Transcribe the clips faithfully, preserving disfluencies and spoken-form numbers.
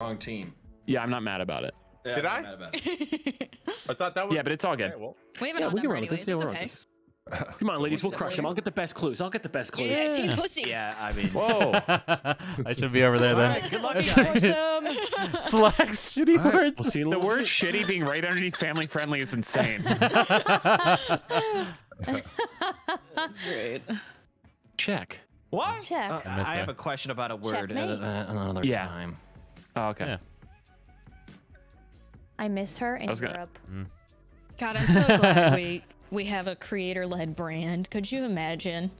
wrong team. Yeah, I'm not mad about it. Yeah, Did I? About it. I thought that was. Yeah, but it's all good. Okay, well. We have yeah, we can run with this. Yeah, we're on this. Come on, ladies, we'll crush them. I'll get the best clues. I'll get the best clues. Yeah, team pussy. Yeah, I mean. Whoa. I should be over there then. All right, good luck, guys. Slacks, shitty right, words. We'll see the word shitty being right underneath family friendly is insane. That's great. Check. What? Check. Uh, I, I have a question about a word at, uh, another yeah. time. Oh, okay. Yeah. I miss her in gonna... Europe. Mm. God, I'm so glad we... We have a creator-led brand. Could you imagine?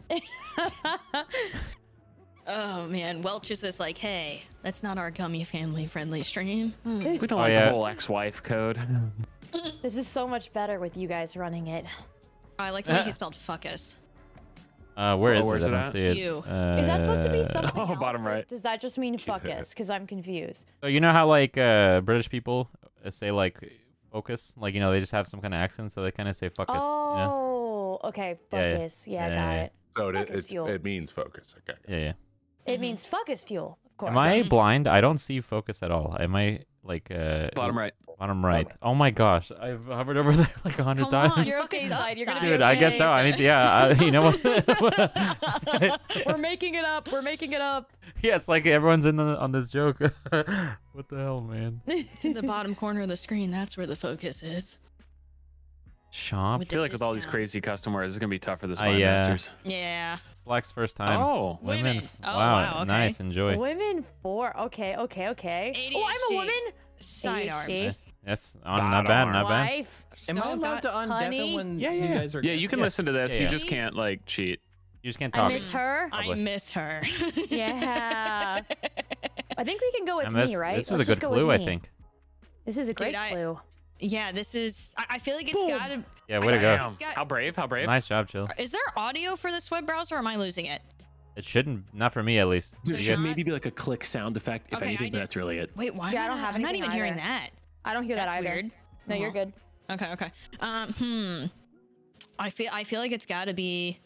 Oh, man. Welch's is like, hey, that's not our gummy family-friendly stream. We don't oh, like yeah. the whole ex-wife code. This is so much better with you guys running it. Oh, I like the way uh, he spelled fuckus. Uh, where oh, is where's it? it I don't see it. You. Uh, is that supposed to be something Oh, else, bottom right. Does that just mean fuckus? Because I'm confused. So you know how, like, uh, British people say, like... Focus, like, you know, they just have some kind of accent, so they kind of say focus. Oh, you know? Okay, focus. Yeah, yeah. yeah, yeah, yeah, got yeah. it. So it, it's, it means focus. Okay. Yeah, yeah. It mm-hmm. means focus fuel, of course. Am I blind? I don't see focus at all. Am I, like, uh... Bottom right. Bottom right. Bottom. Oh, my gosh. I've hovered over there, like, a hundred times. Come on, you're okay, side. You're gonna Dude, I guess so. I mean, yeah, I, you know what? We're making it up. We're making it up. Yeah, it's like everyone's in the, on this joke. What the hell, man? It's in the bottom corner of the screen. That's where the focus is. Shop. I feel like with all these crazy custom words, it's gonna be tough for the Spy Masters. Uh, yeah. Slack's first time. Oh, women. women. Oh, wow. wow okay. Nice. Enjoy. Women four. Okay. Okay. Okay. A D H D. Oh, I'm a woman. Sidearms. That's not bad. Not bad. Am I allowed to undeafen when yeah, yeah. you guys are? Yeah, guessing? You can yeah. listen to this. Yeah, yeah. You just can't like cheat. You just can't talk. I miss her. I miss her. Yeah. I think we can go with and me, this, right? This is Let's a good clue, I think. This is a great Dude, clue. I, yeah, this is. I, I feel like it's Boom. gotta. Yeah, way to go. Got, how brave, how brave. Nice job, Chill. Is there audio for this web browser, or am I losing it? It shouldn't, not for me at least. There should maybe be like a click sound effect, if okay, anything, but that's really it. Wait, why? Yeah, I don't have I'm not even either. hearing that. I don't hear that's that either. Weird. No, uh-huh. you're good. Okay, okay. Um, hmm. I feel, I feel like it's gotta be,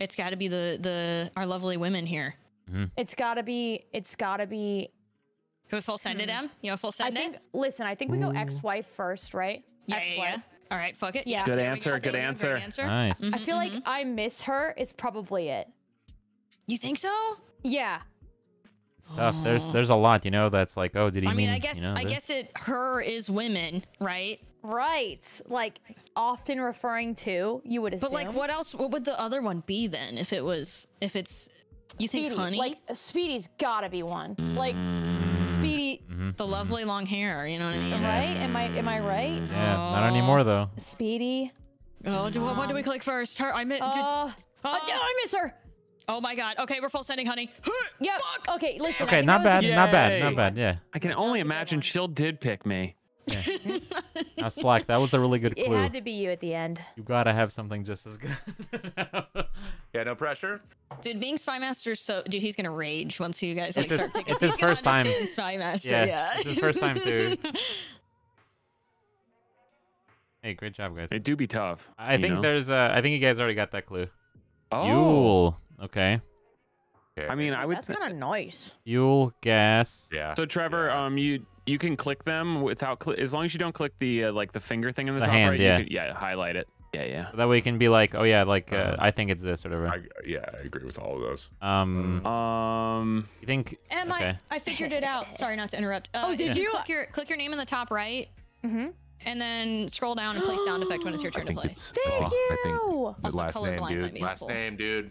it's gotta be the, the, our lovely women here. Mm-hmm. It's gotta be, it's gotta be. Can we full send it, Em? You know, full send I think, it? Listen, I think we go ex-wife first, right? Yeah, ex-wife. Yeah, yeah. All right, fuck it. Yeah. Good answer, good answer. answer. Nice. Mm-hmm, I feel mm-hmm. like I miss her is probably it. You think so? Yeah. It's tough. Oh. There's there's a lot, you know, that's like, oh, did he I mean, mean I guess you know, I this? guess it her is women, right? Right. Like often referring to, you would assume. But like what else what would the other one be then if it was if it's you Speedy, think honey? Like Speedy's gotta be one. Mm-hmm. Like Speedy mm-hmm. the lovely long hair, you know what I mean? Yes. Right? Am I am I right? Yeah, oh. not anymore though. Speedy. Oh, do, um, what do we click first? Her I meant uh, oh. oh no, I miss her! Oh my God. Okay, we're full sending, honey. Yeah. Fuck. Okay, listen. Okay, not bad. Not bad. Not bad. Yeah. I can only imagine Chill did pick me. Yeah. Now, Slack, that was a really good clue. It had to be you at the end. You gotta have something just as good. Yeah, no pressure. Dude, being Spy Master, so dude, he's gonna rage once you guys like, it's start his, picking. It's his first time. Spy Master, yeah. yeah. It's his first time too. Hey, great job, guys. It do be tough. I think know? there's. Uh, I think you guys already got that clue. Oh. Yule. Okay. I mean, I would. That's kind of nice. You'll guess. Yeah. So Trevor, yeah. um, you you can click them without cl as long as you don't click the uh, like the finger thing in the, the top hand, right. Yeah. You can, yeah. Highlight it. Yeah, yeah. So that way you can be like, oh yeah, like uh, uh, I think it's this or whatever. I, yeah, I agree with all of those. Um. Um. You think? Am okay. I? I figured it out. Sorry, not to interrupt. Uh, oh, did you, you click your click your name in the top right? Mm-hmm. And then scroll down and play sound effect when it's your turn to play. Thank you. I think also, colorblind might be helpful. Last name, dude.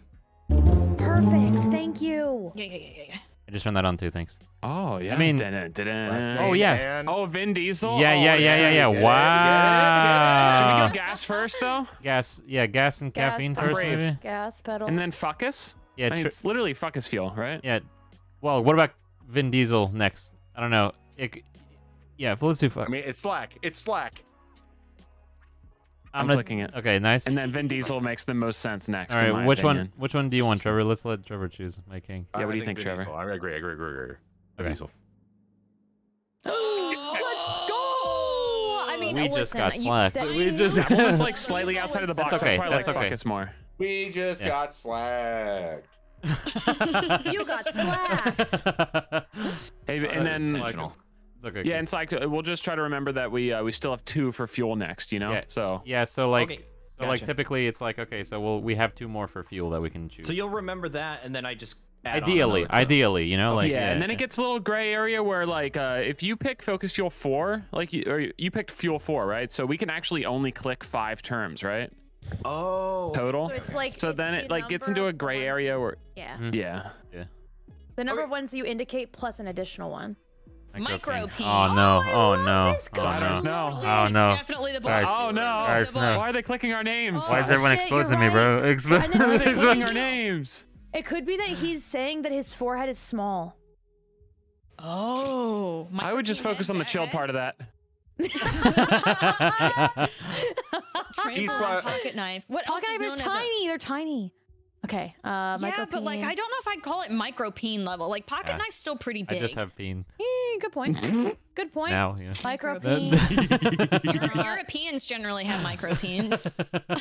Perfect. Thank you. Yeah, yeah, yeah, yeah. I just turned that on too. Thanks. Oh yeah. I mean. Dun, dun, dun. Oh yeah. Oh, Vin Diesel. Yeah, yeah, yeah, yeah, yeah. Wow. Wow. Should we go gas first though? Gas. Yeah, gas and gas caffeine first, maybe. Gas pedal. And then fuckus. Yeah, I mean, it's literally fuckus fuel, right? Yeah. Well, what about Vin Diesel next? I don't know. It, yeah, let's do fuck. I mean, it's slack. It's slack. I'm, I'm gonna, clicking it. Okay, nice. And then Vin Diesel makes the most sense next. All right, which opinion. one? Which one do you want, Trevor? Let's let Trevor choose. My king. Yeah, uh, what I do you think, Vin Trevor? Diesel. I agree. I agree. Agree. agree. Okay. Diesel. Let's go! I mean, we listen, just got slack. You, we just I'm almost like slightly outside of the box. That's okay. That's, why That's I like okay. Focus more. We just yeah. got slacked. You got slapped. Hey, so and then like, it's okay, yeah, and so like we'll just try to remember that we uh, we still have two for fuel next, you know. Yeah. So yeah, so like. Okay. So gotcha. Like typically it's like, okay, so we'll we have two more for fuel that we can choose. So you'll remember that, and then I just add ideally, on ideally, you know, like yeah, yeah. And then it gets a little gray area where like uh, if you pick Focus Fuel four, like you, or you picked Fuel four, right? So we can actually only click five terms, right? Oh, total. So it's like so it's then it like gets into a gray area where yeah, mm-hmm. yeah, yeah. The number okay. of ones you indicate plus an additional one. Micro P. Oh no! Oh, oh no! Oh no! No. Oh no! Definitely the Guys, oh no! Guys, no! Why are they clicking our names? Oh, Why is everyone shit, exposing me, right. bro? Exposing expo our names. It could be that he's saying that his forehead is small. Oh! I would just focus on the chill part of that. He's pocket knife. What else? Okay, they're tiny. They're tiny. Okay. Uh, yeah, but like I don't know if I'd call it micro peen level. Like pocket yeah. knife's still pretty big. I just have peen. Eh, good point. Good point. Now, yeah. Micro peen. Europeans generally have micro peens.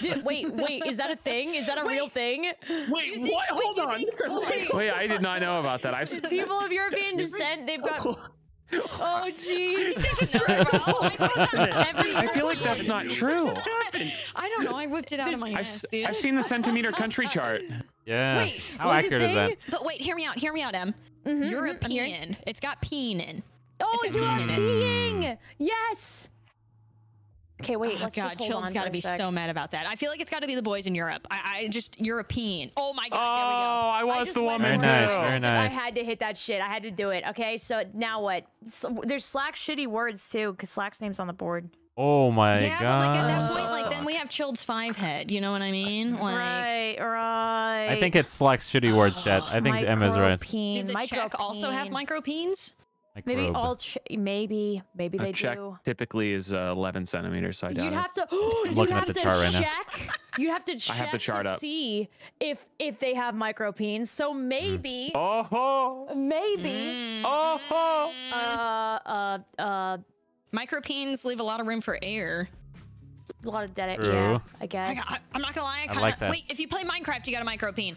Dude, wait, wait, is that a thing? Is that a wait, real thing? Wait, think, what? Hold on. Wait. wait, I did not know about that. I've seen people of European descent. They've got. Oh jeez! I feel like that's not true. I don't know. I whipped it out of my ass, dude. I've seen the centimeter country chart. Yeah. Wait, how accurate is that? But wait, hear me out. Hear me out, Em. Mm-hmm. European. It's got peen in. Oh, you are peeing! Yes. Okay, wait. Let's oh God, Chilton's got to be so mad about that. I feel like it's got to be the boys in Europe. I, I just European. Oh my God! Oh, there we go. I was I the woman too. Nice, very nice. I had to hit that shit. I had to do it. Okay, so now what? So, there's Slack's shitty words too, because Slack's name's on the board. Oh my yeah, God! Yeah, but like at that point, like then we have Child's five head. You know what I mean? Like, right, right. I think it's Slack's shitty words, chat. I think micro Emma's right. Did the micro Czech also have micropeens? Like maybe robe. all ch maybe maybe a they check do. Typically is uh, eleven centimeters, so I doubt you'd have to. Oh, you'd have to right check. You'd have to check I have the chart to up. see if if they have micropenes. So maybe. Mm. Oh ho. Maybe. Mm. Oh ho. Uh uh uh. Micropenes leave a lot of room for air. A lot of dead air. Yeah, I guess. I, I, I'm not gonna lie. I, kinda, I like that. Wait, if you play Minecraft, you got a micropene.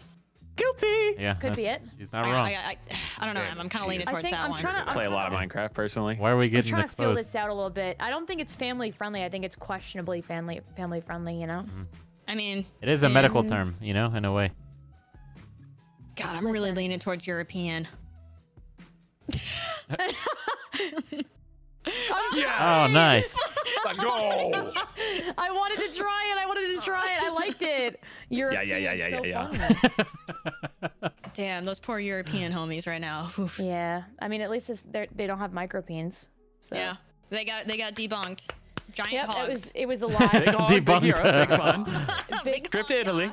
Guilty. Yeah, could be it. He's not wrong. I, I, I, I don't know. I'm, I'm kind of leaning towards I think that I'm one. Trying to, I play a lot of Minecraft personally. Why are we getting I'm exposed? I'm trying to feel this out a little bit. I don't think it's family friendly. I think it's questionably family family friendly. You know. Mm-hmm. I mean, it is a medical and... term, you know, in a way. God, I'm really leaning towards European. Yeah. Oh, nice. Let's go. I wanted to try it. I wanted to try it. I liked it. European yeah, yeah, yeah, yeah, so yeah, yeah. Damn, those poor European homies right now. Oof. Yeah. I mean, at least it's, they don't have micropenes. So. Yeah. They got they got debunked. Giant yep, hogs. It was it was a lie. Debunked. Big Europe, big fun. Big trip to Italy.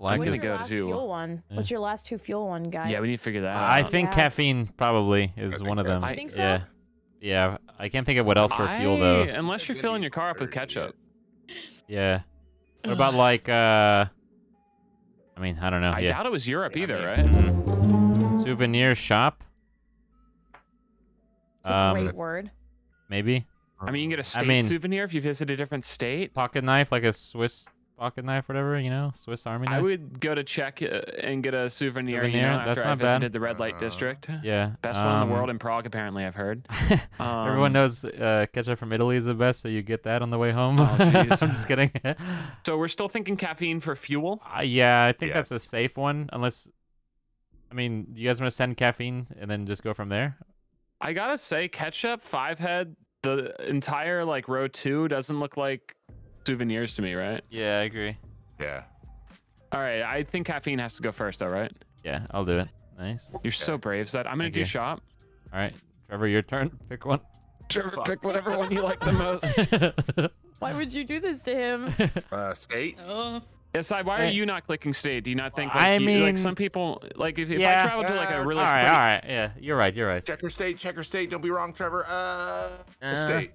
So what's your, go to, one? Yeah. What's your last two fuel one, guys? Yeah, we need to figure that out. I think yeah. caffeine probably is one of them. I think so. Yeah, yeah. I can't think of what else for I... fuel though. Unless you're filling your car up with ketchup. Yeah. What about like? uh I mean, I don't know. I yeah. doubt it was Europe either, right? Mm-hmm. Souvenir shop. It's a um, great word. Maybe. I mean, you can get a state I mean, souvenir if you visit a different state. Pocket knife, like a Swiss. Pocket knife, whatever, you know, Swiss Army knife. I would go to Czech uh, and get a souvenir, souvenir? You know, after That's not I visited bad. the Red Light uh, District. Yeah. Best um, one in the world in Prague, apparently, I've heard. Um, Everyone knows uh, ketchup from Italy is the best, so you get that on the way home. Oh, I'm just kidding. So we're still thinking caffeine for fuel? Uh, yeah, I think yeah. that's a safe one, unless, I mean, you guys want to send caffeine and then just go from there? I gotta say, ketchup, five head, the entire, like, row two doesn't look like souvenirs to me, right? Yeah, I agree. Yeah. All right, I think caffeine has to go first, though, right? Yeah, I'll do it. Nice. You're okay. so brave, Zed. I'm gonna Thank do you. shop. All right, Trevor, your turn. Pick one. Trevor, Fuck. pick whatever one you like the most. Why would you do this to him? Uh, state. Oh. Yeah, Side, why are you not clicking state? Do you not think? Like, I you, mean, like some people, like if, if yeah. I travel to like a really. All right, quick... all right, yeah, you're right, you're right. Checker state, checker state. Don't be wrong, Trevor. Uh, uh... state.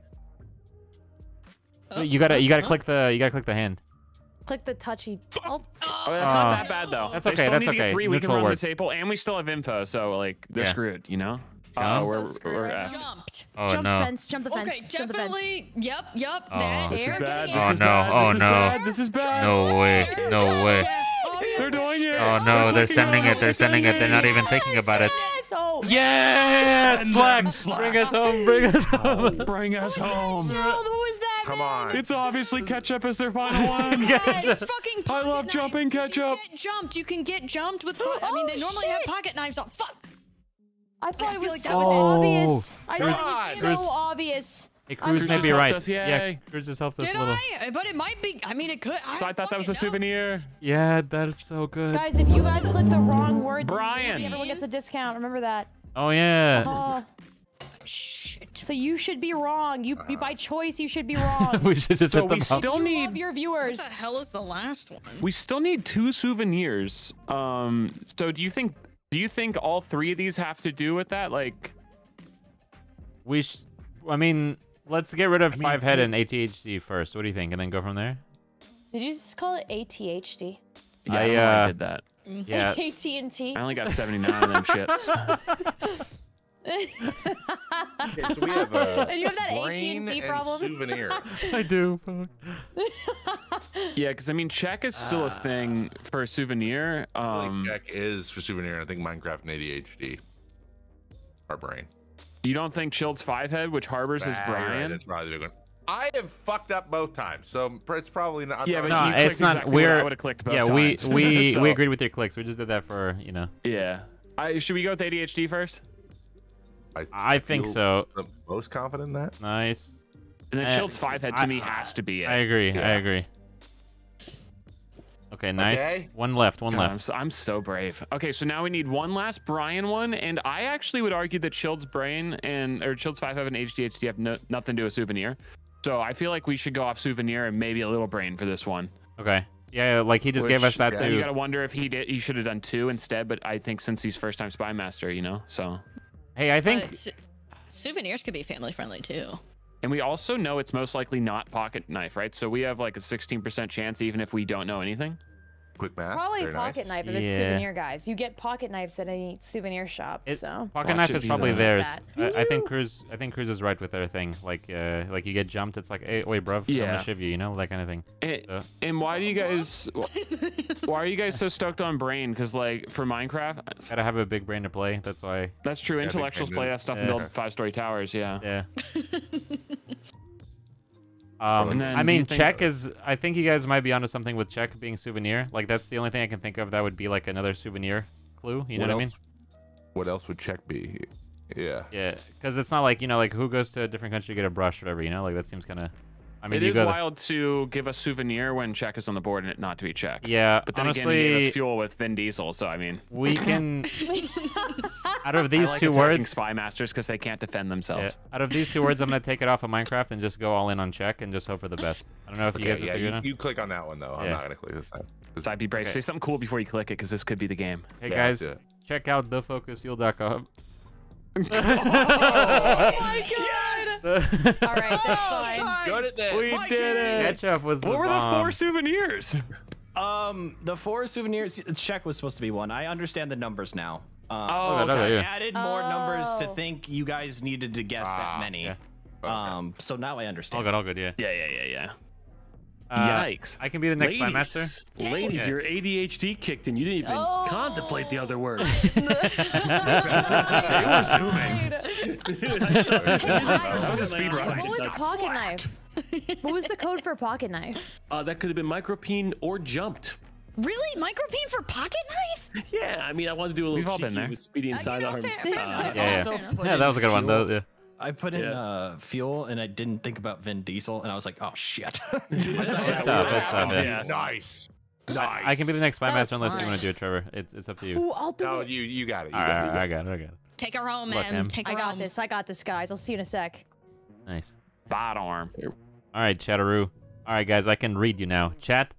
You gotta, you gotta click the, you gotta click the hand. Click the touchy. Oh, oh that's uh, not that bad though. That's okay. That's okay. Three, we can run this table, and we still have info, so like they're yeah. screwed, you know. Uh, so we're, we're after. Jumped. Oh, jump no. Fence, jump the fence. Okay, jump definitely. The fence. Yep, yep. Oh. That this air is bad. This oh, is no. Bad. Oh, this no. Bad. This is bad. No way. No way. They're doing it. Oh, no. They're sending it. They're sending it. They're not even thinking about it. Oh. Yeah, slack, slack. Bring us home, bring us home. Bring us home. Who is that? Come on. It's obviously ketchup as their final one. Yeah, it's fucking I love knives. Jumping ketchup. You get jumped. You can get jumped with. I mean, they normally oh, have pocket knives on. Fuck. I thought I it was like so that was obvious. I know it was so Cruz. obvious. Hey, Cruz may be right. Us, yeah, Cruz just helped us Did a little. I? But it might be. I mean, it could. I so I thought that was a souvenir. Know. Yeah, that is so good. Guys, if you guys click the wrong word, Brian, maybe everyone gets a discount. Remember that. Oh yeah. Uh-huh. Shit. So you should be wrong. You, you by choice, you should be wrong. we should just so we still you need your viewers. What the hell is the last one? We still need two souvenirs. Um. So do you think? Do you think all three of these have to do with that? Like, we, sh I mean, let's get rid of I mean, five head and A T H D first. What do you think? And then go from there. Did you just call it A T H D? Yeah, I, uh, I did that. Yeah. A T and T. I only got seventy-nine of them shits. Okay, so we have a and you have that A T and T problem. Souvenir. I do. Yeah, because I mean, check is still uh, a thing for a souvenir. Um, I think check is for souvenir. I think Minecraft and A D H D. Our brain. You don't think Child's five head, which harbors his Brian? That's probably the good one. I have fucked up both times, so it's probably not. Yeah, but no, you it's not. Exactly we're I would have clicked both yeah, times. Yeah, we we so. we agreed with your clicks. We just did that for you know. Yeah. I, should we go with A D H D first? I, I think so. The most confident in that. Nice. And then Child's five head to I, me has to be it. I agree. Yeah. I agree. Okay, nice. Okay. One left. One God, left. I'm so, I'm so brave. Okay, so now we need one last Brian one, and I actually would argue that Child's brain and or Child's five head and H D H D have no, nothing to do with souvenir. So I feel like we should go off souvenir and maybe a little brain for this one. Okay. Yeah, like he just Which, gave us that yeah, too. You gotta wonder if he did. He should have done two instead, but I think since he's first time spy master, you know, so. Hey, I think uh, souvenirs could be family friendly too. And we also know it's most likely not pocket knife, right? So we have like a sixteen percent chance even if we don't know anything. Quick math. It's probably pocket nice. knife, but yeah. It's souvenir, guys. You get pocket knives at any souvenir shop, it, so. Pocket Watch knife is probably that. theirs. I, I think Cruz I think Cruz is right with their thing. Like uh, like you get jumped, it's like, hey, wait, bruv, yeah. I'm gonna shiv you, you know, that kind of thing. And, so. and why do you guys, why are you guys so stoked on brain? Cause like for Minecraft, gotta have a big brain to play, that's why. That's true, yeah, intellectuals play that stuff yeah. and build five-story towers, yeah. Yeah. Um, and then, I mean, check is, I think you guys might be onto something with check being souvenir. Like, that's the only thing I can think of that would be like another souvenir clue. You know what, what I mean? What else would check be? Yeah. Yeah. Because it's not like, you know, like who goes to a different country to get a brush or whatever, you know? Like, that seems kind of. I mean, it you is go wild to give a souvenir when check is on the board and it not to be check. Yeah, but then honestly, again, he gave us fuel with Vin Diesel, so I mean, we can. Out of these I like two words, spy masters because they can't defend themselves. Yeah. Out of these two words, I'm gonna take it off of Minecraft and just go all in on check and just hope for the best. I don't know if okay, you guys disagree. Yeah, you, on. you click on that one though. I'm yeah. not gonna click this time. So I'd be brave. Okay. Say something cool before you click it because this could be the game. Hey yeah, guys, check out the focus fuel dot com. Oh my God. All right, that's fine. Oh, good at this. We Fuck did it. Ketchup was the What were bomb. the four souvenirs? Um, the four souvenirs. Check was supposed to be one. I understand the numbers now. Um, oh, okay. I added more oh. numbers to think you guys needed to guess ah, that many. Yeah. Okay. Um, so now I understand. All good, all good. Yeah. Yeah, yeah, yeah, yeah. Uh, Yikes! I can be the next Spy Master. Ladies, okay. your A D H D kicked in. You didn't even oh. contemplate the other words. You were assuming. That was a speed run. What was a pocket knife? What was the code for a pocket knife? Uh, that could have been micropeen or jumped. Really? Micropeen for pocket knife? Yeah, I mean, I wanted to do a little cheeky with Speedy and SideArms. Yeah, yeah. Yeah, that was a good one though. Yeah. I put in yeah. uh, fuel and I didn't think about Vin Diesel and I was like, oh shit. It's tough, it's tough. Yeah. Nice. Nice. I can be the next Spy Master unless you want to do it, Trevor. It's, it's up to you. Ooh, I'll do no, it. You, you got it. You All got right, it. I got it. I got it. Take her home, Look, man. Take her I got home. this. I got this, guys. I'll see you in a sec. Nice. Bot arm. All right, Chatteroo. All right, guys, I can read you now. Chat,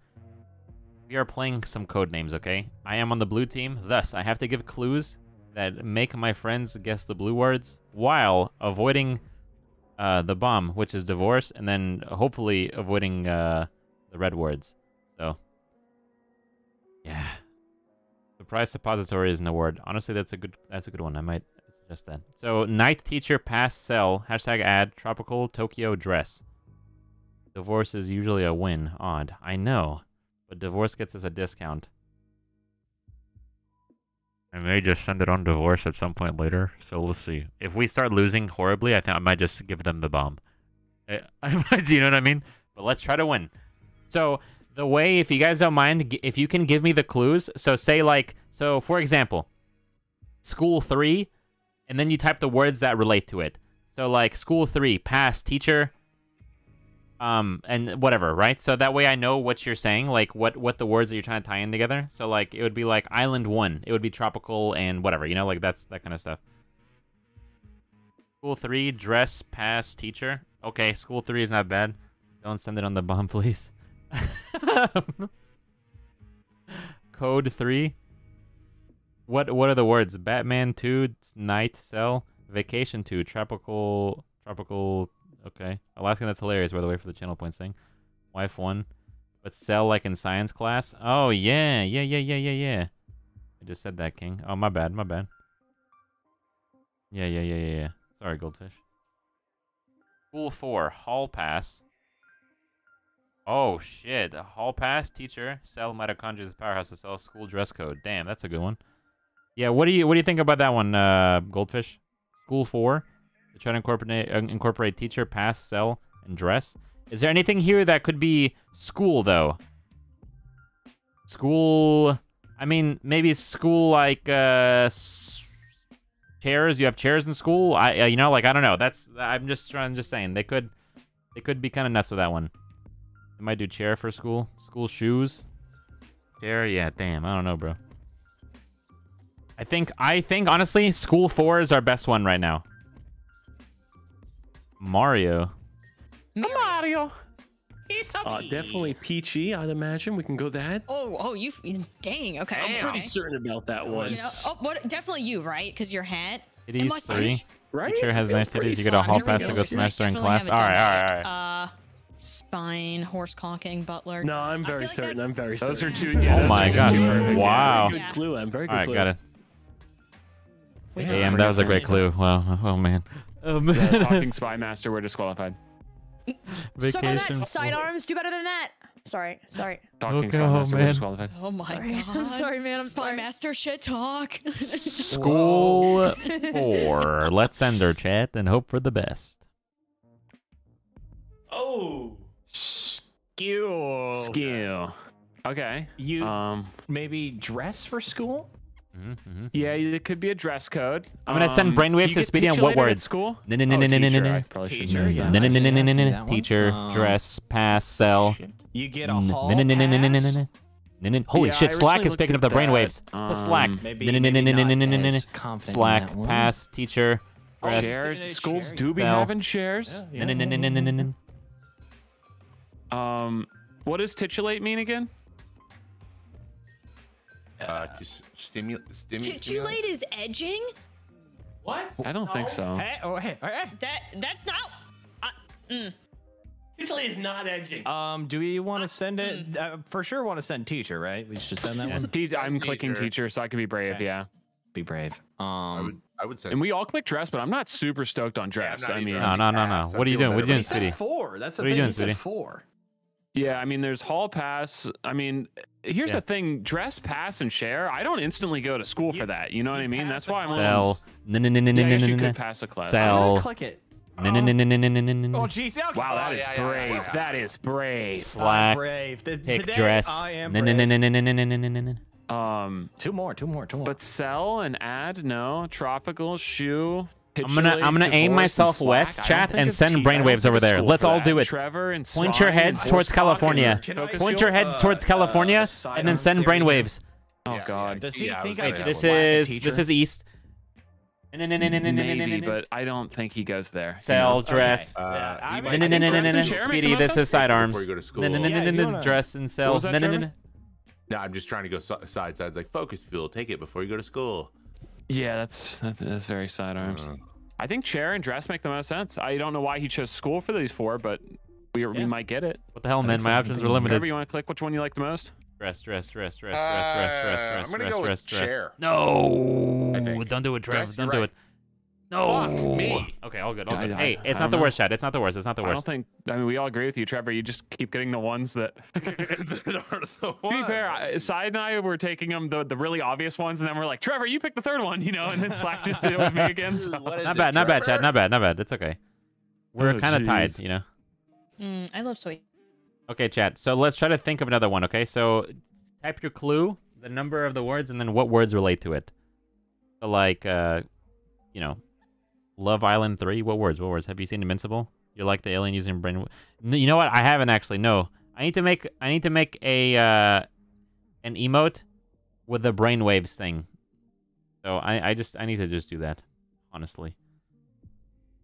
we are playing some code names, okay? I am on the blue team, thus I have to give clues that make my friends guess the blue words while avoiding uh, the bomb, which is divorce, and then hopefully avoiding uh, the red words. So, yeah. Surprise suppository isn't a word. Honestly, that's a good. That's a good one. I might just then. So, night teacher, pass, sell, hashtag ad, tropical Tokyo dress. Divorce is usually a win. Odd. I know. But divorce gets us a discount. I may just send it on divorce at some point later, so we'll see. If we start losing horribly, I think I might just give them the bomb. I, I, do you know what I mean? But let's try to win. So, the way, if you guys don't mind, if you can give me the clues. So, say like, so for example, school three, and then you type the words that relate to it. So like school three, pass, teacher, um, and whatever, right? So that way I know what you're saying, like what, what the words that you're trying to tie in together. So like, it would be like island one, it would be tropical and whatever, you know, like that's that kind of stuff. School three, dress, pass, teacher. Okay, school three is not bad. Don't send it on the bomb, please. Code three. What what are the words? Batman two, night, cell, vacation two, tropical, tropical, okay. Alaskan, that's hilarious, by the way, for the channel points thing. Wife one, but cell like in science class? Oh, yeah, yeah, yeah, yeah, yeah, yeah. I just said that, King. Oh, my bad, my bad. Yeah, yeah, yeah, yeah, yeah. Sorry, Goldfish. Pool four, hall pass. Oh, shit. Hall pass, teacher, cell, mitochondria's powerhouse, to cell, school dress code. Damn, that's a good one. Yeah, what do you what do you think about that one, uh, Goldfish? School four, to try to incorporate uh, incorporate teacher, pass, sell, and dress. Is there anything here that could be school though? School, I mean maybe school like uh, chairs. You have chairs in school. I uh, you know like I don't know. That's I'm just I'm just saying they could they could be kind of nuts with that one. They might do chair for school. School shoes. Chair, yeah. Damn, I don't know, bro. I think, I think, honestly, school four is our best one right now. Mario. Mario! It's uh, definitely Peachy, I'd imagine. We can go that. Oh, oh, you, dang, okay. I'm pretty okay. certain about that one. You know, oh, what, definitely you, right? Because your hat. It is like, three. Right? Sure has nice titties. You get a hall pass to go smash during class. All right, all right, all right. Uh, Spine, horse cocking, butler. No, I'm very like certain. I'm very certain. Those are two. Yeah, oh my god. Wow. Very good clue. I'm very good clue. All right, got it. Damn, yeah, that was a great clue. Wow. Oh man. Oh man. The talking spy master, we're disqualified. Vacation. Sidearms, do better than that. Sorry, sorry. Talking okay, spy oh, master, man. We're disqualified. Oh my sorry. god. I'm sorry, man. I'm sorry. Spy master, shit talk. School four. Let's end our chat and hope for the best. Oh. Skill. Skill. Okay. You um maybe dress for school. Mm-hmm. Yeah, it could be a dress code. I'm gonna send brainwaves to Speedy on what words? School? No, no, no, no, no, no, no. Teacher, no, no, no, no, no, teacher, dress, pass, sell. You get a hall pass. Holy shit, Slack is picking up the brainwaves. So Slack. Slack, pass, teacher, dress. Schools do be having shares. Um, what does titulate mean again? Uh, just stimu stimu titulate is edging? What? I don't no. think so. Hey, oh, hey, hey. That that's not. Uh, mm. Titulate is not edging. Um, do we want to uh, send it? Mm. Uh, for sure, want to send teacher, right? We should send that one. Te I'm teacher. clicking teacher, so I can be brave. Okay. Yeah, be brave. Um, I would, I would say. And we all click dress, but I'm not super stoked on dress. Yeah, I mean, no, no, no, no. What are you doing? What are you doing, City? Four. That's the what thing. Are you doing, City? Four. Yeah, I mean, there's hall pass. I mean, here's yeah. the thing: dress, pass, and share. I don't instantly go to school you, for that. You know what I mean? That's why I'm always. No, no, no, no, no, no, no. You could pass a class. Sell. Click it. No, no, no, no, no, no, no. Oh, jeez. Wow, that is brave. That is brave. Slack. Brave. Take dress. I am brave. No, no, no, no, no, no, no, no, no. Um, two more, two more, two more. But sell and add no tropical shoe. I'm gonna I'm gonna aim myself and west, chat, and send brainwaves over there. Let's all do it. Trevor and Point your heads towards California. Point your heads towards California, and then send brainwaves. Oh God. Does he think I? This is this is east. Maybe, but I don't think he goes there. Sell, dress. Speedy, this is sidearms. Before you go to school. Dress and sell. No, I'm just trying to go side sides like focus fuel. Take it before you go to school. Yeah, that's that, that's very sidearms. Uh, I think chair and dress make the most sense. I don't know why he chose school for these four, but we yeah. we might get it. What the hell, man? My options are limited. Trevor, you want to click which one you like the most? Dress, dress, dress, dress, uh, dress, dress, dress, dress, dress, dress. No, don't do it, Trev. Don't do it. No. Fuck me. Okay, all good. All good. I, I, hey, it's not the know. worst, Chad. It's not the worst. It's not the worst. I don't think. I mean, we all agree with you, Trevor. You just keep getting the ones that. that are the ones. To be fair, Side and I were taking them the the really obvious ones, and then we're like, Trevor, you pick the third one, you know, and then Slack just did it with me again. So. Not bad, Trevor? Not bad, Chad. Not bad, not bad. It's okay. We're oh, kind of tied, you know. Mm, I love soy. Okay, Chad. So let's try to think of another one. Okay, so type your clue, the number of the words, and then what words relate to it. So like, uh, you know. Love Island three? What words? What words? Have you seen Invincible? You're like the alien using brain. No, you know what? I haven't actually. No, I need to make. I need to make a uh, an emote with the brainwaves thing. So I, I just I need to just do that. Honestly.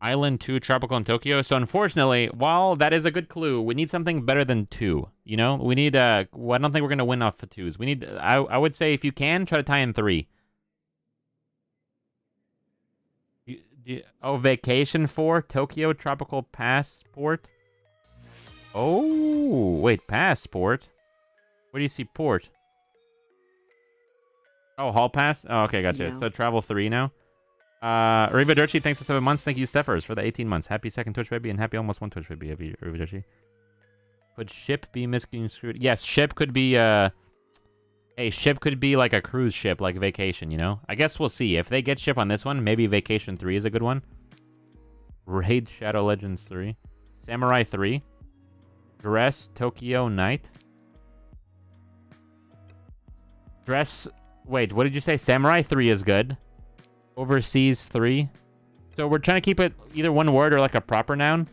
Island two, tropical in Tokyo. So unfortunately, while that is a good clue, we need something better than two. You know, we need. Uh, well, I don't think we're gonna win off the twos. We need. I I would say if you can try to tie in three. Oh, vacation for Tokyo tropical passport. Oh, wait, passport. Where do you see port? Oh, hall pass. Oh, okay, gotcha. Yeah. So travel three now. Uh, Rivaderchi, thanks for seven months. Thank you, Steffers, for the eighteen months. Happy second Twitch baby and happy almost one Twitch baby, Rivaderchi. Could ship be misconstrued? Yes, ship could be. Uh, A ship could be like a cruise ship, like vacation, you know? I guess we'll see. If they get ship on this one, maybe Vacation three is a good one. Raid Shadow Legends three. Samurai three. Dress Tokyo Night. Dress... Wait, what did you say? Samurai three is good. Overseas three. So we're trying to keep it either one word or like a proper noun.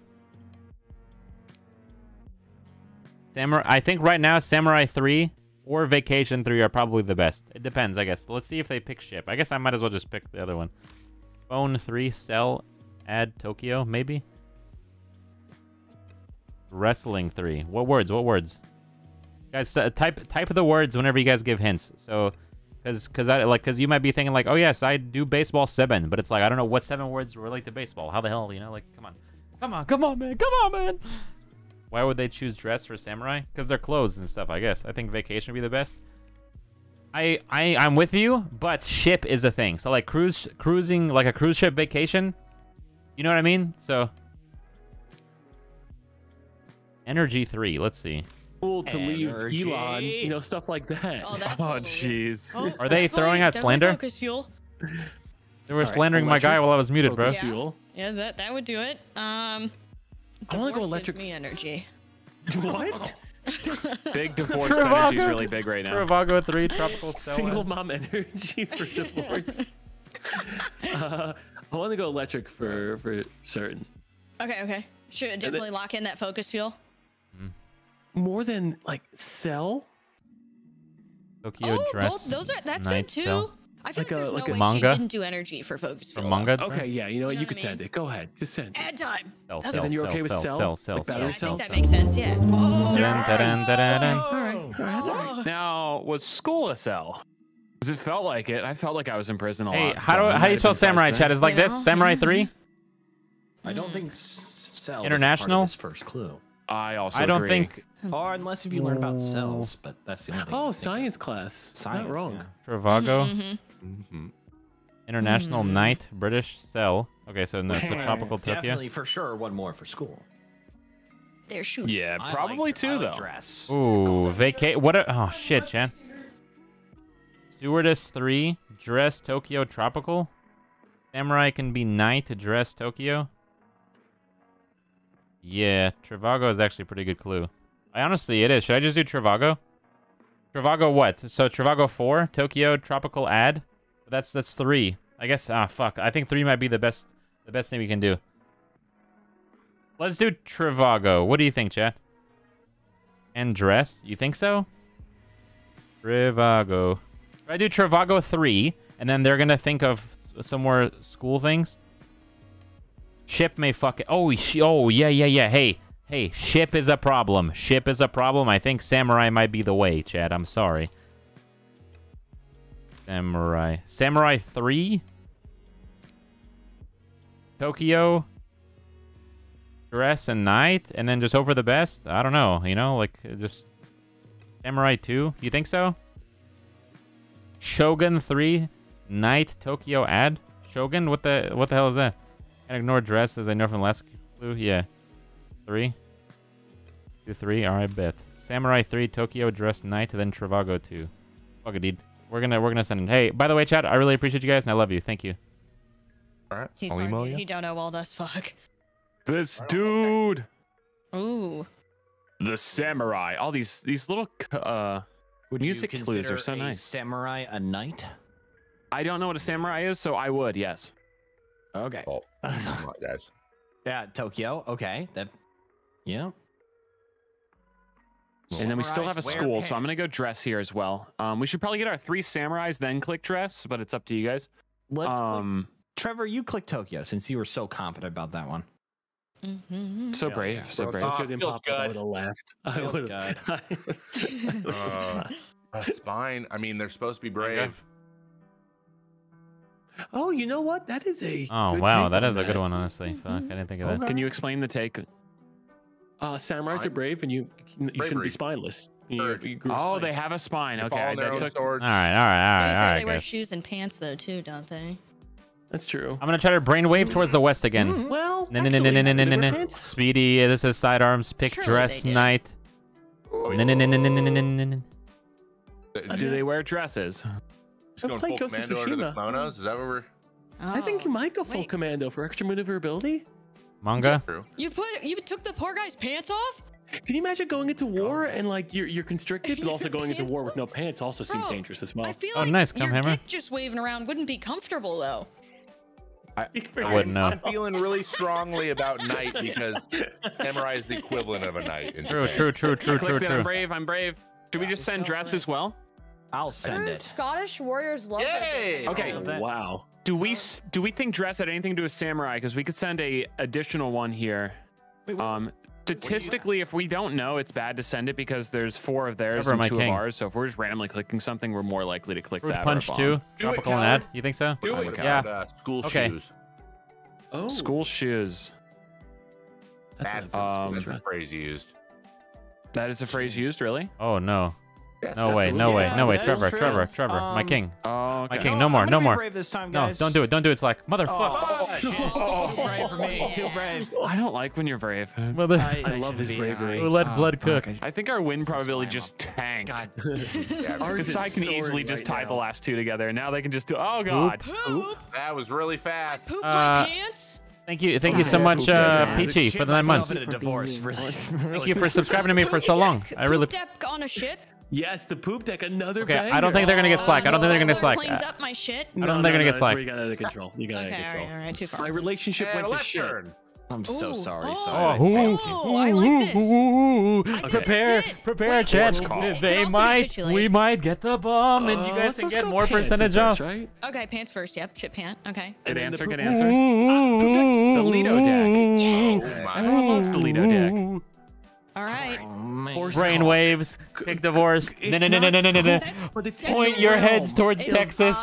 Samurai... I think right now, Samurai three... or Vacation three are probably the best. It depends, I guess. Let's see if they pick ship. I guess I might as well just pick the other one. Phone three, sell, add Tokyo, maybe? Wrestling three. What words? What words? Guys, uh, type type the words whenever you guys give hints. So, because because I like because you might be thinking like, oh yes, I do baseball seven, but it's like I don't know what seven words relate to baseball. How the hell, you know? Like, come on, come on, come on, man, come on, man. Why would they choose dress for samurai? Because they're clothes and stuff, I guess. I think vacation would be the best. I, I, I'm with you, but ship is a thing. So, like, cruise, cruising, like a cruise ship vacation. You know what I mean? So. Energy three. Let's see. Cool to Energy. Leave Elon. You know, stuff like that. Oh, jeez. Oh, oh, are they throwing out slander? Focus fuel. They were right, slandering my guy while I was muted, bro. Yeah, yeah that, that would do it. Um... I want to go electric. Me energy. What? Big divorce energy is really big right now. Trivago three tropical single mom energy for divorce. uh, I want to go electric for for certain. Okay, okay. Should definitely lock in that focus fuel. More than like sell. Tokyo oh, dress. Both, those are that's good too. Cell. I feel like, like there's a, like no way manga? She didn't do energy for focus fuel. For manga? Okay, yeah, you know what? You, know you could I mean? Send it. Go ahead. Just send it. Add time. Sell, sell, and you're sell, okay with sell, sell, sell, like sell, yeah, sell. I think that makes sense, yeah. Oh, yeah. Da-dun, da-dun, da-dun. Oh. All right. All right. That's all right. Now, was school a sell? Because it felt like it. I felt like I was in prison a hey, lot. Hey, how so do, how do you spell samurai, Chad? Is it like you know? This? Samurai three? I don't think sell International? Is part of this first clue. I also I don't agree. think... Or unless if you learn about cells, but that's the only thing. Oh, science of. class. Science, Not wrong. Yeah. Trivago. Mm-hmm. Mm-hmm. International mm-hmm. night. British cell. Okay, so no, so tropical Tokyo. Definitely, for sure, one more for school. They're shooting. Yeah, probably like two, though. Dress. Ooh, vaca... What a... Oh, shit, Chan. Stewardess three. Dress Tokyo tropical. Samurai can be night. Dress Tokyo. Yeah, Trivago is actually a pretty good clue. I honestly, it is. Should I just do Trivago? Trivago what? So Trivago four, Tokyo tropical ad. That's that's three. I guess. Ah, fuck. I think three might be the best the best thing we can do. Let's do Trivago. What do you think, chat? And dress? You think so? Trivago. Should I do Trivago three, and then they're gonna think of some more school things. Ship may fuck it. Oh, she, oh, yeah, yeah, yeah. Hey, hey, ship is a problem. Ship is a problem. I think samurai might be the way, Chad. I'm sorry. Samurai. Samurai three? Tokyo? Dress and night? And then just hope for the best? I don't know. You know, like, just... Samurai two? You think so? Shogun three? Night Tokyo ad? Shogun? What the what the hell is that? Can ignore dress as I know from the last clue. Yeah. Three. Two, three. Alright, bet. Samurai three, Tokyo dress knight, then Trivago two. Fuck it, dude. We're gonna we're gonna send it. Hey, by the way, chat, I really appreciate you guys and I love you. Thank you. Alright. He's smart. He don't know all this fuck. This dude. Ooh. The samurai. All these these little uh would music you clues are so nice. Samurai a knight? I don't know what a samurai is, so I would, yes. Okay. Oh, yeah, Tokyo. Okay. That yeah. Cool. And then we still have a school, so I'm gonna go dress here as well. Um, we should probably get our three samurais, then click dress, but it's up to you guys. Let's um, Trevor, you click Tokyo since you were so confident about that one. Mm-hmm. So brave, yeah. so Bro, brave. Oh, feels good. I would have left. I would have. uh, that's fine. I mean, they're supposed to be brave. Oh, you know what? That is a. Oh good wow, take that is that. a good one. Honestly, mm-hmm. Fuck, I didn't think of that. Okay. Can you explain the take? Uh, samurais I'm, are brave, and you you Bravery. shouldn't be spineless. You, you oh, spine. they have a spine. Okay, I, that took. All right, all right, all right, so all right. They wear guys. shoes and pants though too, don't they? That's true. I'm gonna try to brainwave towards the west again. Mm, well, no, actually, no, no, no, no, no. Speedy, this is sidearms. Pick Surely dress night. Oh, no, no, no, no, no, no, no. Do they wear dresses? Just going full Ghost commando to the clonos? Is that where we're? Oh, I think you might go full wait. commando for extra maneuverability. Manga. You put you took the poor guy's pants off. Can you imagine going into war oh. and like you're you're constricted, but also going into war with no pants also Bro, seems dangerous as well. I feel oh, like nice, come your hammer. dick just waving around wouldn't be comfortable though. I, I wouldn't know. I'm feeling really strongly about knight because samurai is the equivalent of a knight. True, true, true, true, true, true. I'm brave. I'm brave. Should we just send dress as well? I'll send it. Scottish warriors love it. Okay. Oh, wow. Do we do we think dress had anything to do with samurai? Because we could send a additional one here. Wait, um, statistically, if we don't know, it's bad to send it because there's four of theirs and two king. of ours. So if we're just randomly clicking something, we're more likely to click Fruit that. Punch two. Tropical and ad. You think so? Do it. Yeah. Uh, school okay. shoes. Oh. School shoes. That's, That's um, a phrase used. That is a phrase used, really? Oh no. Yes, no way, no way, yeah, no way, Trevor, Trevor, Trevor, Trevor, um, my king. Oh, okay. My king, no, no more, no more. Brave this time, guys. No, don't do it, don't do it, Slack. Motherfuck. Oh, oh, too brave for me, too brave. I don't like when you're brave. Well, the, I, I, I love his bravery. Who let oh, blood cook? Okay. I think our win this probability just tanked. God. Yeah, our side can easily right just tie now. the last two together. Now they can just do, oh, God. Oop. Oop. That was really fast. I pooped my pants. Thank you, thank you so much, uh, Peachy, for the nine months. Thank you for subscribing to me for so long. I really. Step on a shit. Yes, the poop deck, another Okay, banger. I don't think they're gonna get slack. I don't think they're gonna get slack. Up my shit. I don't no, think they're no, gonna no, get slack. You got out of control. You got okay, out of control. All right, all right, too far. My relationship and went to shit. I'm so Ooh, sorry. Oh, sorry. Oh, oh, I like this. Ooh, okay. Prepare, prepare, Wait, chat. They might, capitulate. we might get the bomb, and you guys uh, can get more percentage off. First, right? Okay, pants first. Yep, shit pant. Okay. Good answer. Good answer. The Lido deck. Yes. Everyone loves the Lido deck. All right. Oh, brainwaves, big divorce. No, no, no, no, no, no, no. Point your heads towards Texas.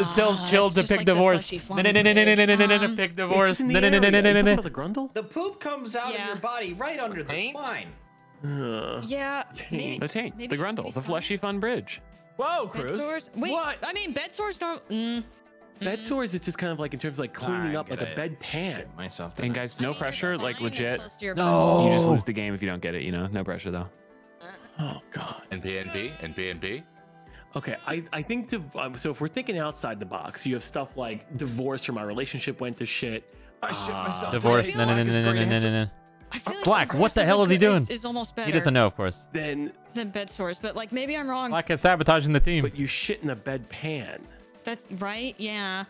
It tells Jill to pick divorce. No, no, no, no, no, no, no, no, pick divorce. No, no, no, no, no, no, no. The grundle? The poop comes out of your body right under the spine. Yeah. The taint. The grundle. The fleshy fun bridge. Whoa, Cruz. What? I mean, bed sores don't. Bed sores, it's just kind of like in terms of like cleaning up like a bed pan. Myself. And guys, no pressure, like legit. No. You just lose the game if you don't get it, you know? No pressure though. Oh God. N P N P N P N P. Okay, I, I think to, um, so if we're thinking outside the box, you have stuff like divorce from my relationship went to shit. I shit myself. Divorce, no, no, no, no, no, no, no, no. Slack, what the hell is he doing? Is almost better. He doesn't know, of course. Then. Then bed sores, but like maybe I'm wrong. Slack is sabotaging the team. But you shit in a bed pan. That's right, yeah.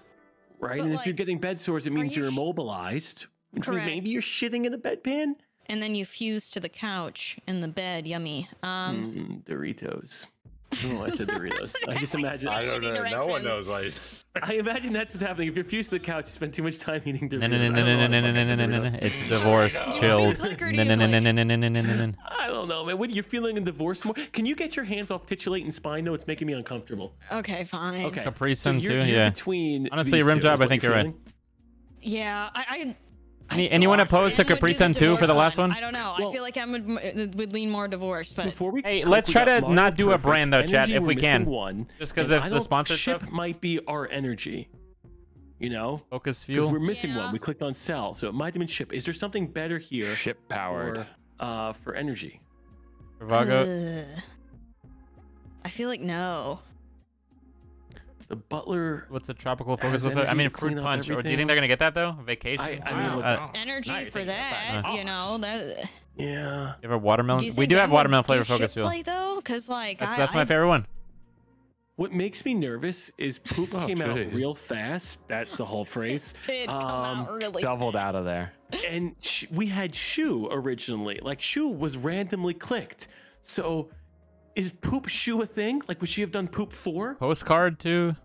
Right, but and like, if you're getting bed sores, it means you you're immobilized. Which means maybe you're shitting in a bedpan. And then you fuse to the couch in the bed, yummy. Um, mm, Doritos. Oh, I said Doritos. I just imagine. I don't know. No one knows why. I imagine that's what's happening. If you're fused to the couch, you spend too much time eating Doritos. No, no, no, no, no, no, no, no, no. It's divorce, chilled. No, no, no, no, no, no, no, no, no. I don't know, man. What are you feeling in divorce more? Can you get your hands off titulate and spine? No, it's making me uncomfortable. Okay, fine. Okay. Capri Sun too. Yeah. Honestly, rim job. I think you're right. Yeah, I. Any, anyone opposed to Capri Sun two for the last one? I don't know. Well, I feel like I would would lean more divorce, but before we hey, let's try to not do a brand though, chat, if we can. One, just because of the sponsorship might be our energy. you know? Focus fuel. We're missing yeah. one. We clicked on sell, so it might have been ship. Is there something better here? Ship powered. For, uh, for energy. Trivago. Uh, I feel like no. The butler. What's a tropical focus? I mean, fruit punch. Or do you think they're gonna get that though? Vacation. I, I wow. mean, uh, energy no, for that. Like, you know that. Yeah. You have a watermelon. Do we do have watermelon flavor focus fuel. Play though, because like that's, I, that's my I, favorite one. What makes me nervous is poop oh, came geez. out real fast. That's a whole phrase. It did um, come out really shoveled fast. out of there. And sh we had shoe originally. Like shoe was randomly clicked. So. Is poop shoe a thing? Like, would she have done poop for? Postcard too.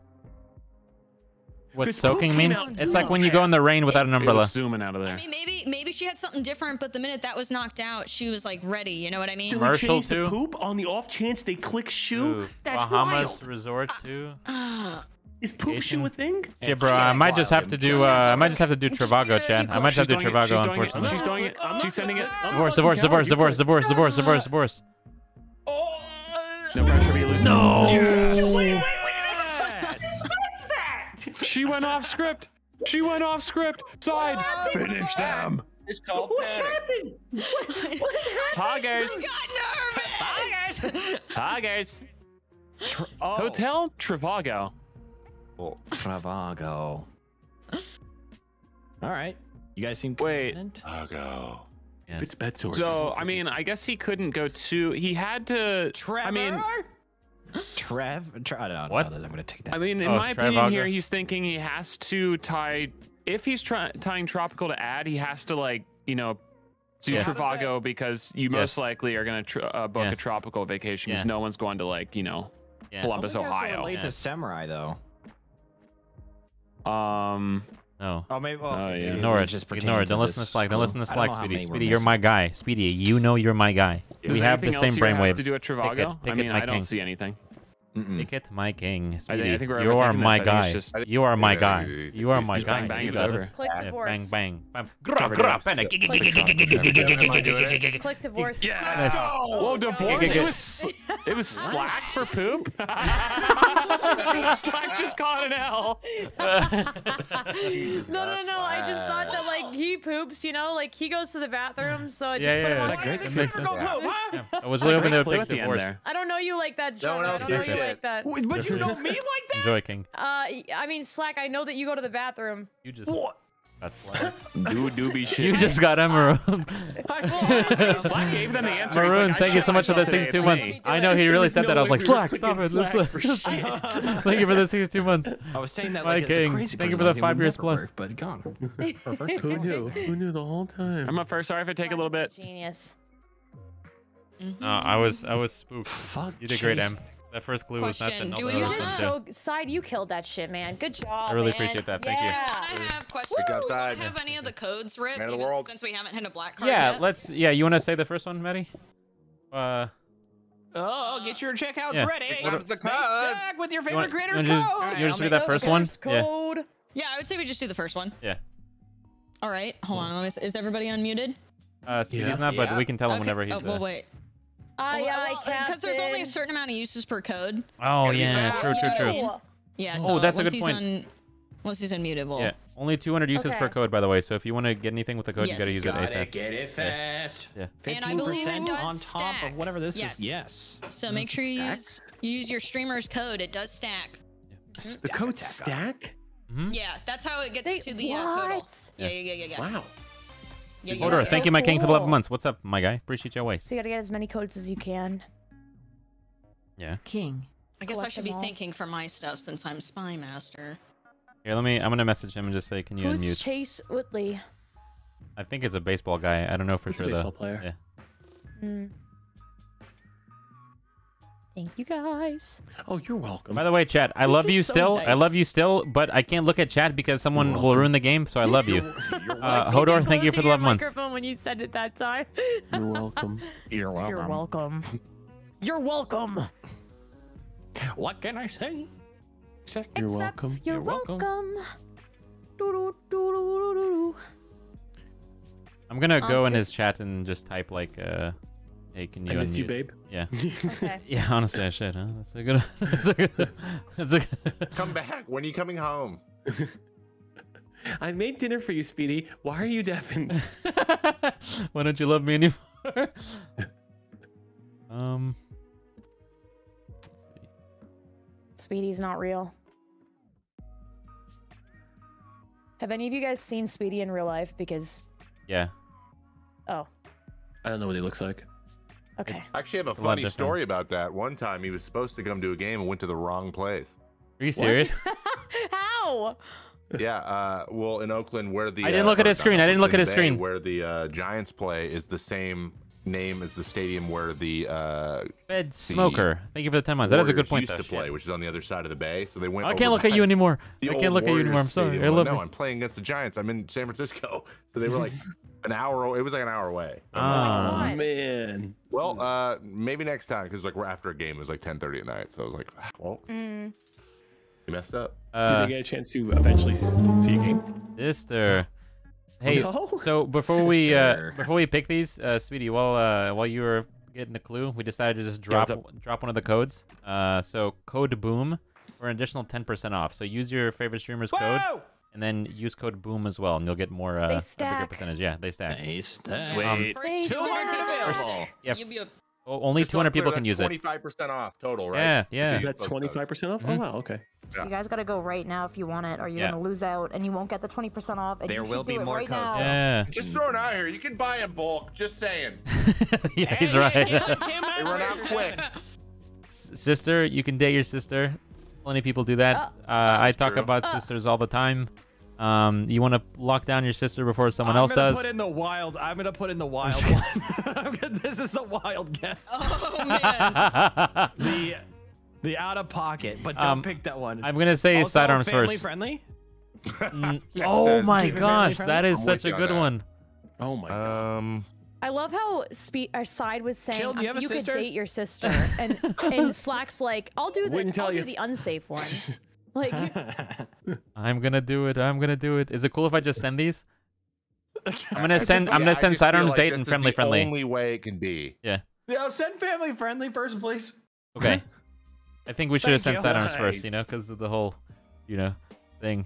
What soaking means? It's like when you go in the rain without an umbrella. Zooming out of there. I mean, maybe maybe she had something different, but the minute that was knocked out, she was like ready. You know what I mean? Commercial too. Poop on the off chance they click shoe. Ooh, that's Bahamas wild. Resort too. Uh, is poop shoe a thing? Yeah, bro. I might just have to do. Uh, I might just have to do Trivago, Chad. I might just have to do Trivago. Unfortunately, she's doing it. She's sending it. Divorce, divorce, divorce, divorce, divorce, divorce, divorce, divorce. Oh. No pressure, we lose. No. Yes. Wait, wait, wait, wait. Yes. What is that? She went off script. She went off script. Side. Finish them. It's called what happened? What happened? Hoggers. I got nervous. Hoggers. Hoggers. Oh. Hotel Trivago. Oh, Trivago. All right. You guys seem confident. Wait. Trivago. Yes. It's bed sores. So I mean, I guess he couldn't go to. He had to. Trevor? I mean, Trev. I don't know. What? I'm gonna take that. I mean, in oh, my Trivago. opinion, here he's thinking he has to tie. If he's trying tying tropical to ad, he has to like you know, do yes. Trivago because you yes. most likely are gonna tr uh, book yes. a tropical vacation because yes. no one's going to like you know, yes. Columbus, Ohio. Something has to relate yes. to samurai though. Um. No. Oh, maybe. Well, oh, yeah. Ignore it. Just ignore it. Don't listen to Slack. Don't listen to Slack, Speedy. Speedy, you're my guy. Speedy, you know you're my guy. We have the same brainwaves. To do a Trivago? I mean, I don't see anything. Ticket, my king. Speedy, you are my guy. You are my guy. You are my guy. Bang bang, it's over. Click divorce. Bang bang. Click divorce. Yes. Whoa, divorce. It was Slack for poop. Slack just caught an L. No, no, no. I just thought that like he poops, you know, like he goes to the bathroom, so I just yeah, yeah, put him on. Like, yeah. yeah. I was really hoping they would pick the divorce. There. I don't know you like that, John. No I don't know you like that. Wait, but you know me like that. Enjoy, King. Uh, I mean, Slack. I know that you go to the bathroom. You just. What? That's Slack. Do doobie shit. You just got him, Maroon. Slack gave them the answer. Maroon, like, thank you so much for the sixty-two months. I know he really said that. I was like, Slack, stop it. Thank you for the sixty-two months. I was saying that like it's crazy. Thank you for the five years plus. But gone. Who knew? Who knew the whole time? I'm up first. Sorry if I take a little bit. Genius. I was, I was spooked. Fuck. You did great, Em. That first clue Question. was nuts. Do we have so Side? You killed that shit, man. Good job. I really man. appreciate that. Thank yeah. you. I have questions. Do we have yeah. any of the codes, Rip? Man of the world. Since we haven't hit a black card. Yeah, yet? let's. Yeah, you want to say the first one, Maddie? Uh. Oh, get your checkouts yeah. ready. What what the code with your favorite you want, creator's you just, code. Right, you just do that first one. Code. Yeah. yeah, I would say we just do the first one. Yeah. All right, hold yeah. on. Is everybody unmuted? Uh, Speedy's yeah. not, but yeah. we can tell him okay. whenever he's. Oh, well, wait. Aye, aye, Captain. Because there's only a certain amount of uses per code. Oh yeah, true, true, true. Yeah. So oh, that's a good point. Un, once he's unmuted, we'll... yeah, only two hundred uses okay. per code, by the way. So if you want to get anything with the code, yes. you gotta use gotta it ASAP. Get it fast. Yeah. yeah. And I believe it does on stack. top of whatever this yes. is. Yes. So make sure you use, you use your streamer's code. It does stack. Yeah. The code stack? Mm-hmm. Yeah, that's how it gets they, to the uh, total. Yeah, yeah, yeah, yeah. yeah. Wow. Yeah, yeah, Order, thank so you, my cool. king, for the eleven months. What's up, my guy? Appreciate your way. So you gotta get as many codes as you can. Yeah. King. I guess Collect I should be all. thinking for my stuff since I'm Spy Master. Here, let me. I'm gonna message him and just say, "Can you Who's unmute?" Chase Whitley. I think it's a baseball guy. I don't know for it's sure. A baseball though. player. Yeah. Mm. Thank you guys. Oh, you're welcome. By the way, chat, I Thank love you, you so still. Nice. I love you still, but I can't look at chat because someone will ruin the game, so I love you. Uh, Hodor, thank you for the love months. When you said it that time. You're welcome. You're welcome. You're welcome. You're welcome. What can I say? Except you're welcome. You're, you're welcome. welcome. Do, do, do, do, do. I'm gonna um, go in his chat and just type like. Uh, Hey, can you I miss unmute? you, babe. Yeah. Okay. Yeah, honestly, I should, huh? That's a good... That's a good... That's a good... Come back. When are you coming home? I made dinner for you, Speedy. Why are you deafened? Why don't you love me anymore? um. Speedy's not real. Have any of you guys seen Speedy in real life? Because... Yeah. Oh. I don't know what he looks like. Okay. It's I actually have a, a funny story about that. One time he was supposed to come to a game and went to the wrong place. Are you serious? How? Yeah, uh, well, in Oakland, where the... I didn't uh, look at his screen. I didn't look at his Bay, screen. Where the uh, Giants play is the same name as the stadium where the... Uh, Fed Smoker. The Thank you for the ten months. That is a good point, used though. To play, which is on the other side of the bay, so they went... I can't look at you anymore. I can't look Warriors at you anymore. I'm sorry. Stadium. I love no, me. I'm playing against the Giants. I'm in San Francisco. So they were like... An hour, it was like an hour away. Oh, like, oh man. Well, uh, maybe next time, because like we're after a game, it was like ten thirty at night. So I was like, well, mm. you messed up. Uh, Did they get a chance to eventually see a game? Sister, hey, no? so before we uh, before we pick these, uh, Sweetie, while uh, while you were getting the clue, we decided to just drop yeah, drop one of the codes. Uh, so code boom for an additional ten percent off. So use your favorite streamer's Whoa! code. And then use code BOOM as well, and you'll get more uh, a bigger percentage. Yeah, they stack. They stack. Sweet. Um, they two hundred stack. Yeah. A... Oh, only two hundred people clear, can use it. twenty-five percent off total, right? Yeah, yeah. Is that twenty-five percent off? Mm-hmm. Oh, wow, okay. So you guys got to go right now if you want it, or you're yeah. going to lose out, and you won't get the twenty percent off. And there you will be more right codes. Yeah. Just throw it out here. You can buy in bulk. Just saying. Yeah, he's right. Hey, they run out quick. Sister, you can date your sister. Plenty of people do that. Uh, uh, I talk true. about uh, sisters all the time. Um, you want to lock down your sister before someone I'm else gonna does. I'm going to put in the wild. I'm going to put in the wild one. This is the wild guess. Oh, man. the, the out of pocket, but don't um, pick that one. I'm going to say also, sidearms family first. Family friendly? Oh, my gosh. That is I'm such a good on one. Oh, my God. Um, I love how spe our side was saying Jill, you, you could date your sister, and and Slack's like, I'll do the I'll you. do the unsafe one. Like, I'm gonna do it. I'm gonna do it. Is it cool if I just send these? I'm gonna send. I'm gonna send sidearms date and friendly friendly. Only way it can be. Yeah. Yeah. Send family friendly first, please. Okay. I think we should have sent sidearms first, you know, because of the whole, you know, thing.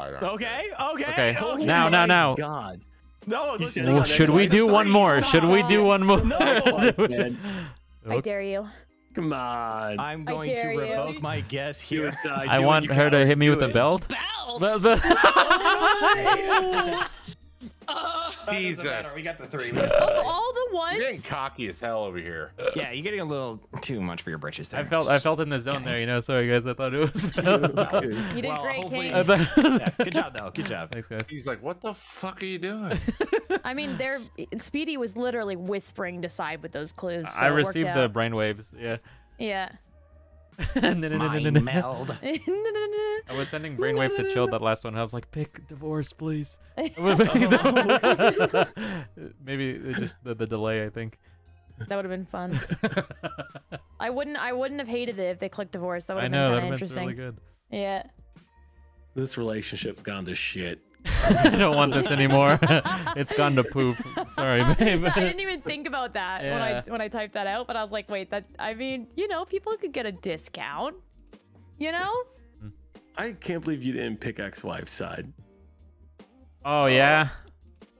Okay. Okay. Okay. Oh, now, now, now. God. No, this is well, should we do one more? Should we do one more? No, I dare you. Come on. I'm going to revoke you. my guess here. It's, uh, I want her to hit me with it. a belt. Belt? Belt. Oh, uh, Jesus. We got the three. Of all the ones. You're getting cocky as hell over here. Yeah, you're getting a little too much for your britches there. I felt I felt in the zone okay. there, you know. Sorry, guys. I thought it was. Well, you did well, great, Kate. Yeah, good job, though. Good job. Thanks, guys. He's like, what the fuck are you doing? I mean, there. Speedy was literally whispering to side with those clues. So I received the brainwaves. Yeah. Yeah. My meld. I was sending brainwaves to Chill that last one. I was like, pick divorce, please. Maybe just the, the delay, I think. That would have been fun. I wouldn't I wouldn't have hated it if they clicked divorce. That would have been kind of interesting. Really good. Yeah. This relationship gone to shit. I don't want this anymore. It's gone to poop. Sorry, babe. I didn't even think about that yeah. when I when I typed that out, but I was like, wait, that I mean, you know, people could get a discount. You know? I can't believe you didn't pick ex-wife's side. Oh yeah.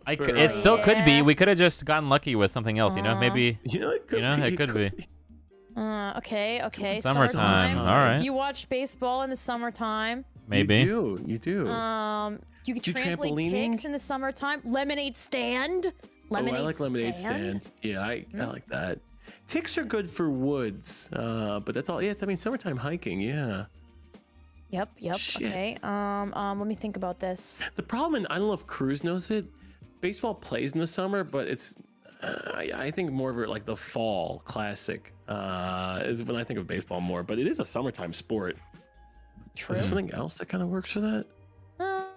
I could, it still yeah. could be. We could have just gotten lucky with something else, you know? Maybe you know, it could, you know, be, it could, could be. be. Uh, okay, okay. Summertime. summertime. All right. You watch baseball in the summertime. Maybe. You do. You do. Um, you can trample ticks in the summertime. Lemonade stand. Lemonade oh, I like lemonade stand. stand. Yeah, I, mm. I like that. Ticks are good for woods, uh, but that's all. Yeah, it's, I mean, summertime hiking. Yeah. Yep. Yep. Shit. Okay. Um. Um. Let me think about this. The problem, and I don't know if Cruz knows it. Baseball plays in the summer, but it's. Uh, I, I think more of it like the fall classic uh, is when I think of baseball more, but it is a summertime sport. True. Is there something else that kind of works for that?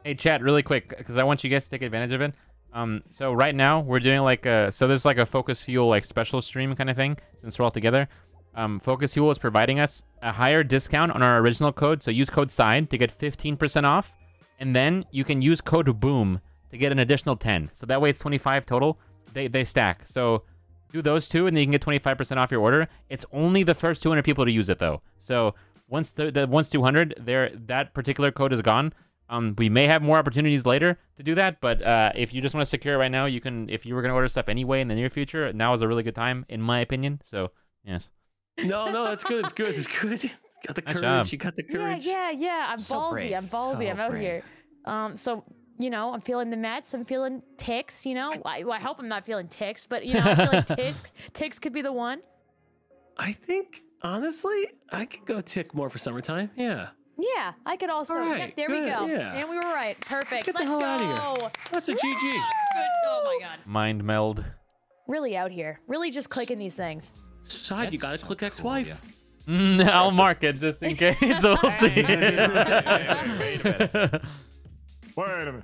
Hey, chat, really quick, because I want you guys to take advantage of it. Um, so right now we're doing like a so there's like a Focus Fuel like special stream kind of thing since we're all together. Um, Focus Fuel is providing us a higher discount on our original code, so use code SIDE to get fifteen percent off, and then you can use code BOOM to get an additional ten. So that way it's twenty-five total. They, they stack. So do those two and then you can get twenty-five percent off your order. It's only the first two hundred people to use it though. So once the, the once two hundred, there that particular code is gone. Um, we may have more opportunities later to do that, but uh, if you just want to secure it right now, you can. If you were going to order stuff anyway in the near future, now is a really good time, in my opinion. So, yes. No, no, it's good. It's good. It's good. You got the nice courage. Job. You got the courage. Yeah, yeah, yeah. I'm so ballsy. Brave. I'm ballsy. So I'm out brave. Here. Um, so, you know, I'm feeling the Mets. I'm feeling ticks, you know. I, I hope I'm not feeling ticks, but, you know, I'm feeling ticks. Ticks could be the one. I think, honestly, I could go tick more for summertime. Yeah. Yeah, I could also. All right, yeah, there good, we go. Yeah. And we were right. Perfect. Let's get the Let's hell go. Out of here. That's a Woo! G G. Good. Oh my God. Mind meld. Really out here. Really just clicking these things. Side, That's you gotta so click cool, ex-wife. Yeah. Mm, I'll mark it just in case. So we'll see. Wait a minute. Wait a minute.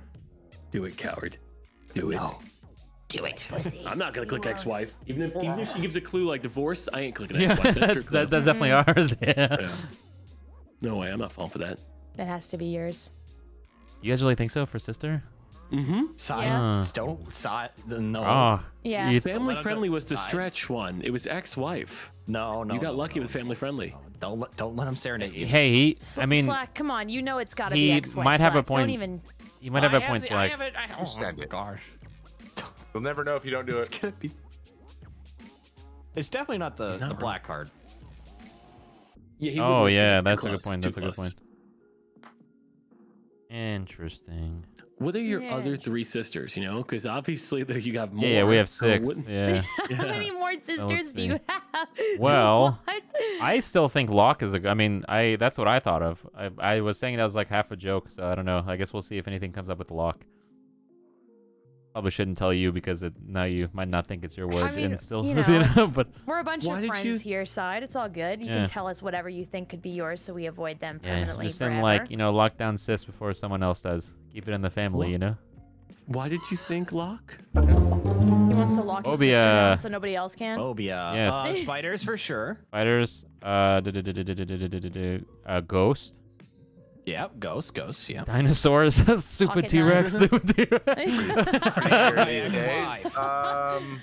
Do it, coward. Do it. No. Do it. Pussy. I'm not gonna click ex-wife. Even if even if she gives a clue like divorce, I ain't clicking ex-wife. Yeah, that's, that's, that, that's definitely ours. Yeah. yeah. No way, I'm not falling for that. That has to be yours. You guys really think so for sister? Mm-hmm. Science. Yeah. Don't side. No. Oh, yeah. Family friendly was to stretch one. It was ex-wife. No, no. You got lucky no, with family friendly. No, don't let don't let him serenade you. Hey, he, I mean, Slack, come on, you know it's got to be ex-wife. Might have Slack. A point. Don't even. You might have I a have point, the, Slack. I have it. I have oh, it. Gosh. You'll never know if you don't do it's it. Gonna be... It's definitely not the, not the right. black card. Yeah, he oh yeah, that's a good point. That's a good point. Interesting. What are your yeah. other three sisters? You know, because obviously there you have more. Yeah, we have six. So yeah. yeah. How many more sisters do you have? Well, what? I still think Locke is a. I mean, I that's what I thought of. I I was saying that was like half a joke, so I don't know. I guess we'll see if anything comes up with Locke. Probably shouldn't tell you because it, now you might not think it's your word. I mean, and still, you know, you know, but we're a bunch of friends you... here, Side. It's all good. You yeah. can tell us whatever you think could be yours, so we avoid them permanently. Yeah, just send like you know, lock down sis before someone else does. Keep it in the family, what? You know. Why did you think lock? He wants to lock his sister out so nobody else can. Obia. Yes. Uh, spiders for sure. Spiders. Uh, do, do, do, do, do, do, do, do, do. uh ghost. Yeah, ghosts, ghosts, yeah. Dinosaurs, super T-Rex, super T-Rex. um,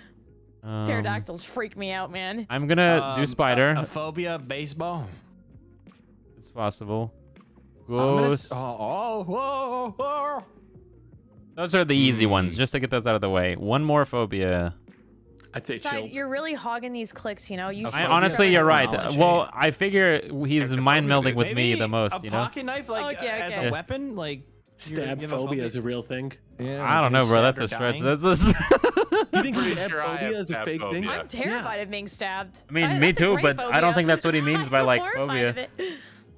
Pterodactyls freak me out, man. I'm gonna um, do spider. A, a phobia, baseball. It's possible. Ghosts. Gonna, oh, oh, whoa, whoa. Those are the easy ones, just to get those out of the way. One more phobia. I'd say Side, you're really hogging these clicks, you know. You I, honestly, you're right. Well, I figure he's like mind melding with me the most, a you know. Pocket knife, like okay, okay. as a weapon, like stab phobia, phobia is a real thing. Yeah, I don't know, bro. That's a stretch. Dying. That's a. You think stab sure phobia is a fake phobia. Thing? I'm terrified yeah. of being stabbed. I mean, I, me too, but phobia. I don't think that's what he means by like phobia.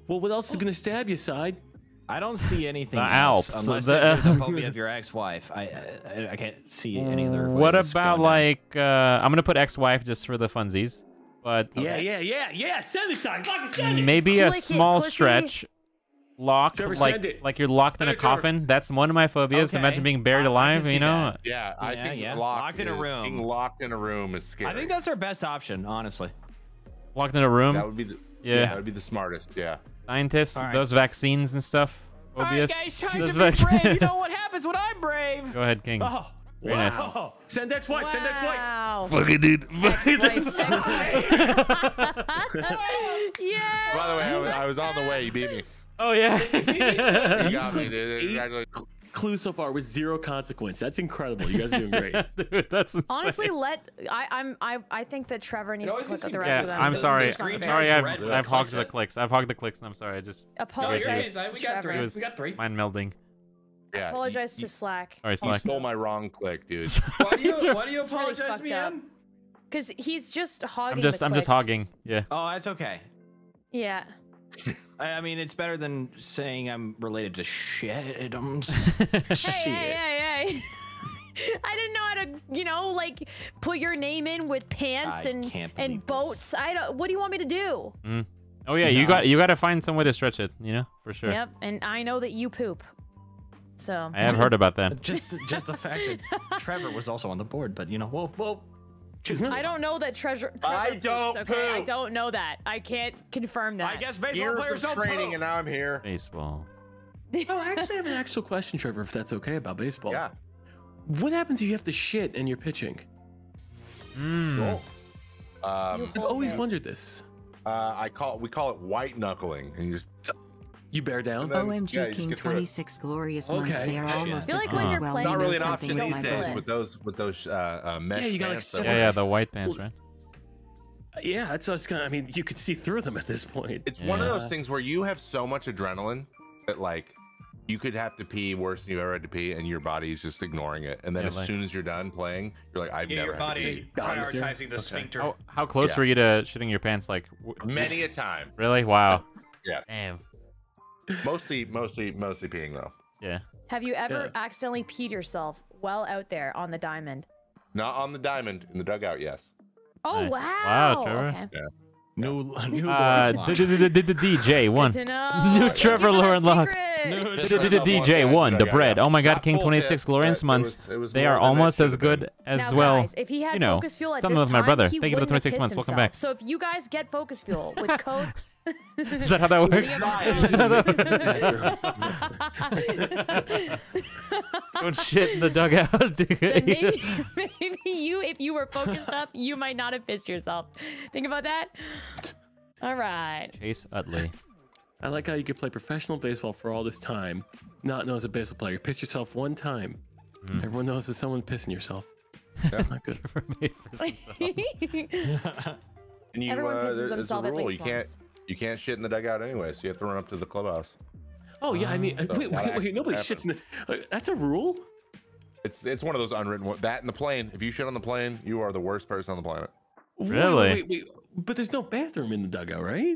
Well, what else is gonna stab you, Side? I don't see anything the else Alps, unless the, uh, there's a phobia of your ex-wife. I, I I can't see any other. What about like uh, I'm gonna put ex-wife just for the funsies, but yeah, okay. yeah, yeah, yeah. Send it, Side. Fucking send it. Maybe a like small it, stretch, locked Trevor, like like you're locked in a Trevor. Coffin. That's one of my phobias. Okay. Imagine being buried alive. You know. That. Yeah, I yeah, think yeah. Locked, locked in is, a room. Being locked in a room is scary. I think that's our best option, honestly. Locked in a room. That would be. The, yeah. yeah, that would be the smartest. Yeah. Scientists, right. those vaccines and stuff. Obvious. All right, guys, time those to be brave. You know what happens when I'm brave. Go ahead, King. Oh, very wow. nice. Send ex-wife. Wow. Send ex-wife. Fuck it, dude. Yeah. By the way, I was, I was on the way. You beat me. Oh yeah. You got me, dude. Congratulations. Clue so far with zero consequence. That's incredible. You guys are doing great. Dude, that's honestly let I I'm I I think that Trevor needs to click with the rest yeah, of them. I'm sorry. I'm sorry. I've I've, I've hogged the clicks. I've hogged the clicks and I'm sorry. I just apologize. No, we got three. We got three. Mind melding. Yeah. I apologize you, to Slack. All right, Slack. You stole my wrong click, dude. Why do you why do you apologize to me? Because he's just hogging. I'm just the I'm just hogging. Yeah. Oh, that's okay. Yeah. I mean, it's better than saying I'm related to shit. I'm hey, shit. Hey, hey, hey, hey. I didn't know how to, you know, like put your name in with pants I and and boats. This. I don't. What do you want me to do? Mm. Oh yeah, no. you got you got to find some way to stretch it, you know, for sure. Yep, and I know that you poop, so I have heard about that. Just just the fact that Trevor was also on the board, but you know, whoa, whoa. I don't know that treasure. Trevor I don't. Poops, okay? I don't know that. I can't confirm that. I guess baseball Years players don't training, poop. And now I'm here. Baseball. Oh, I actually have an actual question, Trevor, if that's okay about baseball. Yeah. What happens if you have to shit and you're pitching? Mm. Cool. Um, I've always wondered this. Uh, I call we call it white knuckling, and you just. You bear down? Then, O M G yeah, King, twenty-six glorious okay. months. They are yeah. almost as good as well. Not really an option these days with those, with those uh, uh, mesh yeah, you got pants. Like, yeah, yeah, the white pants, well, right? Yeah, that's just kind of, I mean, you could see through them at this point. It's yeah. one of those things where you have so much adrenaline that, like, you could have to pee worse than you ever had to pee, and your body's just ignoring it. And then yeah, as like, soon as you're done playing, you're like, I've yeah, never your had to pee. Prioritizing the okay. sphincter. How, how close yeah. were you to shitting your pants? Like, many a time. Really? Wow. Yeah. Damn. mostly mostly mostly peeing though. Yeah, have you ever yeah. accidentally peed yourself well out there on the diamond? Not on the diamond, in the dugout. Yes. Oh nice. Wow, wow, Trevor. Okay. Yeah. New, new uh, D J one. New Trevor Lauren Locke. D J one. The bread. Oh my God, King twenty-six glorious months. They are almost as good as well. You know, some of my brother. Thank you for the twenty-six months. Welcome back. So if you guys get Focus Fuel with code, is that how that works? Don't shit in the dugout. Maybe, maybe you, if you were focused up, you might not have pissed yourself. Think about that. All right. Chase Utley. I like how you could play professional baseball for all this time, not know as a baseball player. Piss yourself one time. Mm. Everyone knows it's someone pissing yourself. That's not good for me. And you, everyone uh, pisses themselves at least once. You can't shit in the dugout anyway, so you have to run up to the clubhouse. Oh yeah, I mean, um, wait, so wait, wait, nobody happens. Shits in the. Uh, that's a rule. It's it's one of those unwritten ones. That and the plane. If you shit on the plane, you are the worst person on the planet. Really? Wait, wait, wait. But there's no bathroom in the dugout, right?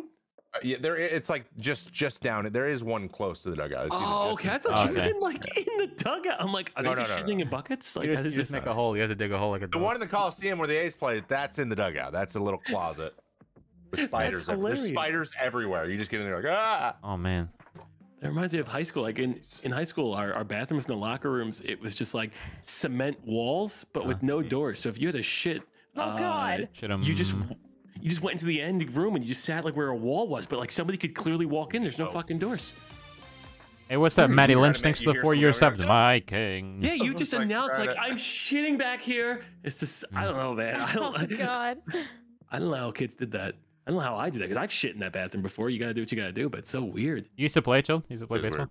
Uh, yeah, there. It's like just just down. There is one close to the dugout. It's oh, okay. I thought okay. you meant like in the dugout. I'm like, are no, they no, just no, shitting no. in buckets? Like, you just, you just make a hole. You have to dig a hole like a. The dog. One in the Coliseum where the A's played. That's in the dugout. That's a little closet. With spiders, there's spiders everywhere. You just get in there like ah. Oh man, that reminds me of high school. Like in in high school, our, our bathrooms and the locker rooms, it was just like cement walls, but oh, with no geez. doors. So if you had a shit, oh uh, god, you just you just went into the end room and you just sat like where a wall was, but like somebody could clearly walk in. There's no oh. fucking doors. Hey, what's up, Maddie Lynch? Thanks for the four-year sub, my king. Yeah, you just announced like I'm shitting back here. It's just I don't know, man. I don't, oh god, I don't know how kids did that. I don't know how I did that, because I've shit in that bathroom before. You gotta do what you gotta do, but it's so weird. You used to play, Chill? You used to play baseball?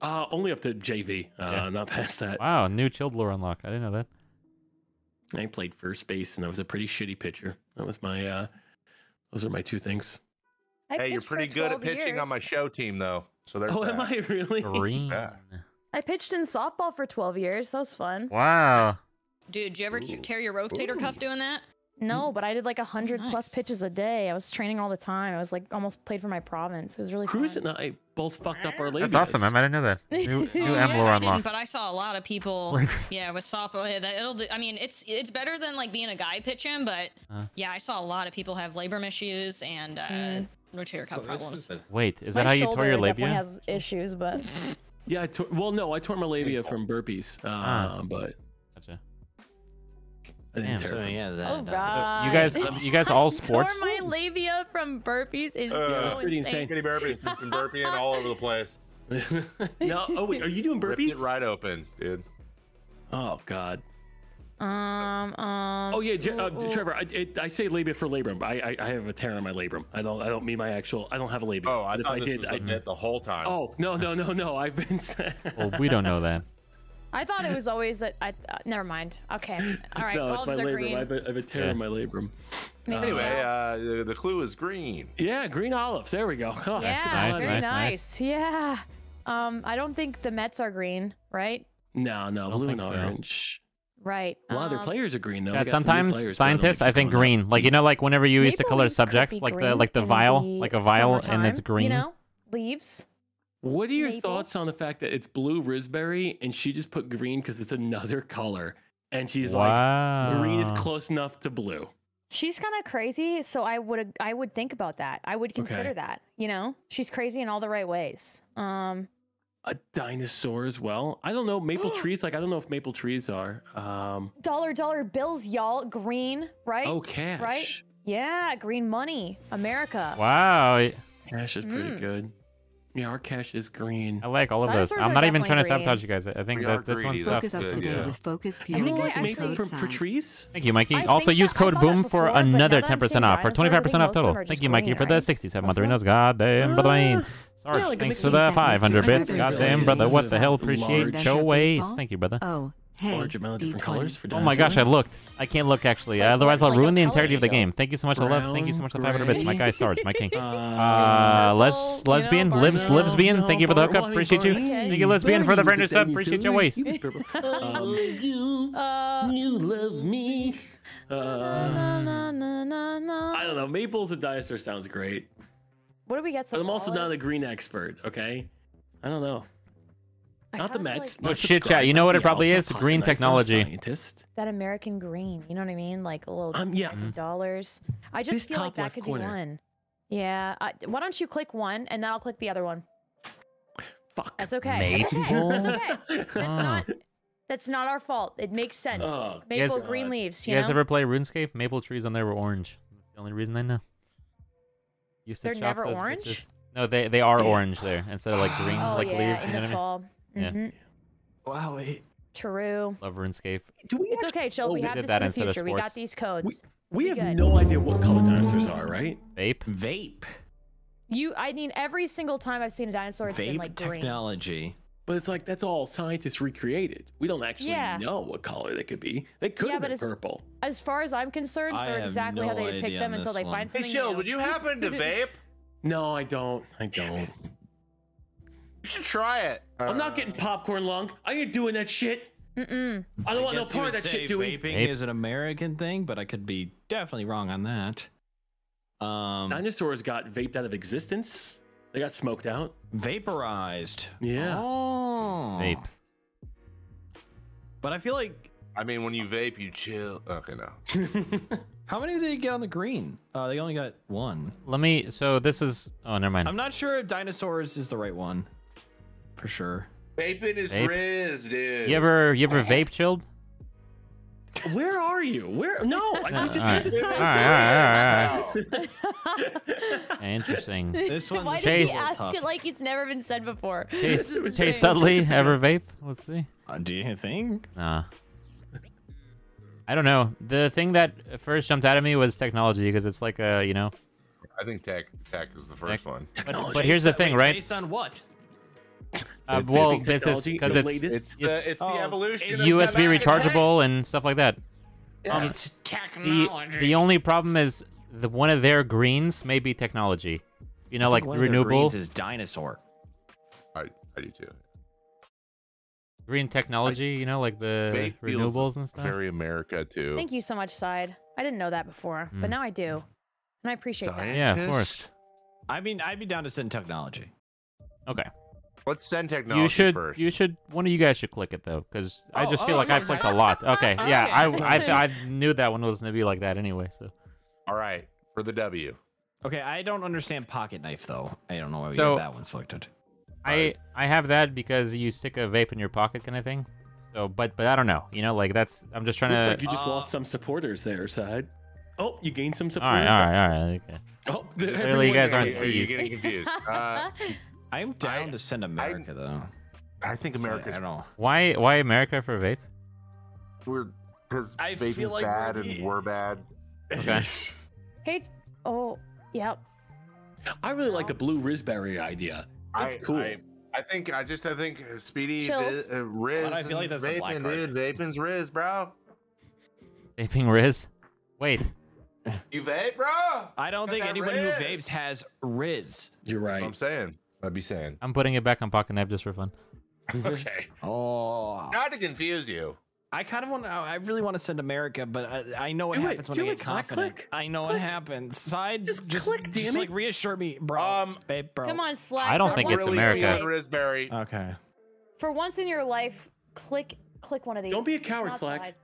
Uh, only up to J V, uh, yeah. not past that. Wow, new Chilled lore unlock. I didn't know that. I played first base, and I was a pretty shitty pitcher. That was my, uh, those are my two things. I hey, you're pretty good at pitching years. on my show team, though. So there's oh, that. Am I really? Green. Yeah. I pitched in softball for twelve years. That was fun. Wow. Dude, did you ever Ooh. tear your rotator Ooh. cuff doing that? No, but I did like a hundred nice. plus pitches a day. I was training all the time. I was like almost played for my province. It was really. Cruz and I both fucked up our ladies. That's awesome, man. I didn't know that. New, new oh, yeah, lore unlocked. But I saw a lot of people. yeah, with softball, yeah, that it'll. Do, I mean, it's it's better than like being a guy pitching, but uh. yeah, I saw a lot of people have labrum issues and uh, mm. rotator cuff so problems. Is Wait, is that my how you tore your labia? My shoulder definitely has issues, but. yeah, I tore, well, no, I tore my labia from burpees, uh, uh. but. Damn, so yeah, that, oh, uh, you guys, you guys all sports. I tore my labia from burpees is uh, so pretty insane. insane. Burpees, been burping all over the place. no, oh wait, are you doing burpees? Ripped it right open, dude. Oh god. Um, um. Oh yeah, ooh, uh, ooh. Trevor, I, it, I say labia for labrum. I, I, I have a tear on my labrum. I don't, I don't mean my actual. I don't have a labia. Oh, I, if I did. I admit the whole time. Oh no, no, no, no. I've been. well, we don't know that. I thought it was always that I. Uh, never mind. Okay. All right. No, it's my labrum. I have, a, I have a tear yeah. in my labrum. Uh, anyway, uh, the, the clue is green. Yeah, green olives. There we go. Oh, yeah, nice, very nice, nice. nice. Yeah. Um, I don't think the Mets are green, right? No, no, blue and orange. So. Right. A lot um, of their players are green though. Yeah, sometimes some players, scientists, though, I think green. Like you know, like whenever you Maple used to color subjects, like the like the vial, the like a vial, and it's green. You know, leaves. What are your Maybe. thoughts on the fact that it's blue raspberry and she just put green because it's another color and she's wow. like green is close enough to blue? She's kind of crazy, so I would I would think about that. I would consider okay. that. You know, she's crazy in all the right ways. Um, a dinosaur as well. I don't know maple trees. Like I don't know if maple trees are. Um, dollar dollar bills, y'all. Green, right? Oh, cash. Right? Yeah, green money, America. Wow, cash is pretty mm. good. Yeah, our cash is green. I like all of those. I'm not even trying to sabotage you guys. I think that this one's stuff. Focus up today with Focus Fuel. I think I making for, for trees. Thank you, Mikey. Also, use code BOOM for another ten percent off, for twenty-five percent off total. Thank you, Mikey, for the sixty-seven month reno's. God damn, bye-bye. Sarge, yeah, like thanks for the five hundred bits. Goddamn, brother, what the hell? Appreciate your ways. Thank you, brother. Oh, hey. Large amount of different colors for dinosaurs. Oh my gosh, I looked. I can't look, actually. Uh, otherwise, I'll ruin the entirety of the game. Thank you so much, I love. Thank you so much for the five hundred bits. My guy, Sarge, my king. Uh, les Lesbian, Lives, Livesbian. Thank you for the hookup. Appreciate you. Thank you, Lesbian, for the brand new sub. Appreciate your ways. You love me. I don't know. Maples and dinosaur sounds great. What do we get? So I'm also not a green expert, okay? I don't know. I not the Mets. Like, no shit, chat. You know what it probably is? Green technology. That American green. You know what I mean? Like little um, yeah. dollars. I just this feel like that could corner. be one. Yeah. I, why don't you click one and then I'll click the other one? Fuck. That's okay. That's okay. That's okay. That's not. That's not our fault. It makes sense. Oh, Maple guys, green leaves. You, you guys know? ever play RuneScape? Maple trees on there were orange. That's the only reason I know. Used to They're never orange? Bitches. No, they they are orange there instead of like green, oh, like yeah, leaves. You know what I mean? Fall. Mm-hmm. Yeah. Wow. Wait. True. Love RuneScape. Do we it's okay, Chill. Oh, we have this in the future. We got these codes. We, we have good. no idea what color dinosaurs are, right? Vape. Vape. You. I mean, every single time I've seen a dinosaur, it's Vape been like green. technology. But it's like that's all scientists recreated. We don't actually yeah. know what color they could be. They could yeah, have been as, purple. As far as I'm concerned, I they're exactly no how they depict them until they one. find something. Hey, Chill, new. Would you happen to vape? No, I don't. I don't. You should try it. Uh, I'm not getting popcorn lung. I ain't doing that shit. Mm-mm. I don't I want no part of that shit doing. Vaping vape. is an American thing, but I could be definitely wrong on that. Um, Dinosaurs got vaped out of existence. They got smoked out. Vaporized. Yeah. Oh. Vape. But I feel like... I mean, when you vape, you chill. Okay, no. How many did they get on the green? Uh, they only got one. Let me... So this is... Oh, never mind. I'm not sure if dinosaurs is the right one. For sure. Vaping is vape. Riz, dude. You ever, you ever vape chilled? Where are you? Where? No, I no, just right. had this conversation. All right, all right, all right. Interesting. This one. Why did he ask tough. it like it's never been said before? Chase, Chase Sudley, ever vape? Let's see. Uh, do you think? Nah. I don't know. The thing that first jumped out at me was technology because it's like a, you know. I think tech, tech is the first tech. one. But, but here's the thing, right? Based on what? Uh, well, this is because it's, it's, it's, it's oh, the evolution it's U S B rechargeable and stuff like that. Yeah. Um, it's technology. The, the only problem is the one of their greens may be technology. You know, like one renewable. Of their greens is dinosaur. I, I do too. Green technology, I, you know, like the renewables and stuff. Very America too. Thank you so much, Side. I didn't know that before, mm. but now I do, and I appreciate Scientist? that. Yeah, of course. I mean, I'd be down to send technology. Okay. Let's send technology you should, first. You should. One of you guys should click it though, because oh, I just feel oh, like no, I've clicked no. a lot. Okay, okay. yeah, I, I I knew that one was gonna be like that anyway. So, all right, for the W. Okay, I don't understand pocket knife though. I don't know why we so, got that one selected. I right. I have that because you stick a vape in your pocket kind of thing. So, but but I don't know. You know, like that's. I'm just trying Looks to. Like you just uh, lost some supporters there, Side. Oh, you gained some supporters. All right, all right, all right. Okay. Oh, the, clearly you guys aren't confused. You're getting confused. Uh, I'm down I, to send America I, though. I think America's. I don't know. Why? Why America for vape? We're because vape is like bad we're... and we're bad. Okay. Hey. Oh. Yep. I really like the blue Rizberry idea. That's I, cool. I, I think I just I think Speedy Chill. uh, Riz. I feel like that's vaping, a black dude. Vaping's Riz, bro. Vaping Riz. Wait. You vape, bro? I don't think anyone Riz. who vapes has Riz. You're right. That's what I'm saying. I'd be saying. I'm putting it back on Pocket Knife just for fun. Okay. Oh. Not to confuse you. I kind of want to, I really want to send America, but I, I know what do happens it, when I get confident. Click. I know click. what happens. Side, just, just click, damn just it. Like, reassure me, bro. Um, babe, bro. Come on, Slack. I don't think it's really America. Rizberry. Okay. For once in your life, click click one of these. Don't be a coward, Not Slack. Side.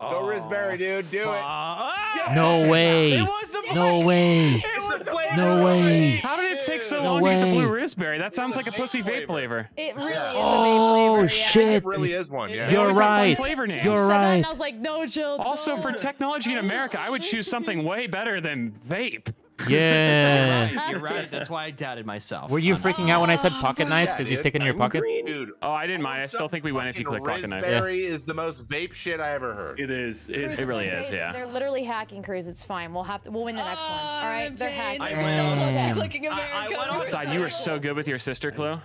Go oh, Rizberry, dude. Do it. Yeah. No way. It was a no way. It was no way. How did it take so no long way. to get the blue Rizberry? That sounds like a pussy vape flavor. It really yeah. is a vape flavor. Oh, shit. It really is one. Yeah. You're right. Flavor names. You're right. And I was like, no, Jill. Also, for technology in America, I would choose something way better than vape. Yeah. You're right, you're right. That's why I doubted myself. Were you freaking out when I said pocket knife because yeah, you stick it in your pocket? Dude, oh, I didn't mind. I still think we went if you click pocket knife. Raspberry yeah. is the most vape shit I ever heard. It is. It, it really is. Yeah. They're literally hacking Cruz. It's fine. We'll have to. We'll win the next oh, one. All right. They're hacking. I went so clicking America. You were so good with your sister, Chloe.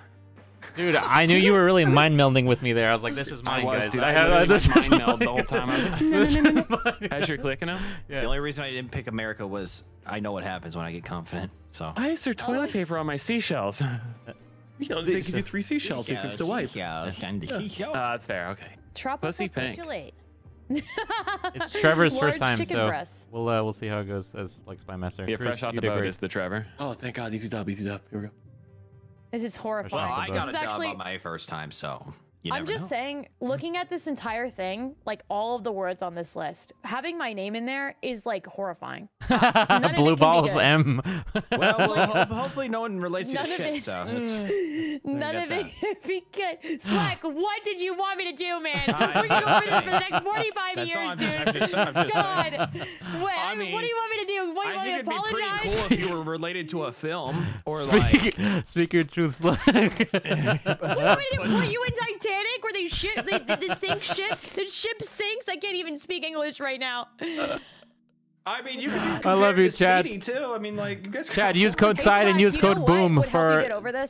Dude, I knew you were really mind melding with me there. I was like, this is mine, was, guys. Dude, I, I had really this mind meld the whole time. I was like, this is mine. As you're clicking them, yeah. The only reason I didn't pick America was I know what happens when I get confident. So why is there toilet oh. paper on my seashells? You know, they give you three seashells if you have to wipe. Yeah, that's fair. Okay. Tropical Pussy pink. It's Trevor's Large first time, so breasts. we'll uh, we'll see how it goes as Flex by Master. Yeah, Chris, fresh out the boat is the Trevor. Oh, thank God, easy dub, easy dub. Here we go. This is horrifying. Well, I got a actually, dub on my first time, so you never I'm just know. saying, looking at this entire thing, like all of the words on this list, having my name in there is like horrifying. Blue balls M. Well, well ho hopefully no one relates to shit, it, so. That's, none of it could be good. Slack, what did you want me to do, man? We're gonna go over this for the next forty-five That's years, all I'm dude. Just, I'm just, I'm just God, wait, I mean, what do you want me to do? What do you I want me to apologize? I think it'd be pretty cool if you were related to a film or speak, like. Speak your truth, Slack. What do you want me to do? Put you in Titanic where they ship, they, they sink ship, the ship sinks. I can't even speak English right now. Uh. I mean, you can do I love you, Chad. Too. I mean, like, you guys Chad, use code hey, SIDE and use code BOOM for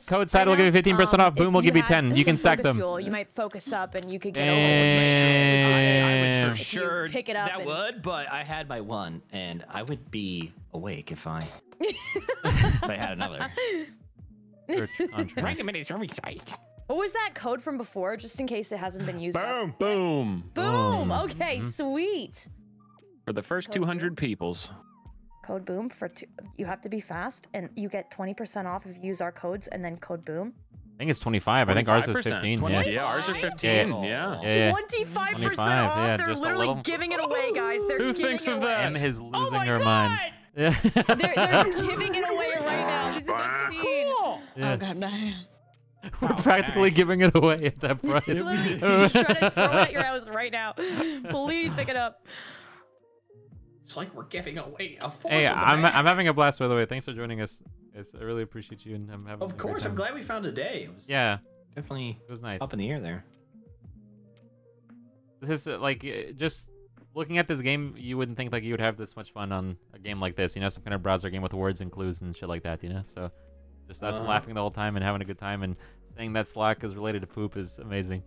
code SIDE will give you fifteen percent um, off. BOOM will give you ten. You can stack them. Fuel, you might focus up and you could get and... over. I, I would for sure pick it up. That and... would, but I had my one and I would be awake if I if I had another. What was that code from before, just in case it hasn't been used? Boom, boom, boom. Okay, sweet. For the first Code two hundred boom. peoples. Code boom for two. You have to be fast and you get twenty percent off if you use our codes and then code boom. I think it's twenty-five. I think ours is fifteen. twenty-five? Yeah. Yeah, ours are fifteen. Yeah. yeah. twenty-five percent off. Yeah, they're literally giving it away, guys. They're Who giving thinks it of away. that? Em is losing oh my her God. mind. Yeah. they're, they're giving it away right now. This is obscene. Cool. Yeah. Oh, God, man. We're wow, practically dang. giving it away at that price. He's trying to throw it at your house right now. Please pick it up. It's like we're giving away a fourth Hey, of the I'm bag. I'm having a blast, by the way. Thanks for joining us. It's, I really appreciate you and I'm having. Of course, I'm glad we found a day. It was yeah, definitely. It was nice. Up in the air there. This is like just looking at this game. You wouldn't think like you would have this much fun on a game like this. You know, some kind of browser game with words and clues and shit like that. You know, so just us uh, laughing the whole time and having a good time and saying that Slack is related to poop is amazing.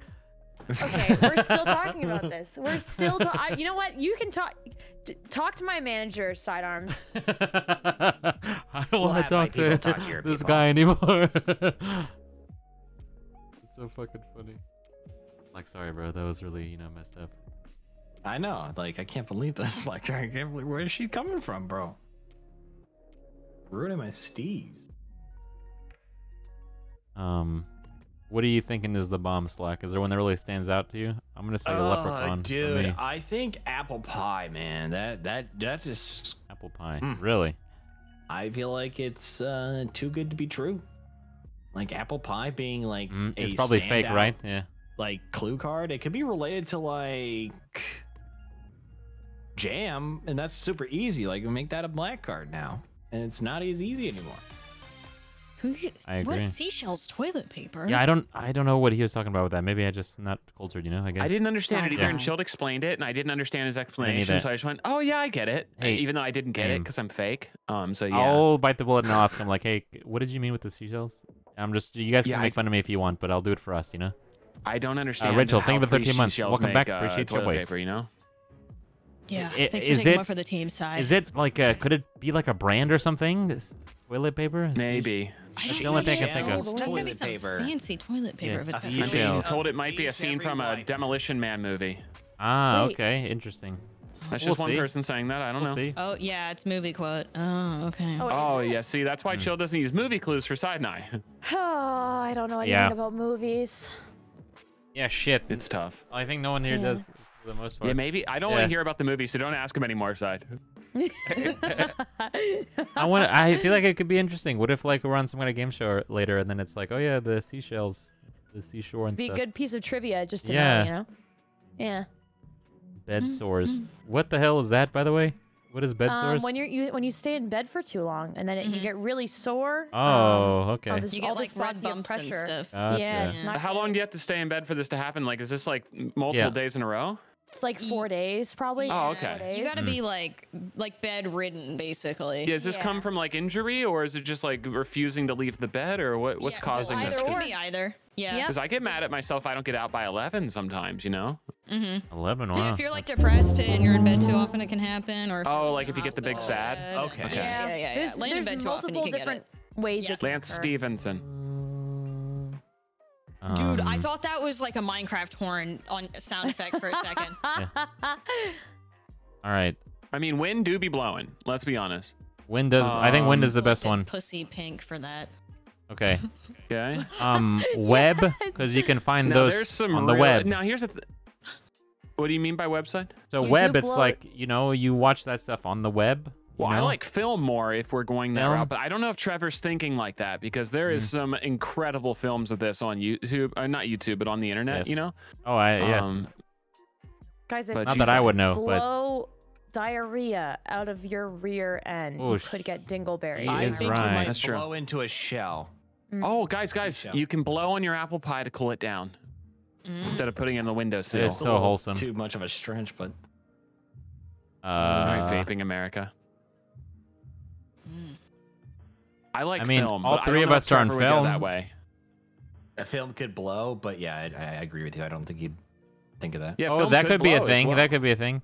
Okay, we're still talking about this. We're still talking. You know what? You can talk. Talk to my manager, Sidearms. I don't want to talk to this people. guy anymore. It's so fucking funny. Like, sorry, bro. That was really, you know, messed up. I know. Like, I can't believe this. Like, I can't believe where is she coming from, bro? Ruining my steez. Um. What are you thinking is the bomb, Slack? Is there one that really stands out to you? I'm gonna say uh, leprechaun. Dude, I think apple pie, man. That that that's just apple pie. Mm. Really? I feel like it's uh, too good to be true. Like apple pie being like mm, a it's probably fake, out, right? Yeah. Like clue card. It could be related to like jam, and that's super easy. Like we make that a black card now, and it's not as easy anymore. Who I agree. What seashells toilet paper? Yeah, I don't I don't know what he was talking about with that. Maybe I just not cultured, you know, I guess. I didn't understand it either, yeah. and Shield explained it and I didn't understand his explanation, so I just went, "Oh yeah, I get it." Hey, even though I didn't get same. it cuz I'm fake. Um so yeah. I'll bite the bullet and I'll ask him like, "Hey, what did you mean with the seashells?" I'm just you guys yeah, can I, make fun of me if you want, but I'll do it for us, you know. I don't understand. Uh, Rachel, thank you for thirteen months. Welcome make, back. Uh, Appreciate your voice. Paper, you know. Yeah, it, thanks for is taking it, more for the team side. Is it like a, could it be like a brand or something? This toilet paper? Maybe. That's the only thing I can think of. That's gonna be some fancy toilet paper. Yes. If it's I'm told it might be a scene from a Demolition Man movie. Ah, Wait. okay, interesting. That's we'll just one see. person saying that. I don't we'll know. See. Oh yeah, it's movie quote. Oh okay. Oh, oh yeah, see that's why mm. Chill doesn't use movie clues for Side Eye. Oh, I don't know anything yeah. about movies. Yeah, shit, it's tough. I think no one here yeah. does. The most part. Yeah, maybe I don't yeah. want to hear about the movie, so don't ask him anymore, Side. I want. I feel like it could be interesting. What if like we're on some kind of game show later, and then it's like, oh yeah, the seashells, the seashore, and It'd be stuff. Be a good piece of trivia just to yeah. know, you know. Yeah. Bed sores. Mm-hmm. What the hell is that, by the way? What is bed sores? Um, when you're, you when you stay in bed for too long, and then it, mm-hmm. you get really sore. Oh, okay. Um, this, you get all like this red bumps and stuff. Gotcha. Yeah. It's yeah. Not How good. long do you have to stay in bed for this to happen? Like, is this like multiple yeah. days in a row? It's like four days, probably. Yeah. Oh, okay. You gotta be like, like bedridden, basically. Yeah, does this yeah. come from like injury, or is it just like refusing to leave the bed, or what? What's yeah, causing either this? Or me either. Yeah. Because yeah. I get mad at myself. I don't get out by eleven sometimes, you know. Mm-hmm. Eleven. Wow. Dude, if you're like depressed and you're in bed too often, it can happen. Or if oh, like if you get the big sad. Bed. Okay. okay. Yeah, yeah, yeah. yeah. There's, Laying there's in bed too often, you can get it. Ways. Yeah. It can Lance occur. Stevenson. Dude, um, I thought that was like a Minecraft horn on sound effect for a second. Yeah. All right. I mean, wind do be blowing. Let's be honest. Wind does. Um, I think wind is the best one. Pussy pink for that. Okay. Okay. Um, web, because yes. you can find now, those some on the real, web. Now here's a. Th what do you mean by website? So you web, it's like it. you know, you watch that stuff on the web. Well, no. I like film more if we're going that no. route, but I don't know if Trevor's thinking like that, because there is mm. some incredible films of this on YouTube, uh, not YouTube, but on the internet, yes. you know? Oh, I, yes. Um, Guys, if not that I would know, blow but... diarrhea out of your rear end, Ooh, you could get dingleberries. I think right. you might That's blow true. into a shell. Mm. Oh, guys, guys, you can blow on your apple pie to cool it down mm. instead of putting it in the windowsill. It's so wholesome. Too much of a stretch, but... Uh... All right, vaping America. I like I mean, film. All three of us are on film that way. A film could blow, but yeah, I, I agree with you. I don't think you'd think of that. Yeah, oh, that could, could be a thing. Well. That could be a thing.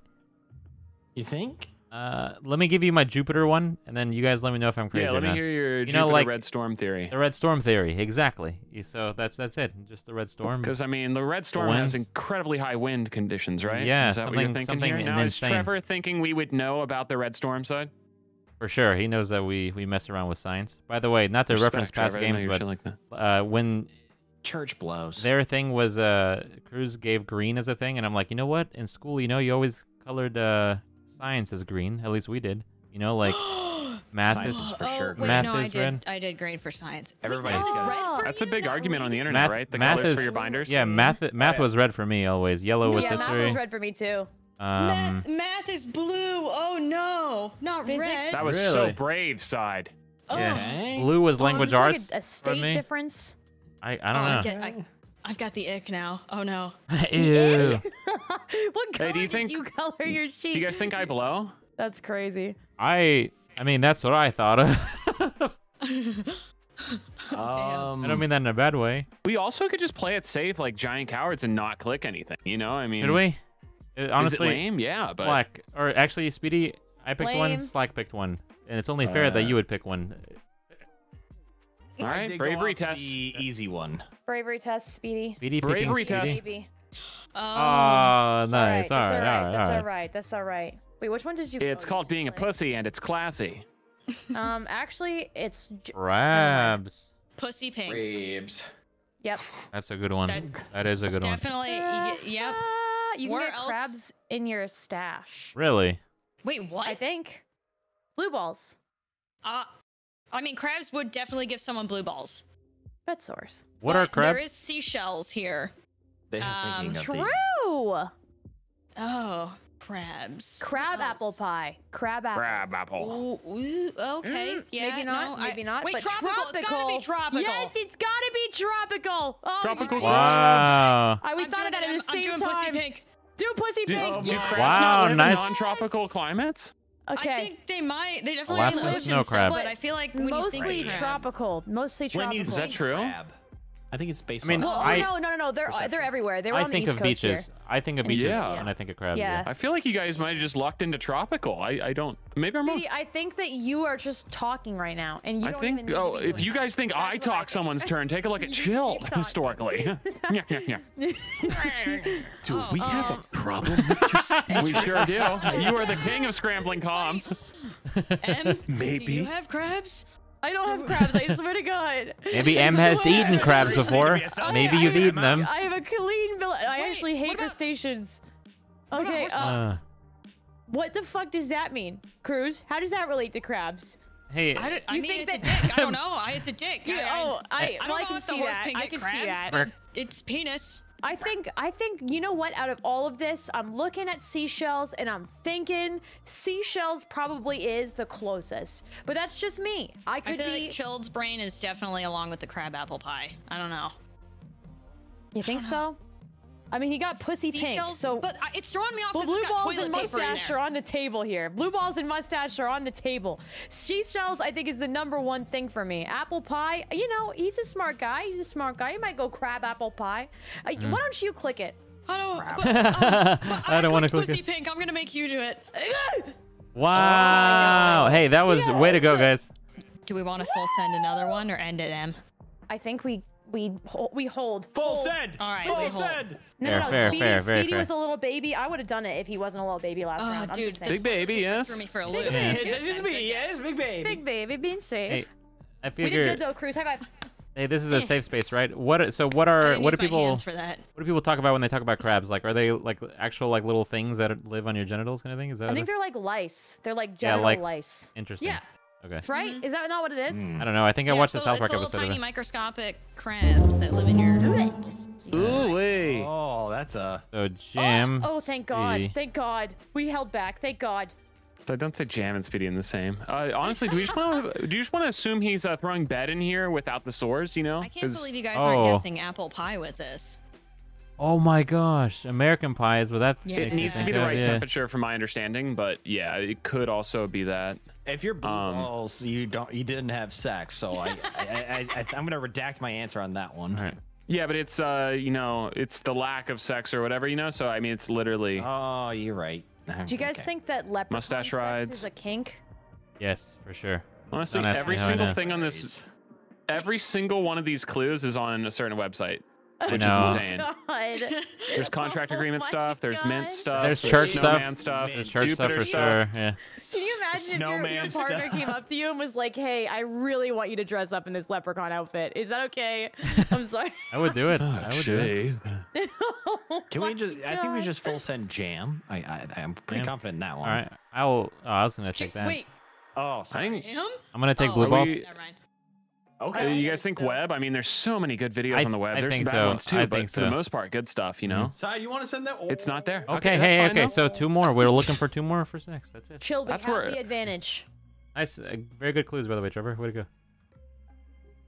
You think? Uh, let me give you my Jupiter one, and then you guys let me know if I'm crazy. Yeah, let me not. hear your you Jupiter know, like, red storm theory. The red storm theory, exactly. So that's that's it. Just the red storm. Because I mean, the red storm the has incredibly high wind conditions, right? Yeah, is that something, what you're thinking here? Now, is Trevor thinking we would know about the red storm side? For sure, he knows that we we mess around with science. By the way, not to Respect, reference past Trevor, games, but like uh, when church blows, their thing was uh, Cruz gave green as a thing, and I'm like, you know what? In school, you know, you always colored uh, science as green. At least we did. You know, like math science is for sure. Oh, wait, math no, is I did, red. I did green for science. Everybody's got oh, red. That's a big argument on the internet, math, right? The math colors is, for your binders. Yeah, math math yeah. was red for me always. Yellow was yeah, history. Yeah, math was red for me too. Um, math, math is blue. Oh no, not physics. red. That was really? so brave, side. Oh. Yeah. Blue was language oh, arts. Like a, a state difference. I I don't oh, know. I get, I, I've got the ick now. Oh no. Ew. What color hey, do you think, did you color your sheet? Do you guys think I blow? That's crazy. I I mean that's what I thought of. Um, I don't mean that in a bad way. We also could just play it safe like giant cowards and not click anything. You know, I mean. Should we? It, honestly, Is it lame? Yeah, but Slack or actually, Speedy, I picked lame. one. Slack picked one, and it's only fair uh, that you would pick one. All right, bravery test, the easy one. Bravery test, Speedy. Speedy bravery test. Speedy. Oh, oh no, it's all right. All right. That's all right. That's all right. Wait, which one did you? It's called being a pussy, and it's classy. um, actually, it's crabs. Pussy pink. Crabs. Yep. That's a good one. That, that is a good definitely, one. Definitely. Yep. You can Where get else? crabs in your stash. Really? Wait, what? I think. Blue balls. Uh, I mean, crabs would definitely give someone blue balls. Bed sores. What but are crabs? There is seashells here. They are um, thinking of True! The... Oh, crabs. Crab balls. apple pie. Crab apples. Crab apple. Ooh, ooh, okay, mm, yeah. Maybe not, no, maybe I... not. Wait, but tropical. tropical. It's gotta be tropical. Yes, it's gotta be tropical. Oh, tropical crabs. Wow. I, we I'm thought of that at the I'm same doing time. Pussy pink. Do pussy do, pink. Oh, yeah. Do wow, nice. Non-tropical climates. Okay. I think they might. They definitely Alaska live snow in crab. Stuff, but I feel like when mostly you think tropical. Crab. Mostly tropical. Is that true? Crab. I think it's based. I mean, on well, I, no, no, no, no. They're perception. they're everywhere. They were I on the East Coast I think of beaches. Here. I think of beaches, yeah. and I think of crabs. Yeah. yeah. I feel like you guys might have just locked into tropical. I I don't. Maybe I'm wrong. I think that you are just talking right now, and you I don't think, even. Oh, if you guys think I talk someone's turn, take a look at Chilled historically. yeah, yeah, yeah. Do we oh, have um, a problem, Mister Speed? We sure do. You are the king of scrambling comms. M, maybe do you have crabs? I don't have crabs, I swear to God. Maybe M has eaten crabs before. Maybe you've eaten them. I have a clean bill. I Wait, actually hate about, crustaceans. Okay, uh, uh. What the fuck does that mean, Cruz? How does that relate to crabs? Hey, I, don't, I you mean, think it's that, a dick. I don't know. I, it's a dick. Yeah, I, oh, I, I, I don't well, know I can, see that. I can see that. It's penis. I think, I think, you know what, out of all of this, I'm looking at seashells and I'm thinking seashells probably is the closest, but that's just me. I could I feel be like Chilled's brain is definitely along with the crab apple pie. I don't know. You think so? I mean, he got pussy seashells, pink, so. But it's throwing me off because it's got toilet paper in there. Blue balls and mustache are on the table here. Blue balls and mustache are on the table. Seashells, I think, is the number one thing for me. Apple pie, you know, he's a smart guy. He's a smart guy. He might go crab apple pie. Uh, mm. Why don't you click it? I don't, but, uh, but I, I don't want to click pussy it. Pussy pink. I'm going to make you do it. Wow. Oh, hey, that was yeah, way to go, guys. Do we want to full send another one or end it, Em? I think we... We we hold. Full hold. Send. All right. Full send. No, fair, no, fair, Speedy, fair, Speedy fair. was a little baby. I would have done it if he wasn't a little baby last oh, round. I'm dude, just big baby, yes. Threw me for a loop. Big yeah. baby, yes. This is me, yes, big baby. Big baby, being safe. Hey, I figure. We did good though, Cruz. High five. Hey, this is a safe space, right? What? So what are what do people? For that. What do people talk about when they talk about crabs? Like, are they like actual like little things that live on your genitals, kind of thing? Is that? I think a... they're like lice. They're like genital yeah, like, lice. Interesting. Yeah. Okay. Right? Mm-hmm. Is that not what it is? Mm. I don't know. I think yeah, I watched the South Park episode. It's little tiny microscopic crabs that live in your. Ooh wee! Oh, that's a. So jam. Oh, oh thank God! Speedy. Thank God! We held back. Thank God. So don't say Jam and Speedy in the same. Uh, honestly, do we just want to? Do you just want to assume he's uh, throwing bed in here without the sores? You know? I can't believe you guys oh. aren't guessing apple pie with this. Oh my gosh! American pie is what that. Yeah. It needs to be the right yeah. temperature, from my understanding, but yeah, it could also be that. If you're blue um, balls, you don't, you didn't have sex, so I, I, I, I, I'm gonna redact my answer on that one. All right. Yeah, but it's uh, you know, it's the lack of sex or whatever, you know. So I mean, it's literally. Oh, you're right. Do you guys okay. think that leprechaun mustache rides sex is a kink? Yes, for sure. Honestly, don't every single thing on this, every single one of these clues is on a certain website. Which no. is insane. God. There's contract oh agreement stuff. There's gosh. mint stuff. There's church snowman stuff. Mint. There's church Jupiter stuff for stuff. sure. Yeah. Can you imagine if your, your partner stuff. came up to you and was like, "Hey, I really want you to dress up in this leprechaun outfit. Is that okay?" I'm sorry. I would do it. Oh, I would geez. do it. oh Can we just? God. I think we just full send Jam. I, I I'm pretty Jam. confident in that one. All right. I will. Oh, I was gonna check that. Wait. Oh, sorry. Jam? I'm gonna take oh, blue balls. We, Never mind. Okay. You guys think so. web? I mean, there's so many good videos th on the web. I there's some bad so. ones too, I but for so. the most part, good stuff, you know? Side, you want to send that? Oh. It's not there. Okay, okay hey, fine, okay, though. so two more. We're looking for two more for next. That's it. Chill, we that's have where... the advantage. Nice. Uh, very good clues, by the way, Trevor. Way to go.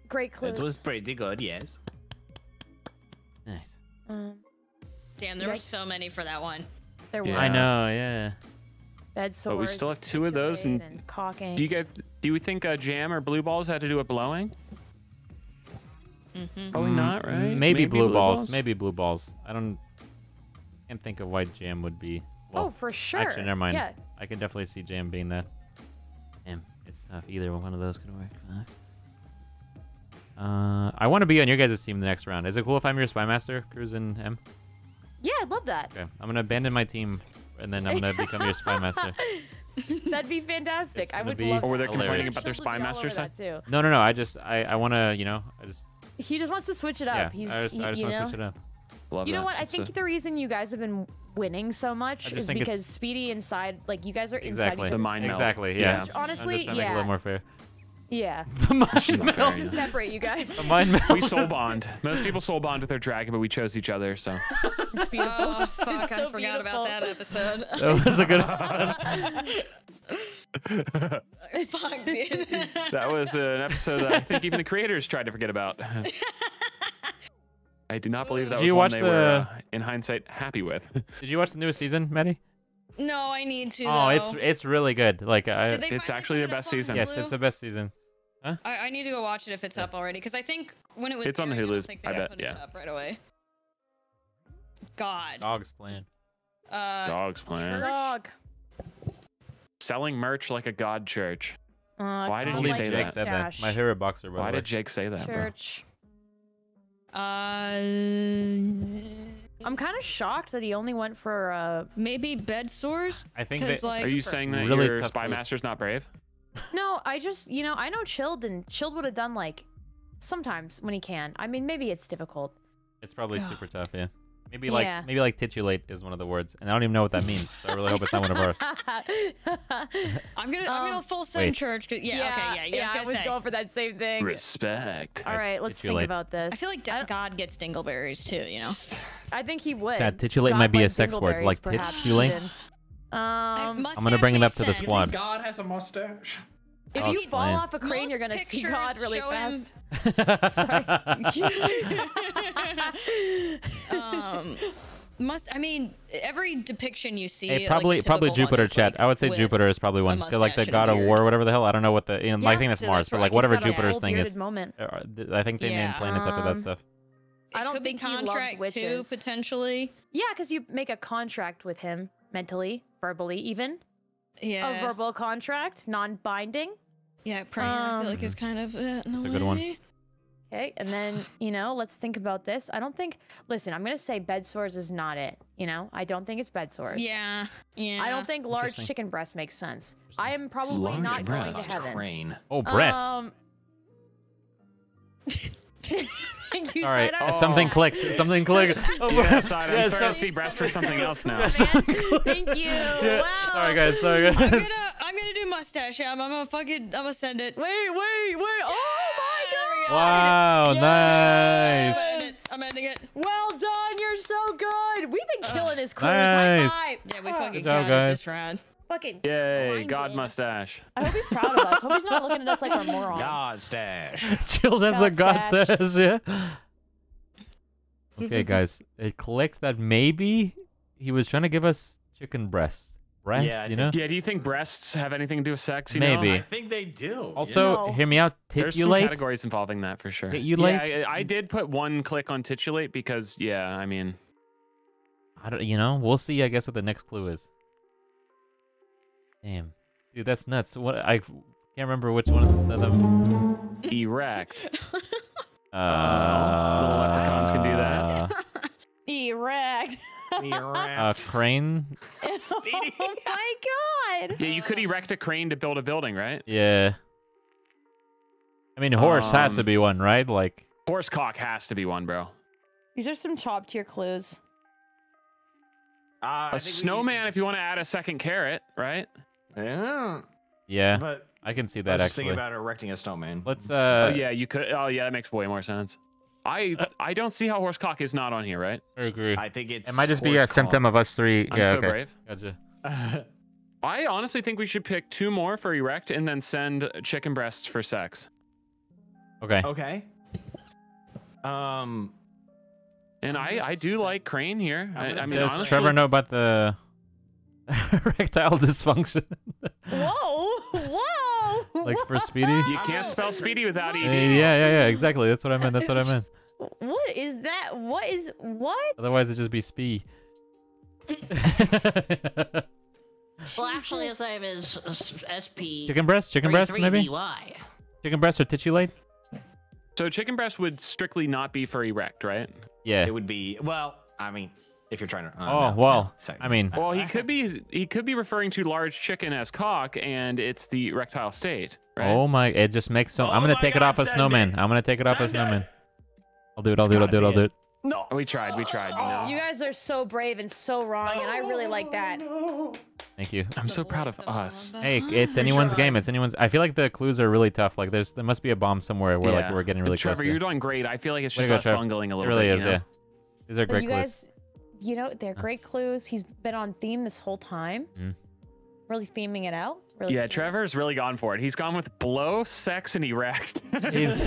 Great clues. It was pretty good, yes. Nice. Um, Damn, there Yikes. were so many for that one. There were. Yeah. I know, yeah. Bed sores, but we still have two of those, and, and caulking. Do you guys, do we think uh, Jam or blue balls had to do with blowing? Mm-hmm. Probably not, right? Maybe, Maybe blue, blue balls. balls. Maybe blue balls. I don't. Can't think of why Jam would be. Well, oh, for sure. Actually, never mind. Yeah. I can definitely see Jam being that. Damn, it's tough. Either one of those could work. Uh, I want to be on your guys' team the next round. Is it cool if I'm your spy master, Cruz and M? Yeah, I'd love that. Okay, I'm gonna abandon my team. And then I'm gonna become your spy master. That'd be fantastic. I would be love. Or were they hilarious. complaining about their spy master side? No, no, no. I just, I, I wanna, you know, I just. He just wants to switch it up. Yeah, He's, I just, I just wanna know? switch it up. Love you that. know what? I it's think a... the reason you guys have been winning so much is because it's... Speedy inside, like you guys are inside. Exactly. The mind melt. Exactly. Yeah. Which, honestly, I'm just trying yeah. to make it a little more fair. Yeah. The mind melt. Just separate you guys. The mind melt. We soul bond. Most people soul bond with their dragon, but we chose each other, so. It's beautiful. Oh, fuck, it's so I forgot beautiful. about that episode. That was a good one. Fuck, dude. That was an episode that I think even the creators tried to forget about. I do not believe that did was one they the... were, uh, in hindsight, happy with. Did you watch the newest season, Maddie? No, I need to. Oh, though. it's it's really good. Like, I, it's actually their best season. Yes, it's the best season. Huh? I, I need to go watch it if it's yeah. up already, because I think when it was. It's there, on the Hulu's. I, think they I bet. Put yeah. It up right away. God. Dog's plan. Uh, Dog's plan. Dog. Selling merch like a god church. Uh, Why did he say Jake that? that? My hero boxer. Why did Jake say that? Church. Bro? Uh. I'm kind of shocked that he only went for uh, maybe bed sores. I think. That, like, are you saying that really your spy master's not brave? No, I just you know I know Chilled and Chilled would have done like sometimes when he can. I mean maybe it's difficult. It's probably super tough, yeah. Maybe like yeah. maybe like titulate is one of the words, and I don't even know what that means. So I really hope it's not one of ours. I'm gonna um, I'm gonna full send church. Yeah, yeah, okay, yeah, yeah. I was, I was going for that same thing. Respect. All right, let's titulate. Think about this. I feel like I God gets dingleberries too, you know. I think he would. Yeah, titulate God might be a sex word, like titulate. Um, I'm gonna bring it up sense. to the squad. God has a mustache. If I'll you explain. fall off a crane, Most you're gonna see God really fast. Sorry. um, must I mean every depiction you see? Hey, probably, like probably Jupiter. Chat. Like I would say Jupiter is probably one. Like the God of War, whatever the hell. I don't know what the. You know, yeah, I think that's so Mars, that's but like whatever Jupiter's thing is. Moment. I think they yeah. named planets um, after that stuff. I don't think he loves witches. Too, potentially. Yeah, because you make a contract with him mentally, verbally, even. Yeah. A verbal contract, non-binding. Yeah, praying, um, I feel like it's kind of uh, no That's a good one. Okay, and then, you know, let's think about this. I don't think... Listen, I'm going to say bed sores is not it, you know? I don't think it's bed sores. Yeah, yeah. I don't think large chicken breast makes sense. I am probably large not breast. going to heaven. Crane. Oh, breast. Um... You All right, oh. something clicked. Something clicked. Oh, yeah, side, I'm yeah, starting so... to see breast for something else now. Man, thank you. Yeah. Wow. Sorry guys. Sorry guys. I'm gonna, I'm gonna do mustache. I'm, I'm gonna fucking, I'm gonna send it. Wait, wait, wait. Oh my God. Wow, yes. Nice. I'm ending, I'm ending it. Well done. You're so good. We've been killing uh, this cruise. Nice. High five. Yeah, we fucking got it guys. this round. Fucking Yay, blinded. God mustache. I hope he's proud of us. Hope he's not looking at us like we're morons. God stash. Chill, that's what God says, yeah. Okay, guys. It clicked that maybe he was trying to give us chicken breasts. Breasts, yeah, you know? Yeah, do you think breasts have anything to do with sex? You maybe. Know? I think they do. Also, you know, hear me out. Titulate. There's some categories involving that for sure. Titulate? Yeah, I, I did put one click on titulate because, yeah, I mean. I don't, you know, we'll see, I guess, what the next clue is. Damn, dude, that's nuts. What I can't remember which one of them. Erect. uh, uh, leprechauns can do that. Erect. Erect. A crane. Oh my God. Yeah, you could erect a crane to build a building, right? Yeah. I mean, horse um, has to be one, right? Like horse cock has to be one, bro. These are some top tier clues. Uh, a snowman, we... if you want to add a second carrot, right? Yeah. Yeah. But I can see that. I was actually thinking about erecting a snowman. Let's. Uh... Oh yeah, you could. Oh yeah, that makes way more sense. I uh, I don't see how horsecock is not on here, right? I agree. I think it's. It might just be a symptom of us three. I'm yeah, so okay. brave. Gotcha. I honestly think we should pick two more for erect and then send chicken breasts for sex. Okay. Okay. Um. And I, I do like crane here. I, I mean, does honestly... Trevor know about the erectile dysfunction? Whoa, whoa! Like for Speedy? You can't spell Speedy without E D. Yeah, yeah, yeah, exactly. That's what I meant. That's what I meant. What is that? What is what? Otherwise, it'd just be Spee. Well, actually, his name is S P. Chicken breast? Chicken breast, maybe? Chicken breast or titulate? So chicken breast would strictly not be for erect, right? Yeah. It would be, well, I mean, if you're trying to... Uh, oh, no, well, no, I mean... Well, he could be he could be referring to large chicken as cock, and it's the erectile state, right? Oh my, it just makes so... Oh I'm going to take God, it off a snowman. It. I'm going to take it send off a snowman. It. I'll do it, I'll do it, I'll do it, I'll do it. No. We tried, we tried. No. You guys are so brave and so wrong, no, and I really like that. No. Thank you. I'm so proud of us. Hey, it's anyone's game. It's anyone's. I feel like the clues are really tough. Like there's, there must be a bomb somewhere where yeah. like we're getting really Trevor, close. Trevor, you're doing great. I feel like it's just us bungling a little bit. It really bit, is. You know? Yeah. These are great you clues. Guys, you know, they're great clues. He's been on theme this whole time. Mm. Really theming it out. Really yeah, Trevor's out. really gone for it. He's gone with blow, sex, and erect. He's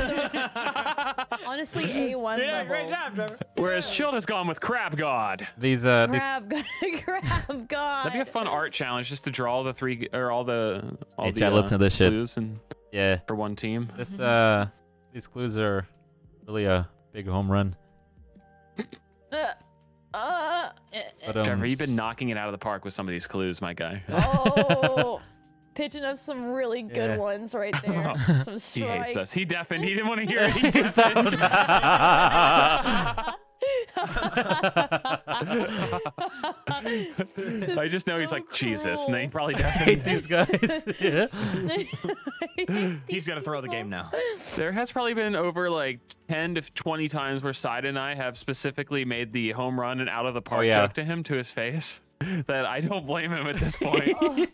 honestly A one yeah, level. Great job, Trevor. Whereas yes. Chill has gone with crab god. These uh, crab these... god, crab god. That'd be a fun art challenge just to draw all the three or all the all hey, the Chad, uh, listen to this clues shit. and yeah for one team. This uh, these clues are really a big home run. uh. Uh, but, um, Trevor, you've been knocking it out of the park with some of these clues, my guy. Oh. Pitching up some really good yeah. ones right there. Some strikes. He hates us. He deafened. He didn't want to hear it. He just I just know so he's like cruel. Jesus, and they probably definitely hate these guys. He's gonna throw the game now. There has probably been over like ten to twenty times where Side and I have specifically made the home run and out of the park oh, yeah. joke to him to his face. That I don't blame him at this point. Oh.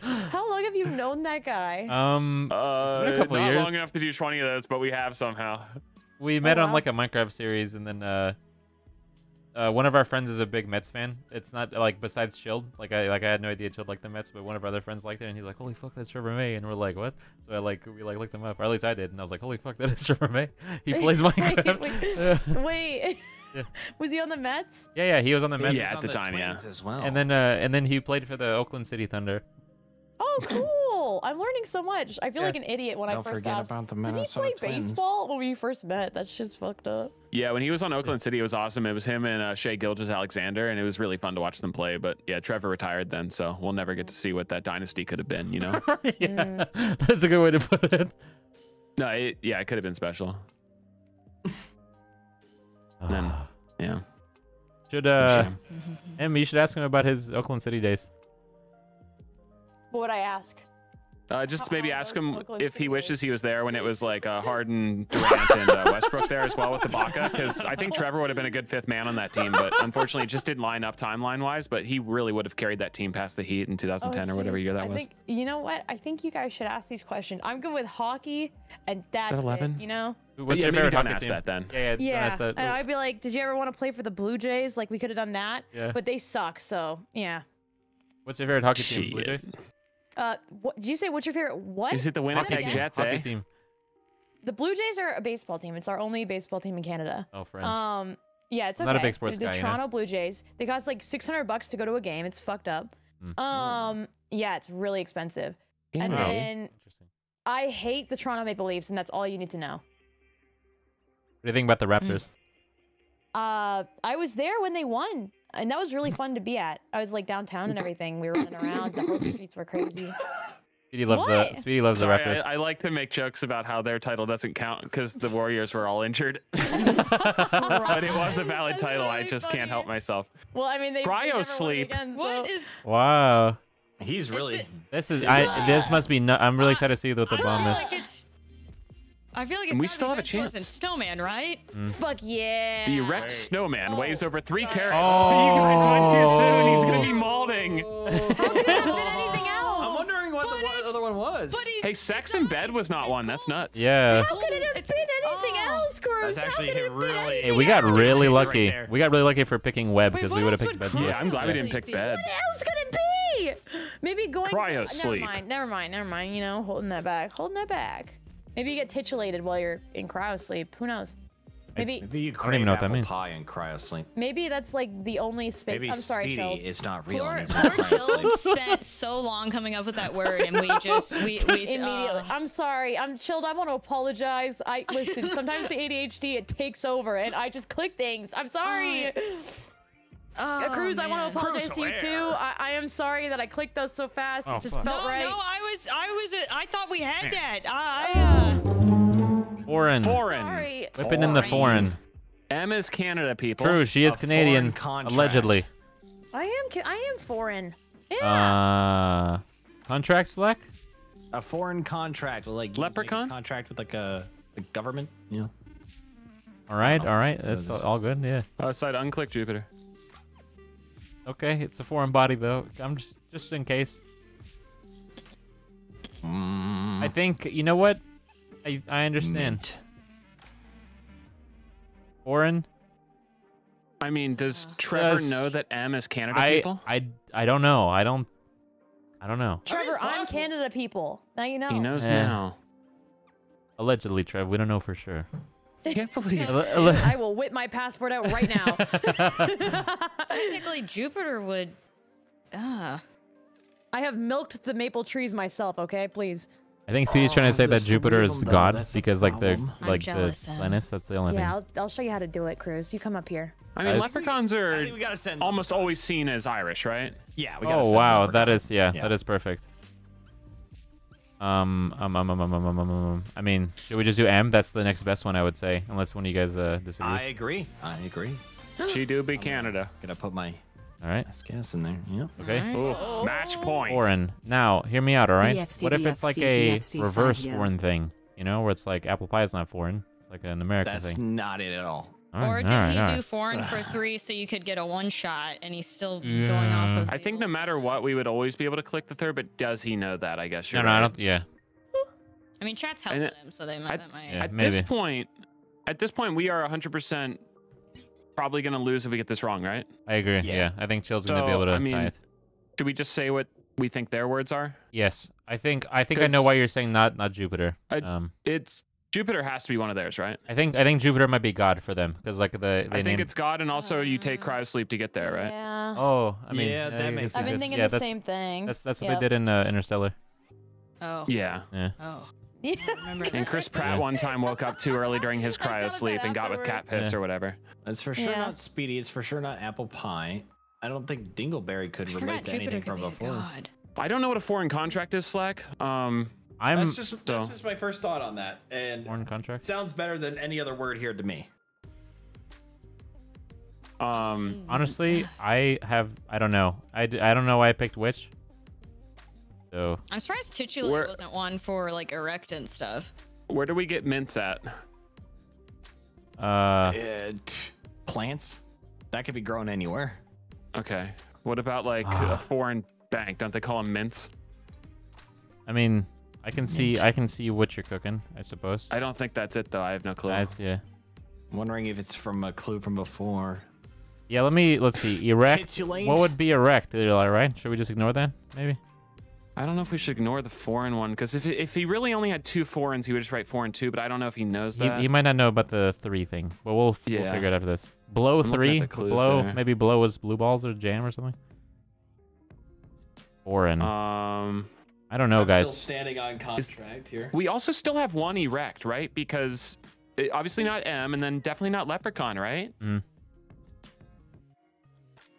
How long have you known that guy? Um, uh, it's been a couple not years. Long enough to do twenty of those, but we have somehow. We met oh, wow. on like a Minecraft series, and then uh, uh, one of our friends is a big Mets fan. It's not like besides Chilled, like I like I had no idea Chilled liked the Mets, but one of our other friends liked it, and he's like, "Holy fuck, that's Trevor May," and we're like, "What?" So I like we like looked him up, or at least I did, and I was like, "Holy fuck, that is Trevor May. He plays Minecraft." Wait. wait. wait. Yeah. Was he on the Mets? Yeah, yeah, he was on the Mets. Yeah, at the, the time, yeah. As well. And then, uh, and then he played for the Oakland City Thunder. Oh, cool! I'm learning so much. I feel yeah. like an idiot when Don't I first asked. About the Did he play Twins. baseball when we first met? That's just fucked up. Yeah, when he was on Oakland yeah. City, it was awesome. It was him and uh, Shea Gilgeous-Alexander, and it was really fun to watch them play. But yeah, Trevor retired then, so we'll never get to see what that dynasty could have been. You know? yeah, mm. That's a good way to put it. No, it, yeah, it could have been special. Then, yeah. Should uh, Em, you should ask him about his Oakland City days. What would I ask? Uh, just how, maybe how ask him Oakland if City he wishes days. he was there when it was like uh, Harden, Durant, and uh, Westbrook there as well with the Baca, because I think Trevor would have been a good fifth man on that team, but unfortunately it just didn't line up timeline-wise. But he really would have carried that team past the Heat in two thousand ten oh, or whatever year that I was. Think, you know what? I think you guys should ask these questions. I'm good with hockey, and that's eleven? It, you know. What's yeah, your favorite don't ask team? That then. Yeah, yeah. yeah. Ask that. And I'd be like, did you ever want to play for the Blue Jays? Like, we could have done that, yeah. but they suck, so yeah. What's your favorite hockey team? Blue Jays? Uh, what, did you say what's your favorite? What? Is it the Winnipeg Jets? Hockey eh? team. The Blue Jays are a baseball team. It's our only baseball team in Canada. Oh, friends. Um, yeah, it's okay. Not a big sports the guy, Toronto you know? Blue Jays. They cost like six hundred bucks to go to a game. It's fucked up. Mm. Um, yeah, it's really expensive. Game and wow. then Interesting. I hate the Toronto Maple Leafs, and that's all you need to know. What do you think about the Raptors? Uh, I was there when they won, and that was really fun to be at. I was like downtown and everything. We were running around. The whole streets were crazy. Speedy loves what? the Speedy loves Sorry, the Raptors. I, I like to make jokes about how their title doesn't count because the Warriors were all injured. But it was a valid That's title. Really I just funny. can't help myself. Well, I mean, they. Cryo sleep. Again, so. What is? Wow. He's really. Is this is. I. This must be. No, I'm really uh, excited to see what the I bomb is. Like it's I feel like it's we still have a chance. Snowman, right? Mm. Fuck yeah! The erect snowman oh, weighs over three sorry. carats. Oh. You guys went too soon. He's gonna be malding. Oh. How could it have been anything else? I'm wondering what but the one, other one was. Hey, sex in bed was not one. Cold. That's nuts. Yeah. How could it have it's, been anything oh. else, Cruz? That's actually how could it really. Hey, we got really lucky. Right we got really lucky for picking web because we would have picked bed. Yeah, I'm glad we didn't pick bed. What else could it be? Maybe going. Cryo sleep. Never mind. Never mind. Never mind. You know, holding that back. Holding that back. Maybe you get titillated while you're in cryo sleep. Who knows? Maybe, maybe you I don't even know what that means. Pie in cryo sleep. Maybe that's like the only space. Maybe I'm sorry, Speedy Child. is not real. Poor, poor Child spent so long coming up with that word, and we just we, we immediately. Uh... I'm sorry. I'm Chilled. I want to apologize. I listen. Sometimes the A D H D it takes over, and I just click things. I'm sorry. Uh... Oh, Cruz, man. I want to apologize Cruz to you too. I, I am sorry that I clicked those so fast. Oh, it just fuck. felt no, right. No, no, I was, I was, a, I thought we had man. that. I, uh... Foreign. Foreign. Sorry. Whipping foreign. in the foreign. Em is Canada, people. True, she is a Canadian, allegedly. I am, I am foreign. Yeah. Uh, contract slack? A foreign contract with like leprechaun like contract with like a, a government, you know. All right, all right, so that's all good. Yeah. Outside, unclick Jupiter. Okay, it's a foreign body though. I'm just just in case. Mm. I think you know what? I I understand. Mint. Foreign. I mean, does Trevor does, know that M is Canada I, people? I I don't know. I don't I don't know. Trevor, I'm Canada people. Now you know. He knows yeah. now. Allegedly, Trev, we don't know for sure. I can't believe I will whip my passport out right now. Technically, Jupiter would. Uh. I have milked the maple trees myself. Okay, please. I think Speedy's oh, trying to say that Jupiter is God though, because like the like the planets. That's the only yeah, thing. Yeah, I'll, I'll show you how to do it, Cruz. You come up here. I mean, uh, leprechauns are I mean, we gotta send almost them. always seen as Irish, right? Yeah. We gotta oh send wow, that is yeah, yeah, that is perfect. Um, um, um, um, um, um, um, um, I mean, should we just do M? That's the next best one, I would say, unless one of you guys uh, disagrees. I agree. I agree. She do be I'm Canada. Gonna put my all right last guess in there. Yep. Okay. Right. Ooh. Oh. Match point. Foreign. Now, hear me out. All right. B F C, what if B F C, it's like a B F C reverse side, foreign yeah. thing? You know, where it's like apple pie is not foreign. It's like an American That's thing. That's not it at all. All or right, did right, he do right. foreign for three so you could get a one shot and he's still mm. going off of I think no matter what, we would always be able to click the third, but does he know that? I guess you're No, right. no, I don't, yeah. I mean, chat's helping and him, so they might. At, that might yeah, at this point, at this point, we are one hundred percent probably going to lose if we get this wrong, right? I agree, yeah. yeah. I think Chill's so, going to be able to I mean, tithe. Should we just say what we think their words are? Yes. I think I think I know why you're saying not not Jupiter. I, um, it's... Jupiter has to be one of theirs, right? I think I think Jupiter might be God for them, because like the they I think named... it's God, and also you take Cryo Sleep to get there, right? Yeah. Oh, I mean, yeah, that I, makes. Sense. I've been thinking yeah, the same thing. That's that's what yep. they did in uh, Interstellar. Oh. Yeah. Yeah. Oh. Yeah. And Chris Pratt one time woke up too early during his Cryo Sleep and got with cat piss yeah. or whatever. It's for sure yeah. not Speedy. It's for sure not apple pie. I don't think Dingleberry could relate to Jupiter anything from be before. God. I don't know what a foreign contract is, Slack. Um. I'm, that's, just, so, that's just my first thought on that, and foreign contract sounds better than any other word here to me. Um, honestly, I have I don't know I, I don't know why I picked which. So I'm surprised Titulate wasn't one for like erect and stuff. Where do we get mints at? Uh, it, plants that could be grown anywhere. Okay, what about like uh, a foreign bank? Don't they call them mints? I mean. I can see, I can see what you're cooking, I suppose. I don't think that's it though. I have no clue. That's, yeah. I'm wondering if it's from a clue from before. Yeah, let me, let's see. Erect. Titulate? What would be erect? Right? Should we just ignore that? Maybe. I don't know if we should ignore the foreign one, because if if he really only had two foreigns, he would just write foreign two. But I don't know if he knows that. He, he might not know about the three thing. But we'll, yeah. we'll figure it out after this. Blow I'm three. Blow. There. Maybe blow was blue balls or jam or something. Foreign. Um. I don't know, I'm guys. Still standing on contract here. We also still have one erect, right? Because it, obviously not M, and then definitely not Leprechaun, right? Mm.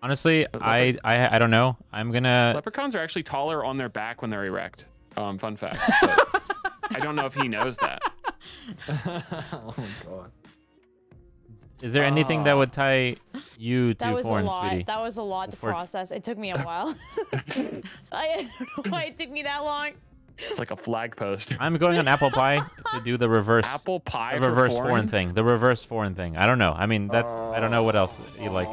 Honestly, I, I I don't know. I'm gonna. Leprechauns are actually taller on their back when they're erect. Um, fun fact. But I don't know if he knows that. Oh my god. Is there anything uh, that would tie you to foreign, Speedy? That was a lot Before... to process. It took me a while. I don't know why it took me that long. It's like a flag post. I'm going on apple pie to do the reverse. Apple pie the reverse foreign? foreign thing. The reverse foreign thing. I don't know. I mean, that's uh, I don't know what else you like.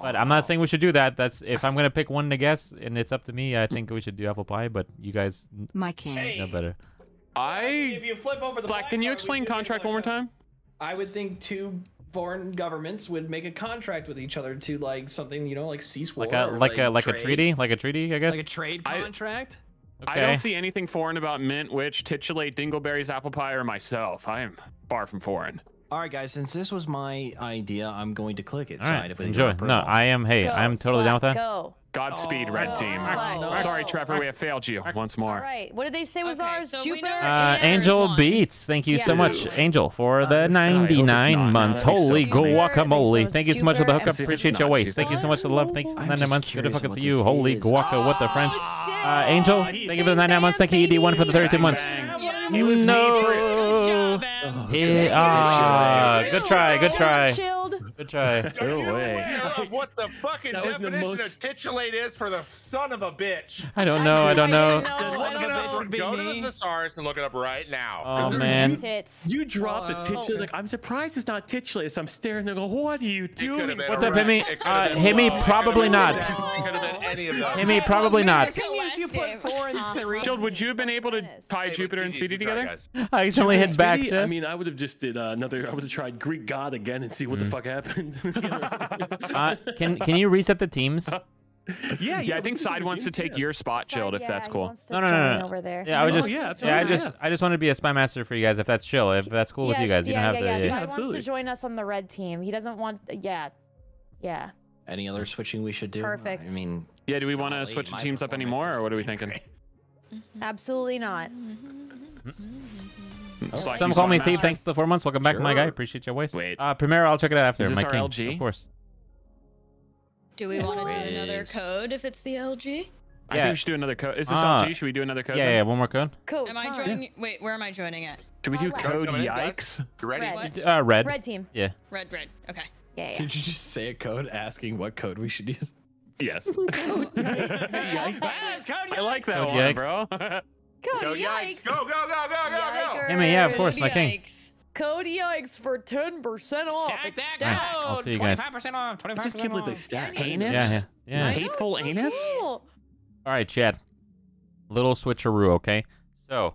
But I'm not saying we should do that. That's if I'm gonna pick one to guess, and it's up to me. I think we should do apple pie. But you guys, my king, know better. I. If you flip over the. Black, can you explain contract one more time? I would think two. Foreign governments would make a contract with each other to like something, you know, like cease war, like a like, like a like trade. a treaty, like a treaty, I guess, like a trade contract. I, okay. I don't see anything foreign about mint, witch, titulate, dingleberries, apple pie, or myself. I am far from foreign. All right, guys, since this was my idea, I'm going to click it. All right, side if we enjoy. No, I am. Hey, go, I am totally down with that. Go. Godspeed, oh, red go, team. Go, Sorry, go. Trevor, we have failed you once more. All right, what did they say was okay, ours? So Jupiter? Uh, Angel Beats, thank you yeah. so much, Angel, for the uh, ninety-nine months. Holy so guacamole! Thank you so much for the hookup. Appreciate your waste. Thank you so much for the love. Thank you for the nine months. Good to fucking see you. Holy guaca, what the French? Uh, Angel, thank you for the ninety-nine months. Thank you, E D one, for the thirty-two months. No. He, uh, good try, good try. Good try. What the fucking definition of titulate is for the son of a bitch? I don't know, I don't know. Go to the thesaurus and look it up right now. Oh man. You dropped the titulate. I'm surprised it's not titulate. So I'm staring and go, what are you doing? What's up, Himmy? Uh, Himmy, probably not. Himmy, probably not. You put four and three. Jill, would you have been able to tie Jupiter and Speedy together? I accidentally hit back to. I mean, I would have just did uh, another. I would have tried Greek God again and see what mm. the fuck happened. uh, can Can you reset the teams? Yeah, yeah. I think Side wants to take your spot, Chill, if that's cool. No, no, no, no. Over there. Yeah, I was just. Yeah, I just. I just want to be a spy master for you guys, if that's chill, if that's cool with you guys. You don't have to. Yeah, Side wants to join us on the red team. He doesn't want. Yeah, yeah. Any other switching we should do? Perfect. I mean. Yeah, do we want to switch the teams up anymore, or what are we thinking? Absolutely not. Oh. So Some call me Thief. Thanks for the four months. Welcome back, sure. my guy. Appreciate your waste. Wait. Uh, Primera, I'll check it out after. Is this my our king, L G? Of course. Do we want to do another code if it's the L G? I yeah. think we should do another code. Is this uh, L G? Should we do another code? Yeah, yeah, one more code. Code. Am I joining? Yeah. Wait, where am I joining at? Should we do oh, code? Yikes. Ready? Red. Uh, red. Red team. Yeah. Red. Red. Okay. Yeah, yeah. Did you just say a code asking what code we should use? Yes. Code yikes. Yes, code yikes. I like that code one, yikes. bro. Code go yikes. yikes. Go, go, go, go, go, go. I mean, yeah, of course, yikes. my king. Code yikes for ten percent off. Stack that code. Right, I'll see you guys. twenty-five percent off. twenty-five percent off. I just can't believe they stack. Anus? Yeah, yeah. yeah. Hateful know, anus? So cool. All right, Chad. Little switcheroo, okay? So,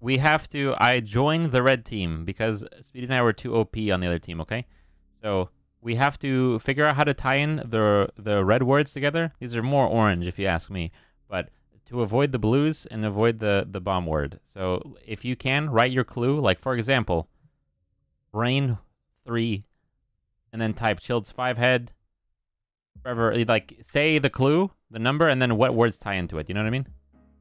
we have to... I joined the red team because Speedy and I were too O P on the other team, okay? So, we have to figure out how to tie in the the red words together. These are more orange, if you ask me. But to avoid the blues and avoid the, the bomb word. So, if you can, write your clue. Like, for example, brain three, and then type Childs five head. Trevor, like, say the clue, the number, and then what words tie into it. You know what I mean?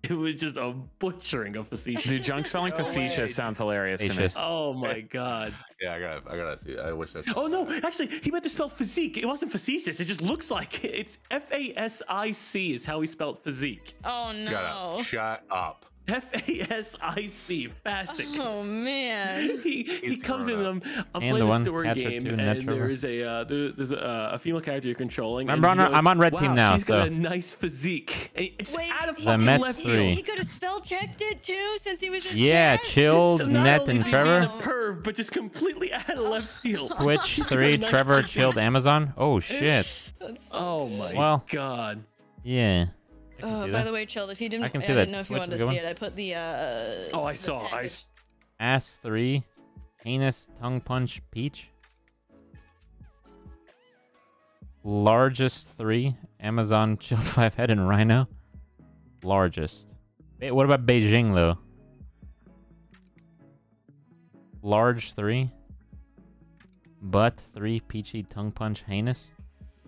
It was just a butchering of facetious. Dude, junk spelling no facetious way. sounds hilarious facetious. to me. Oh my god. Yeah, I gotta, I gotta see. I wish that's. Oh no, actually, he meant to spell physique. It wasn't facetious. It just looks like it. It's F A S I C is how he spelled physique. Oh no. Shut up. Shut up. F A S I C. Fasic. Oh man. he He's he comes in. Them. I'm and playing the story game, and there Trevor. is a uh, there, there's a, a female character you're controlling. I'm, and on, goes, I'm on red wow, team now. She's so. got a nice physique. And it's Wait, out of the left field. He could have spell checked it too, since he was in yeah, chat. Chilled, so Net, and Trevor. Perv, but just completely out of left field. Twitch three, nice Trevor, physique. Chilled, Amazon. Oh shit. That's so oh my well, god. Yeah. Oh, by that. the way, Chilled, if you didn't, I, can see I that. didn't know if you Which wanted to see one? it, I put the, uh... Oh, I saw, I... Ass three, anus, tongue punch, peach. Largest three, Amazon, Chilled five head, and rhino. Largest. What about Beijing, though? Large three. Butt three, peachy, tongue punch, heinous.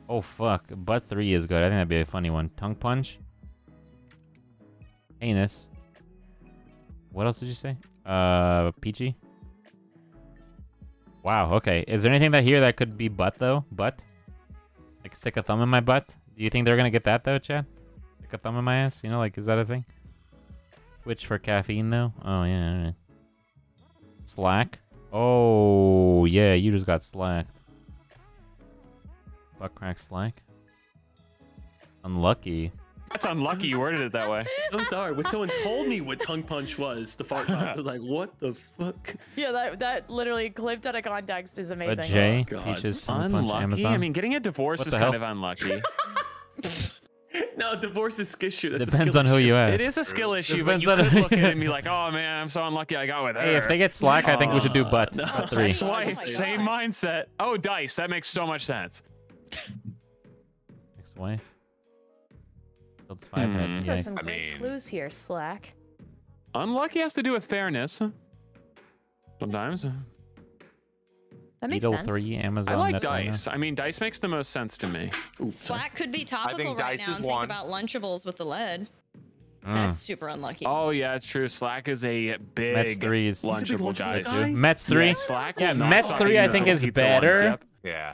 Oh, fuck. Butt three is good. I think that'd be a funny one. Tongue punch. Anus. What else did you say? Uh, peachy. Wow. Okay. Is there anything that here that could be butt though? Butt. Like stick a thumb in my butt. Do you think they're gonna get that though, Chad? Stick a thumb in my ass. You know, like is that a thing? Switch for caffeine though. Oh yeah. All right. Slack. Oh yeah. You just got slacked. Butt crack slack. Unlucky. That's unlucky you worded it that way. I'm sorry, when someone told me what tongue punch was, the fart punch, I was like, what the fuck? Yeah, that that literally clipped out of context is amazing. But Jay, oh, Peaches, tongue unlucky? punch, Amazon. I mean, getting a divorce what is kind of unlucky. No, divorce is skill issue. That's Depends a skill on who issue. you ask. It is a skill issue, Depends but you could look at it and be like, oh man, I'm so unlucky I got with her. Hey, if they get slack, I think uh, we should do butt. No. butt three. Ex-wife, oh same mindset. Oh, dice, that makes so much sense. Ex-wife. Five hmm. These are some I great mean, clues here, Slack. Unlucky has to do with fairness. Sometimes. That makes Beetle sense. three, Amazon, I like dice. Right I mean, dice makes the most sense to me. Ooh, Slack could be topical right now and one. think about Lunchables with the lead. Mm. That's super unlucky. Oh, yeah, it's true. Slack is a big Mets three is Lunchable guy. Mets three? Yeah, Slack yeah Mets three I think is better. Ones, yep. Yeah.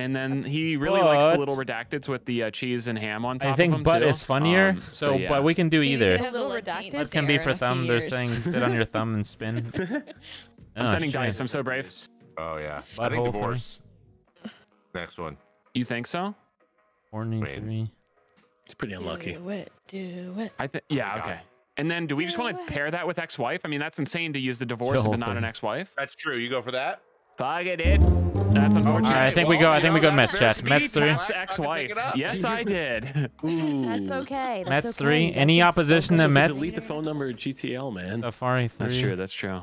And then he really but, likes the little redacteds with the uh, cheese and ham on top I think of them butt too. is funnier, um, so, so yeah. but we can do either. That can be for thumb. They're saying sit on your thumb and spin. oh, I'm sending sure. dice. I'm so brave. Oh, yeah. Butthole I think divorce. Thing. Next one. You think so? Horny three. It's pretty unlucky. Do it. Do it. I think. Yeah, oh okay. And then do we do just want to pair that with ex-wife? I mean, that's insane to use the divorce but not an ex-wife. That's true. You go for that? Fuck it, dude. That's unfortunate. All right, I think well, we go. I think we go. Mets chat. Mets three. Ex-wife. Yes, I did. Ooh. That's okay. That's Mets three. Okay. Any opposition to Mets? Delete the phone number of G T L, man. Safari three. That's true. That's true.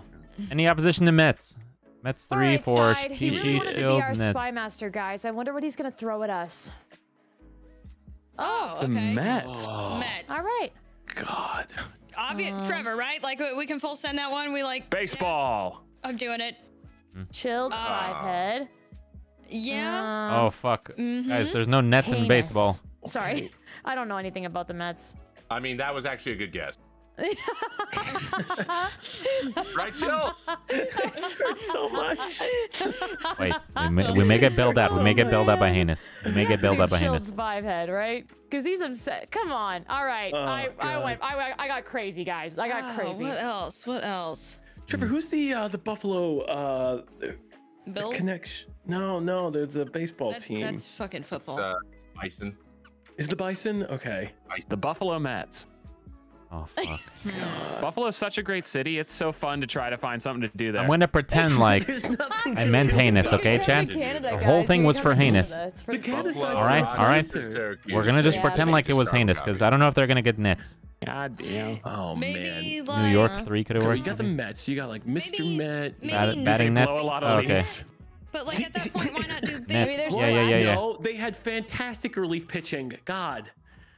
Any opposition to Mets? Mets three right, for Peachy. He really wanted to be our spy master, guys. I wonder what he's gonna throw at us. Oh, okay. The Mets. Oh. Mets. All right. God. Obvious, uh, Trevor. Right? Like we can full send that one. We like baseball. Yeah, I'm doing it. Chilled uh, five head. Yeah. Oh fuck, mm-hmm. guys! There's no nets Heinous. in baseball. Sorry, I don't know anything about the Mets. I mean, that was actually a good guess. Right, Chill? It hurts so much. Wait, we may, we may get bailed out. So we may get bailed out by Heinous. We may get bailed out by Heinous. Chilled five head, right? Because he's upset. Come on. All right, oh, I God. I went. I I got crazy, guys. I got oh, crazy. What else? What else? Trevor, who's the uh, the Buffalo uh, Bills? Connection. No, no, there's a baseball that's, team. That's fucking football. It's, uh, bison. Is the Bison? Okay. The Buffalo Mets. Oh, fuck. Buffalo's such a great city. It's so fun to try to find something to do there. I'm going to pretend like I meant heinous, okay, Chad? The whole thing was for heinous. Alright, alright. We're going to just pretend like it was heinous, because I don't know if they're going to get nets. God damn. Oh, man. New York three could have worked. You got the Mets. You got, like, Mister Met. Batting nets. Okay. But like at that point, why not do big? There's yeah, yeah, yeah, yeah. No, they had fantastic relief pitching. God,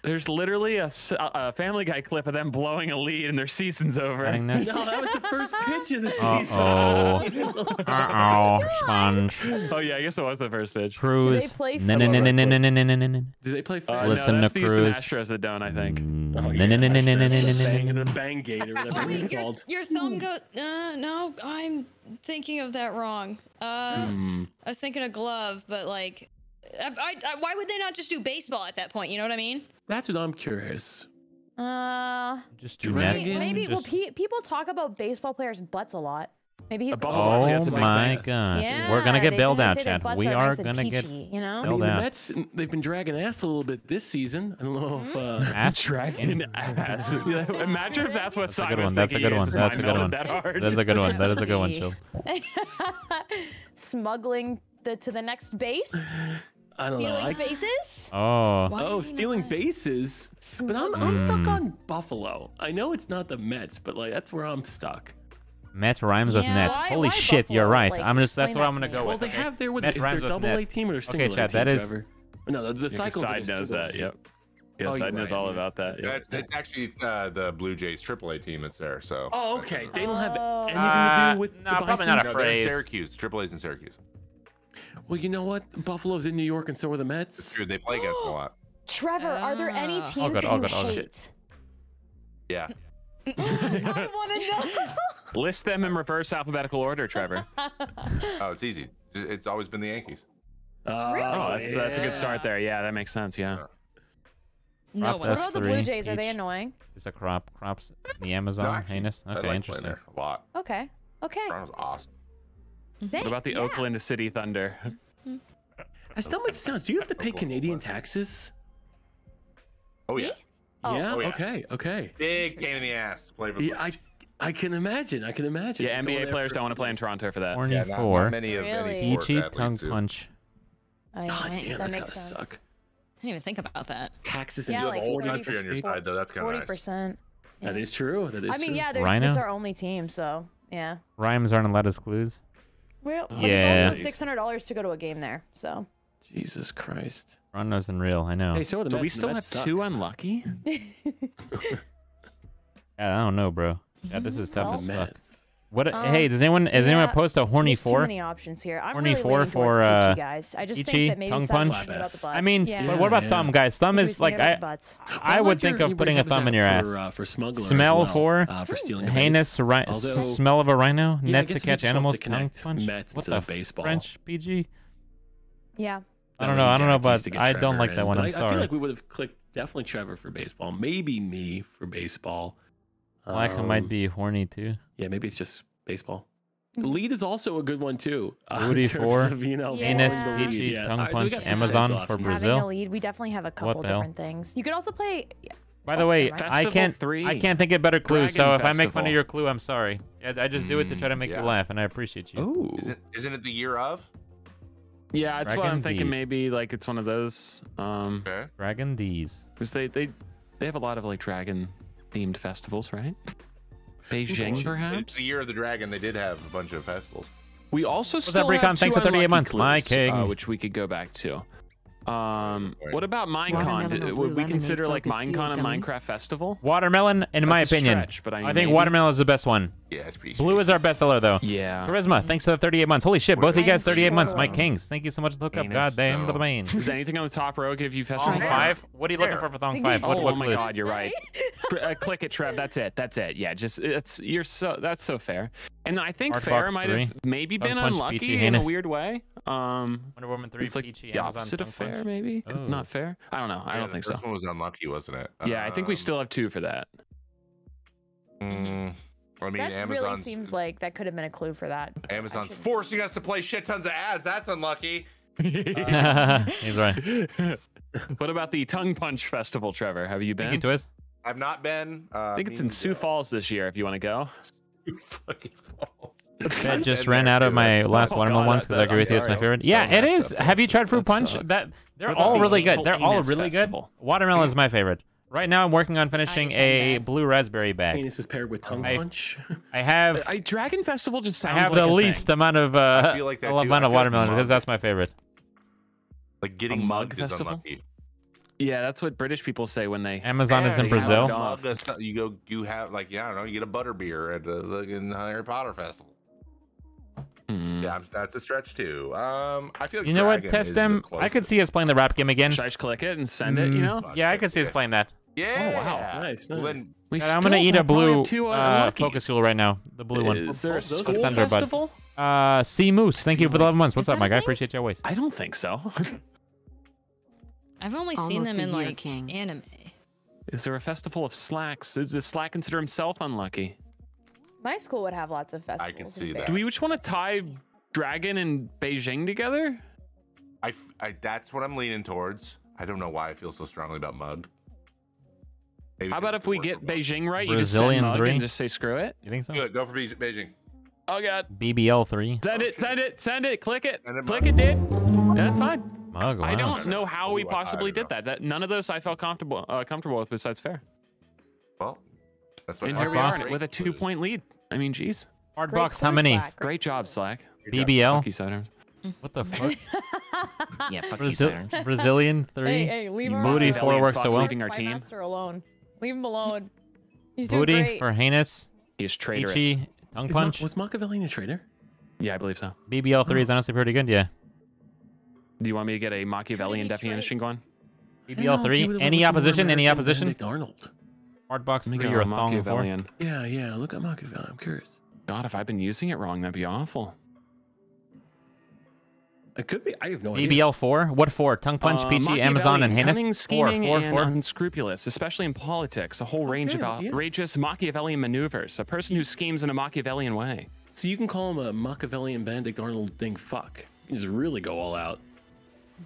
there's literally a, a Family Guy clip of them blowing a lead and their season's over. No, that was the first pitch of the uh-oh. season. Uh oh, sponge. Oh yeah, I guess it was the first pitch. Cruz. Do they play? No, no, no, no, no, no, no, no. Do they play? Uh, Listen no, that's to the Cruz. Astros that don't, I think. No, no, no, no, no, no, no, no. The Bang Gate or whatever it's called. Your thumb goes. Uh, no, I'm thinking of that wrong. Uh, mm. I was thinking a glove, but like, I, I, I, why would they not just do baseball at that point? You know what I mean? That's what I'm curious. Uh, just do that again. Maybe just... well, pe people talk about baseball players' butts a lot. Maybe he's. Oh yes, my god! Yeah, we're gonna get bailed out, Chad. We are, are nice gonna peachy, get you know. I mean, the Mets, they've been dragging ass a little bit this season. I don't know if uh, ass dragging ass. Imagine if that's what. That's a good one. That's a good one. That's a good one. That's a good one. That is a good one. Chill. Smuggling the to the next base. I don't stealing know. bases? Oh, Why oh, stealing that? bases. But I'm I'm mm. stuck on Buffalo. I know it's not the Mets, but like that's where I'm stuck. Met rhymes with yeah. net. Why, Holy why shit, Buffalo? You're right. Like, I'm just that's what I'm gonna go well, with. Well, they have their with Met is their double A team or their single A team? Okay, Chad, that is. Trevor. No, the, the cycle side knows that. Yep. Yeah, oh, side knows right. all about that. Yep. That's, it's actually uh, the Blue Jays triple A team that's there. So. Oh, okay. They don't have anything uh, to do with. No, the probably not a phrase. No, Syracuse, triple A's in Syracuse. Well, you know what? Buffalo's in New York, and so are the Mets. It's true. They play against a lot. Trevor, are there any teams oh, God, that oh, God, you oh, hate? Shit. Yeah. I want to know. List them in reverse alphabetical order, Trevor. Oh, it's easy. It's always been the Yankees. Uh, really? Oh, that's, yeah. that's a good start there. Yeah, that makes sense. Yeah. No, what about the Blue Jays? Are they annoying? It's a crop. Crops in the Amazon. No, actually, heinous. Okay, I like interesting. There a lot. Okay. Okay. Toronto's awesome. Thanks. What about the yeah. Oakland City Thunder? As dumb as it sounds, do you have to pay Canadian taxes? Oh yeah. Oh. Yeah? Oh, yeah. Okay. Okay. Big pain in the ass. Play for. Yeah, I, I can imagine. I can imagine. Yeah, N B A players don't want to play in Toronto for that. twenty-four. Many of any sport. Tongue punch. God damn, that's gotta suck. I didn't even think about that. Taxes in the whole country on your side, though. That's kind of nice. forty percent. That is true. That is true. I mean, yeah, that's our only team, so yeah. Rhymes aren't allowed as clues. Well, yeah. It's also six hundred dollars to go to a game there, so. Jesus Christ. Toronto's unreal, I know. Hey, so do we still have two unlucky? I don't know, bro. Yeah, this is tough as fuck. What? Um, hey, does anyone? Is yeah, anyone post a horny four? Too many options here. I'm horny really four for uh, peachy, guys. I just Ichi, think that maybe tongue punch. About the butts. I mean, yeah. but what about yeah. thumb, guys? Thumb is like I. Butts. I would think your, of putting a thumb in your ass. For, uh, for smell well, for uh, for stealing. Heinous ri Although, smell of a rhino. Yeah, nets to catch animals. Tongue punch. What the baseball? French P G. Yeah. I don't know. I don't know, but I don't like that one. I'm sorry. I feel like we would have clicked definitely Trevor for baseball. Maybe me for baseball. Black um, might be horny too. Yeah, maybe it's just baseball. Lead is also a good one too. Uh, in terms of, you know, Venus, yeah. Peachy, yeah. Tongue right, Punch, so Amazon for Brazil. A lead. We definitely have a couple different things. You could also play. By the way, right? I can't. Three. I can't think of better clues. So if Festival. I make fun of your clue, I'm sorry. I, I just mm, do it to try to make yeah. you laugh, and I appreciate you. Ooh. Isn't, isn't it the year of? Yeah, that's what I'm thinking. Maybe like it's one of those. Um, okay. Dragon D's. Because they they they have a lot of like dragon themed festivals, right? Beijing, perhaps? It's the year of the dragon. They did have a bunch of festivals. We also What's still that, have Thanks for thirty-eight months, clues, my king. Uh, which we could go back to. Um, what about Minecon? Would we consider like Minecon a Minecraft festival? Watermelon, in That's my opinion. Stretch, but I, I think watermelon is the best one. Yeah, it's pretty Blue is our best seller, though. Yeah. Charisma, thanks for the thirty-eight months. Holy shit, both of you guys thirty-eight months. My kings, thank you so much for the hookup. God damn, the main. Does anything on the top row give you festival oh, five? What are you there. looking for for thong five? What, oh, what oh my list? God, you're right. uh, click it, Trev. That's it. That's it. Yeah, just it's you're so that's so fair. And I think fair might have maybe been unlucky in a weird way. Um, Wonder Woman three, Peachy, Amazon. Fair, maybe oh. not fair. I don't know. I yeah, don't think so. This one was unlucky, wasn't it? Yeah, um, I think we still have two for that. Mm, I mean, that really seems like that could have been a clue for that. Amazon's forcing us to play shit tons of ads. That's unlucky. Uh, he's right. What about the Tongue Punch Festival, Trevor? Have you been? Thank you, Twiz. I've not been. Uh, I think it's in Sioux Falls this year. If you want to go. Sioux fucking Falls. I just ran out of my last watermelon ones because I agree with you. It's my favorite. Yeah, it is. Have you tried Fruit Punch? That they're all really good. They're all really good. Watermelon is my favorite. Right now, I'm working on finishing a blue raspberry bag. Penis is paired with Tongue Punch. I have. I Dragon Festival just sounds. I have the least amount of uh amount of watermelon because that's my favorite. Like getting mug festival. Yeah, that's what British people say when they. Amazon yeah, is in you Brazil. Not, you go, you have like, yeah, I don't know, you get a butter beer at the, the Harry Potter festival. Mm. Yeah, that's a stretch too. Um, I feel. Like you know what? Test them. I could see us playing the rap game again. Should I just click it and send mm. it? You know? Yeah, I could see us playing that. Yeah. Oh wow, nice. Nice. When, we I'm gonna eat a blue uh, Focus Fuel right now. The blue is one. Is there a school festival? Uh, C Moose, thank you for the eleven months. What's up, Mike? I appreciate your ways. I don't think so. I've only Almost seen them in like King. anime. Is there a festival of slacks? Does Slack consider himself unlucky? My school would have lots of festivals. I can see that. Do we each want to tie Dragon and Beijing together? I, I that's what I'm leaning towards. I don't know why I feel so strongly about Mug. Maybe How about if we get Beijing Mug. right? Brazilian you just say Mug and just say screw it. You think so? Good. Go for Beijing. Oh god. B B L three. Send it. Send it. Send it. Click it. it Click it, dude. That's fine. Mug, wow. I don't know how we possibly did that. That none of those I felt comfortable uh, comfortable with besides fair. Well, that's what. And here we are with a two-point lead. I mean, jeez. Hard box. How many? Slack. Great job, Slack. B B L. Job. What the fuck? Yeah, fuck Brazil you, Brazilian three. Hey, hey, leave him Booty alone. four works so well. Leaving our team. Master alone. Leave him alone. He's doing Booty great. for heinous. He is traitorous. Ichi, tongue is punch. Ma was Machiavellian a traitor? Yeah, I believe so. B B L three is honestly pretty good. Yeah. Do you want me to get a Machiavellian definition going? B B L three. Any opposition? Any opposition? Arnold. Hardbox three or Machiavellian. Yeah, yeah. Look at Machiavellian. I'm curious. God, if I've been using it wrong, that'd be awful. It could be. I have no idea. B B L four. What for? Tongue punch, uh, peachy, Amazon, and heinous. Cunning, scheming, four, four, and four. unscrupulous, especially in politics. A whole okay, range of outrageous yeah. Machiavellian maneuvers. A person who schemes in a Machiavellian way. So you can call him a Machiavellian Benedict Arnold thing. Fuck. You just really go all out.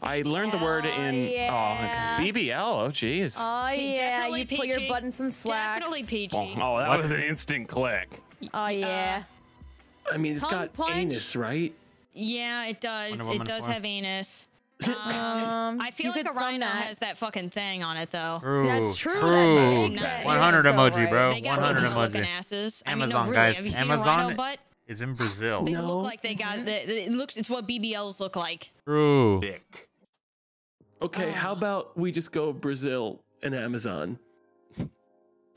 I learned the word in oh, yeah. oh, B B L. Oh, jeez. Oh, yeah. You put your butt in some slacks. Definitely peachy. Oh, oh that what? was an instant click. Oh, yeah. Uh, I mean, it's got punch. anus, right? Yeah, it does. It does four. have anus. Um, I feel like a rhino that. has that fucking thing on it, though. True. That's true. true. That one hundred emoji, so right. bro. They got one hundred emoji. Asses. Amazon, I mean, no, really. guys. Have you Amazon. Seen Is in Brazil. They no. look like they got. The, it looks. It's what B B Ls look like. True. Dick. Okay, oh. how about we just go Brazil and Amazon? Yes.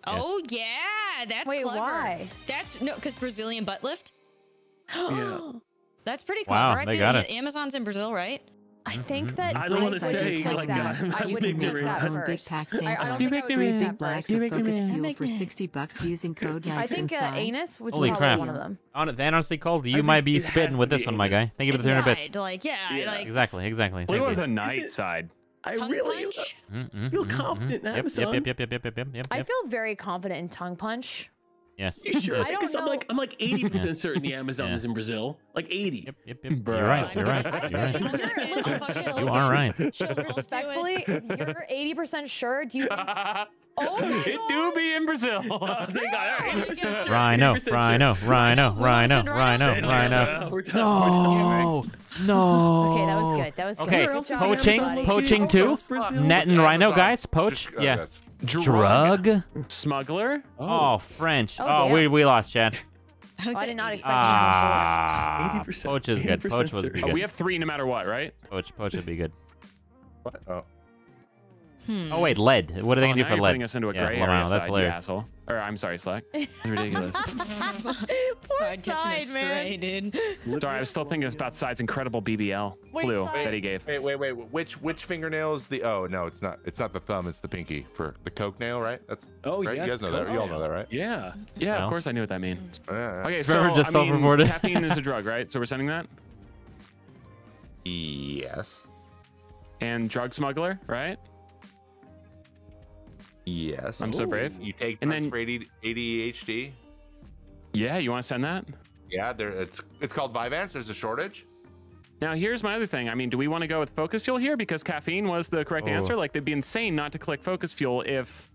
Oh yeah, that's Wait, clever. Why? That's no, because Brazilian butt lift. Yeah. That's pretty clever. Wow, I they feel got like it. Amazon's in Brazil, right? I think that I don't want to say like that. that. I wouldn't make that first. You make me read that black Focus Fuel for sixty bucks using code. I think uh, anus was probably one of them. On it, they honestly called you might be spitting with this one, my guy. Thank you for the three hundred bits. Like yeah, exactly, exactly. Play with the night side. I really feel confident in Amazon. Yep, yep, yep, yep, yep, yep. I feel very confident in tongue punch. Yes. You sure? Because I'm like I'm like eighty percent certain the Amazon yeah. is in Brazil. Like eighty. Yep, yep, yep. You're right. You're right. You're right. You're right. You are right. Chill, respectfully, you're eighty percent sure. Do you? Think... Oh, it do be in Brazil. Rhino, rhino, rhino, rhino, rhino, rhino. No, no. Okay, that was good. That was good. Okay, poaching, poaching too. Net and rhino guys, poach. Yeah. Drug? Drug smuggler? Oh, oh French. Oh, oh we we lost, Chad. Oh, I did not expect that. Uh, eighty percent. Poach is good. Poach was good. Oh, we have three no matter what, right? Poach, poach would be good. What? Oh. Hmm. Oh wait, lead. What are they oh, gonna do for lead? Us into a yeah, gray area wow, that's hilarious. Asshole. Or I'm sorry, Slack. It's ridiculous. Poor side, man. Dude. Sorry, I was still thinking about Side's incredible B B L wait, blue side. that he gave. Wait, wait, wait. Which which fingernail is the? Oh no, it's not. It's not the thumb. It's the pinky for the coke nail, right? That's. Oh right? yes, you guys know that. You all know that, right? Yeah. Yeah. No. Of course, I knew what that means. Yeah, yeah. Okay, so Trevor just I mean, caffeine is a drug, right? So we're sending that. Yes. And drug smuggler, right? Yes. I'm Ooh. so brave. You take and then for A D H D. Yeah, you want to send that? Yeah, there. It's it's called Vyvanse. There's a shortage. Now here's my other thing. I mean, do we want to go with Focus Fuel here because caffeine was the correct oh. answer? Like, it'd be insane not to click Focus Fuel if.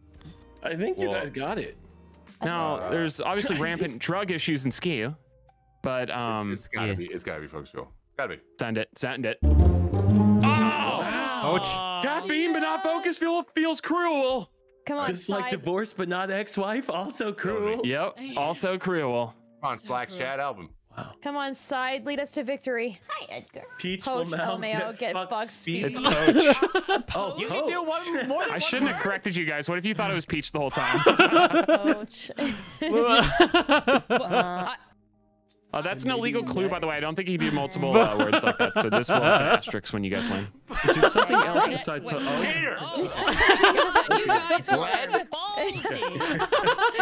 I think you well, guys got it. Now uh, there's obviously rampant drug issues in Skew, but um. It's gotta yeah. be. It's gotta be Focus Fuel. Gotta be. Send it. Send it. Oh! Ouch! Caffeine, yes. but not Focus Fuel feels cruel. Come on, just side. Like divorce, but not ex-wife, also cruel. Yep, also cruel. Come on, so Black Chat album. Wow. Come on, side, lead us to victory. Hi, Edgar. Peach L M A O, get Bugs Speed. It's Poach. Poach. Oh, you Poach. Can do one more. Than I shouldn't one have corrected you guys. What if you thought it was Peach the whole time? Poach. uh, Uh, that's an illegal clue, by the way. I don't think you can do multiple uh, words like that, so this will have asterisks when you guys win. Is there something else besides Poach? You guys were ballsy.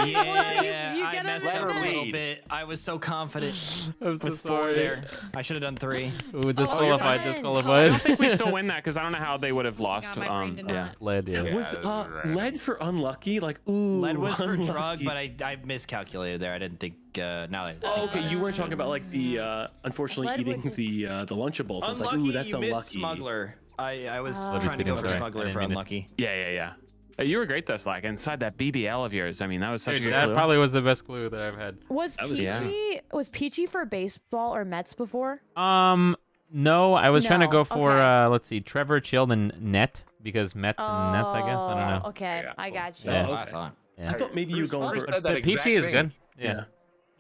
Yeah, you, you I messed up a little bit. I was so confident. I was so with sorry. Four there. I should have done three. Ooh, disqualified, oh, disqualified. Oh, I think we still win that, because I don't know how they would have lost. God, um, yeah, lead, yeah. Was uh, lead for unlucky? Like, ooh, lead was for drug, but I, I miscalculated there. I didn't think... Uh, now that oh, okay, you weren't talking about like the uh, unfortunately lead eating just... the uh, the Lunchables. Unlucky, it's like, ooh, that's unlucky. Smuggler. I I was uh, trying to go for smuggler for unlucky. It. Yeah, yeah, yeah. Uh, you were great though, Slack. Inside that B B L of yours, I mean, that was such Dude, a good that clue. That probably was the best clue that I've had. Was that Peachy was, yeah. was Peachy for baseball or Mets before? Um, no, I was no. trying to go for okay. uh, let's see, Trevor, Chill, and Net because Mets oh, and Net, I guess. I don't know. Okay, yeah, I got you. That's what I thought. I thought maybe you were going for. But Peachy is good. Yeah.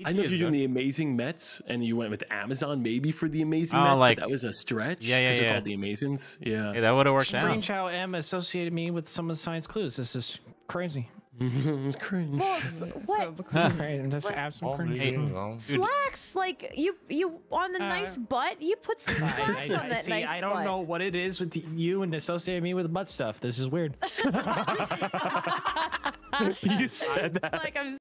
I know you're doing the Amazing Mets, and you went with Amazon maybe for the Amazing oh, Mets, like, but that was a stretch. Yeah, yeah, yeah. Called the Amazins. Yeah, yeah that would have worked Strange out. Strange how M associated me with some of the science clues. This is crazy. It's cringe. Well, what? Huh. That's what? Absolute cringe. Hey, slacks, like you, you on the uh, nice butt. You put some slacks I, I, on that see, nice butt. I don't butt. know what it is with the, you and associating me with butt stuff. This is weird. You said that. It's like I'm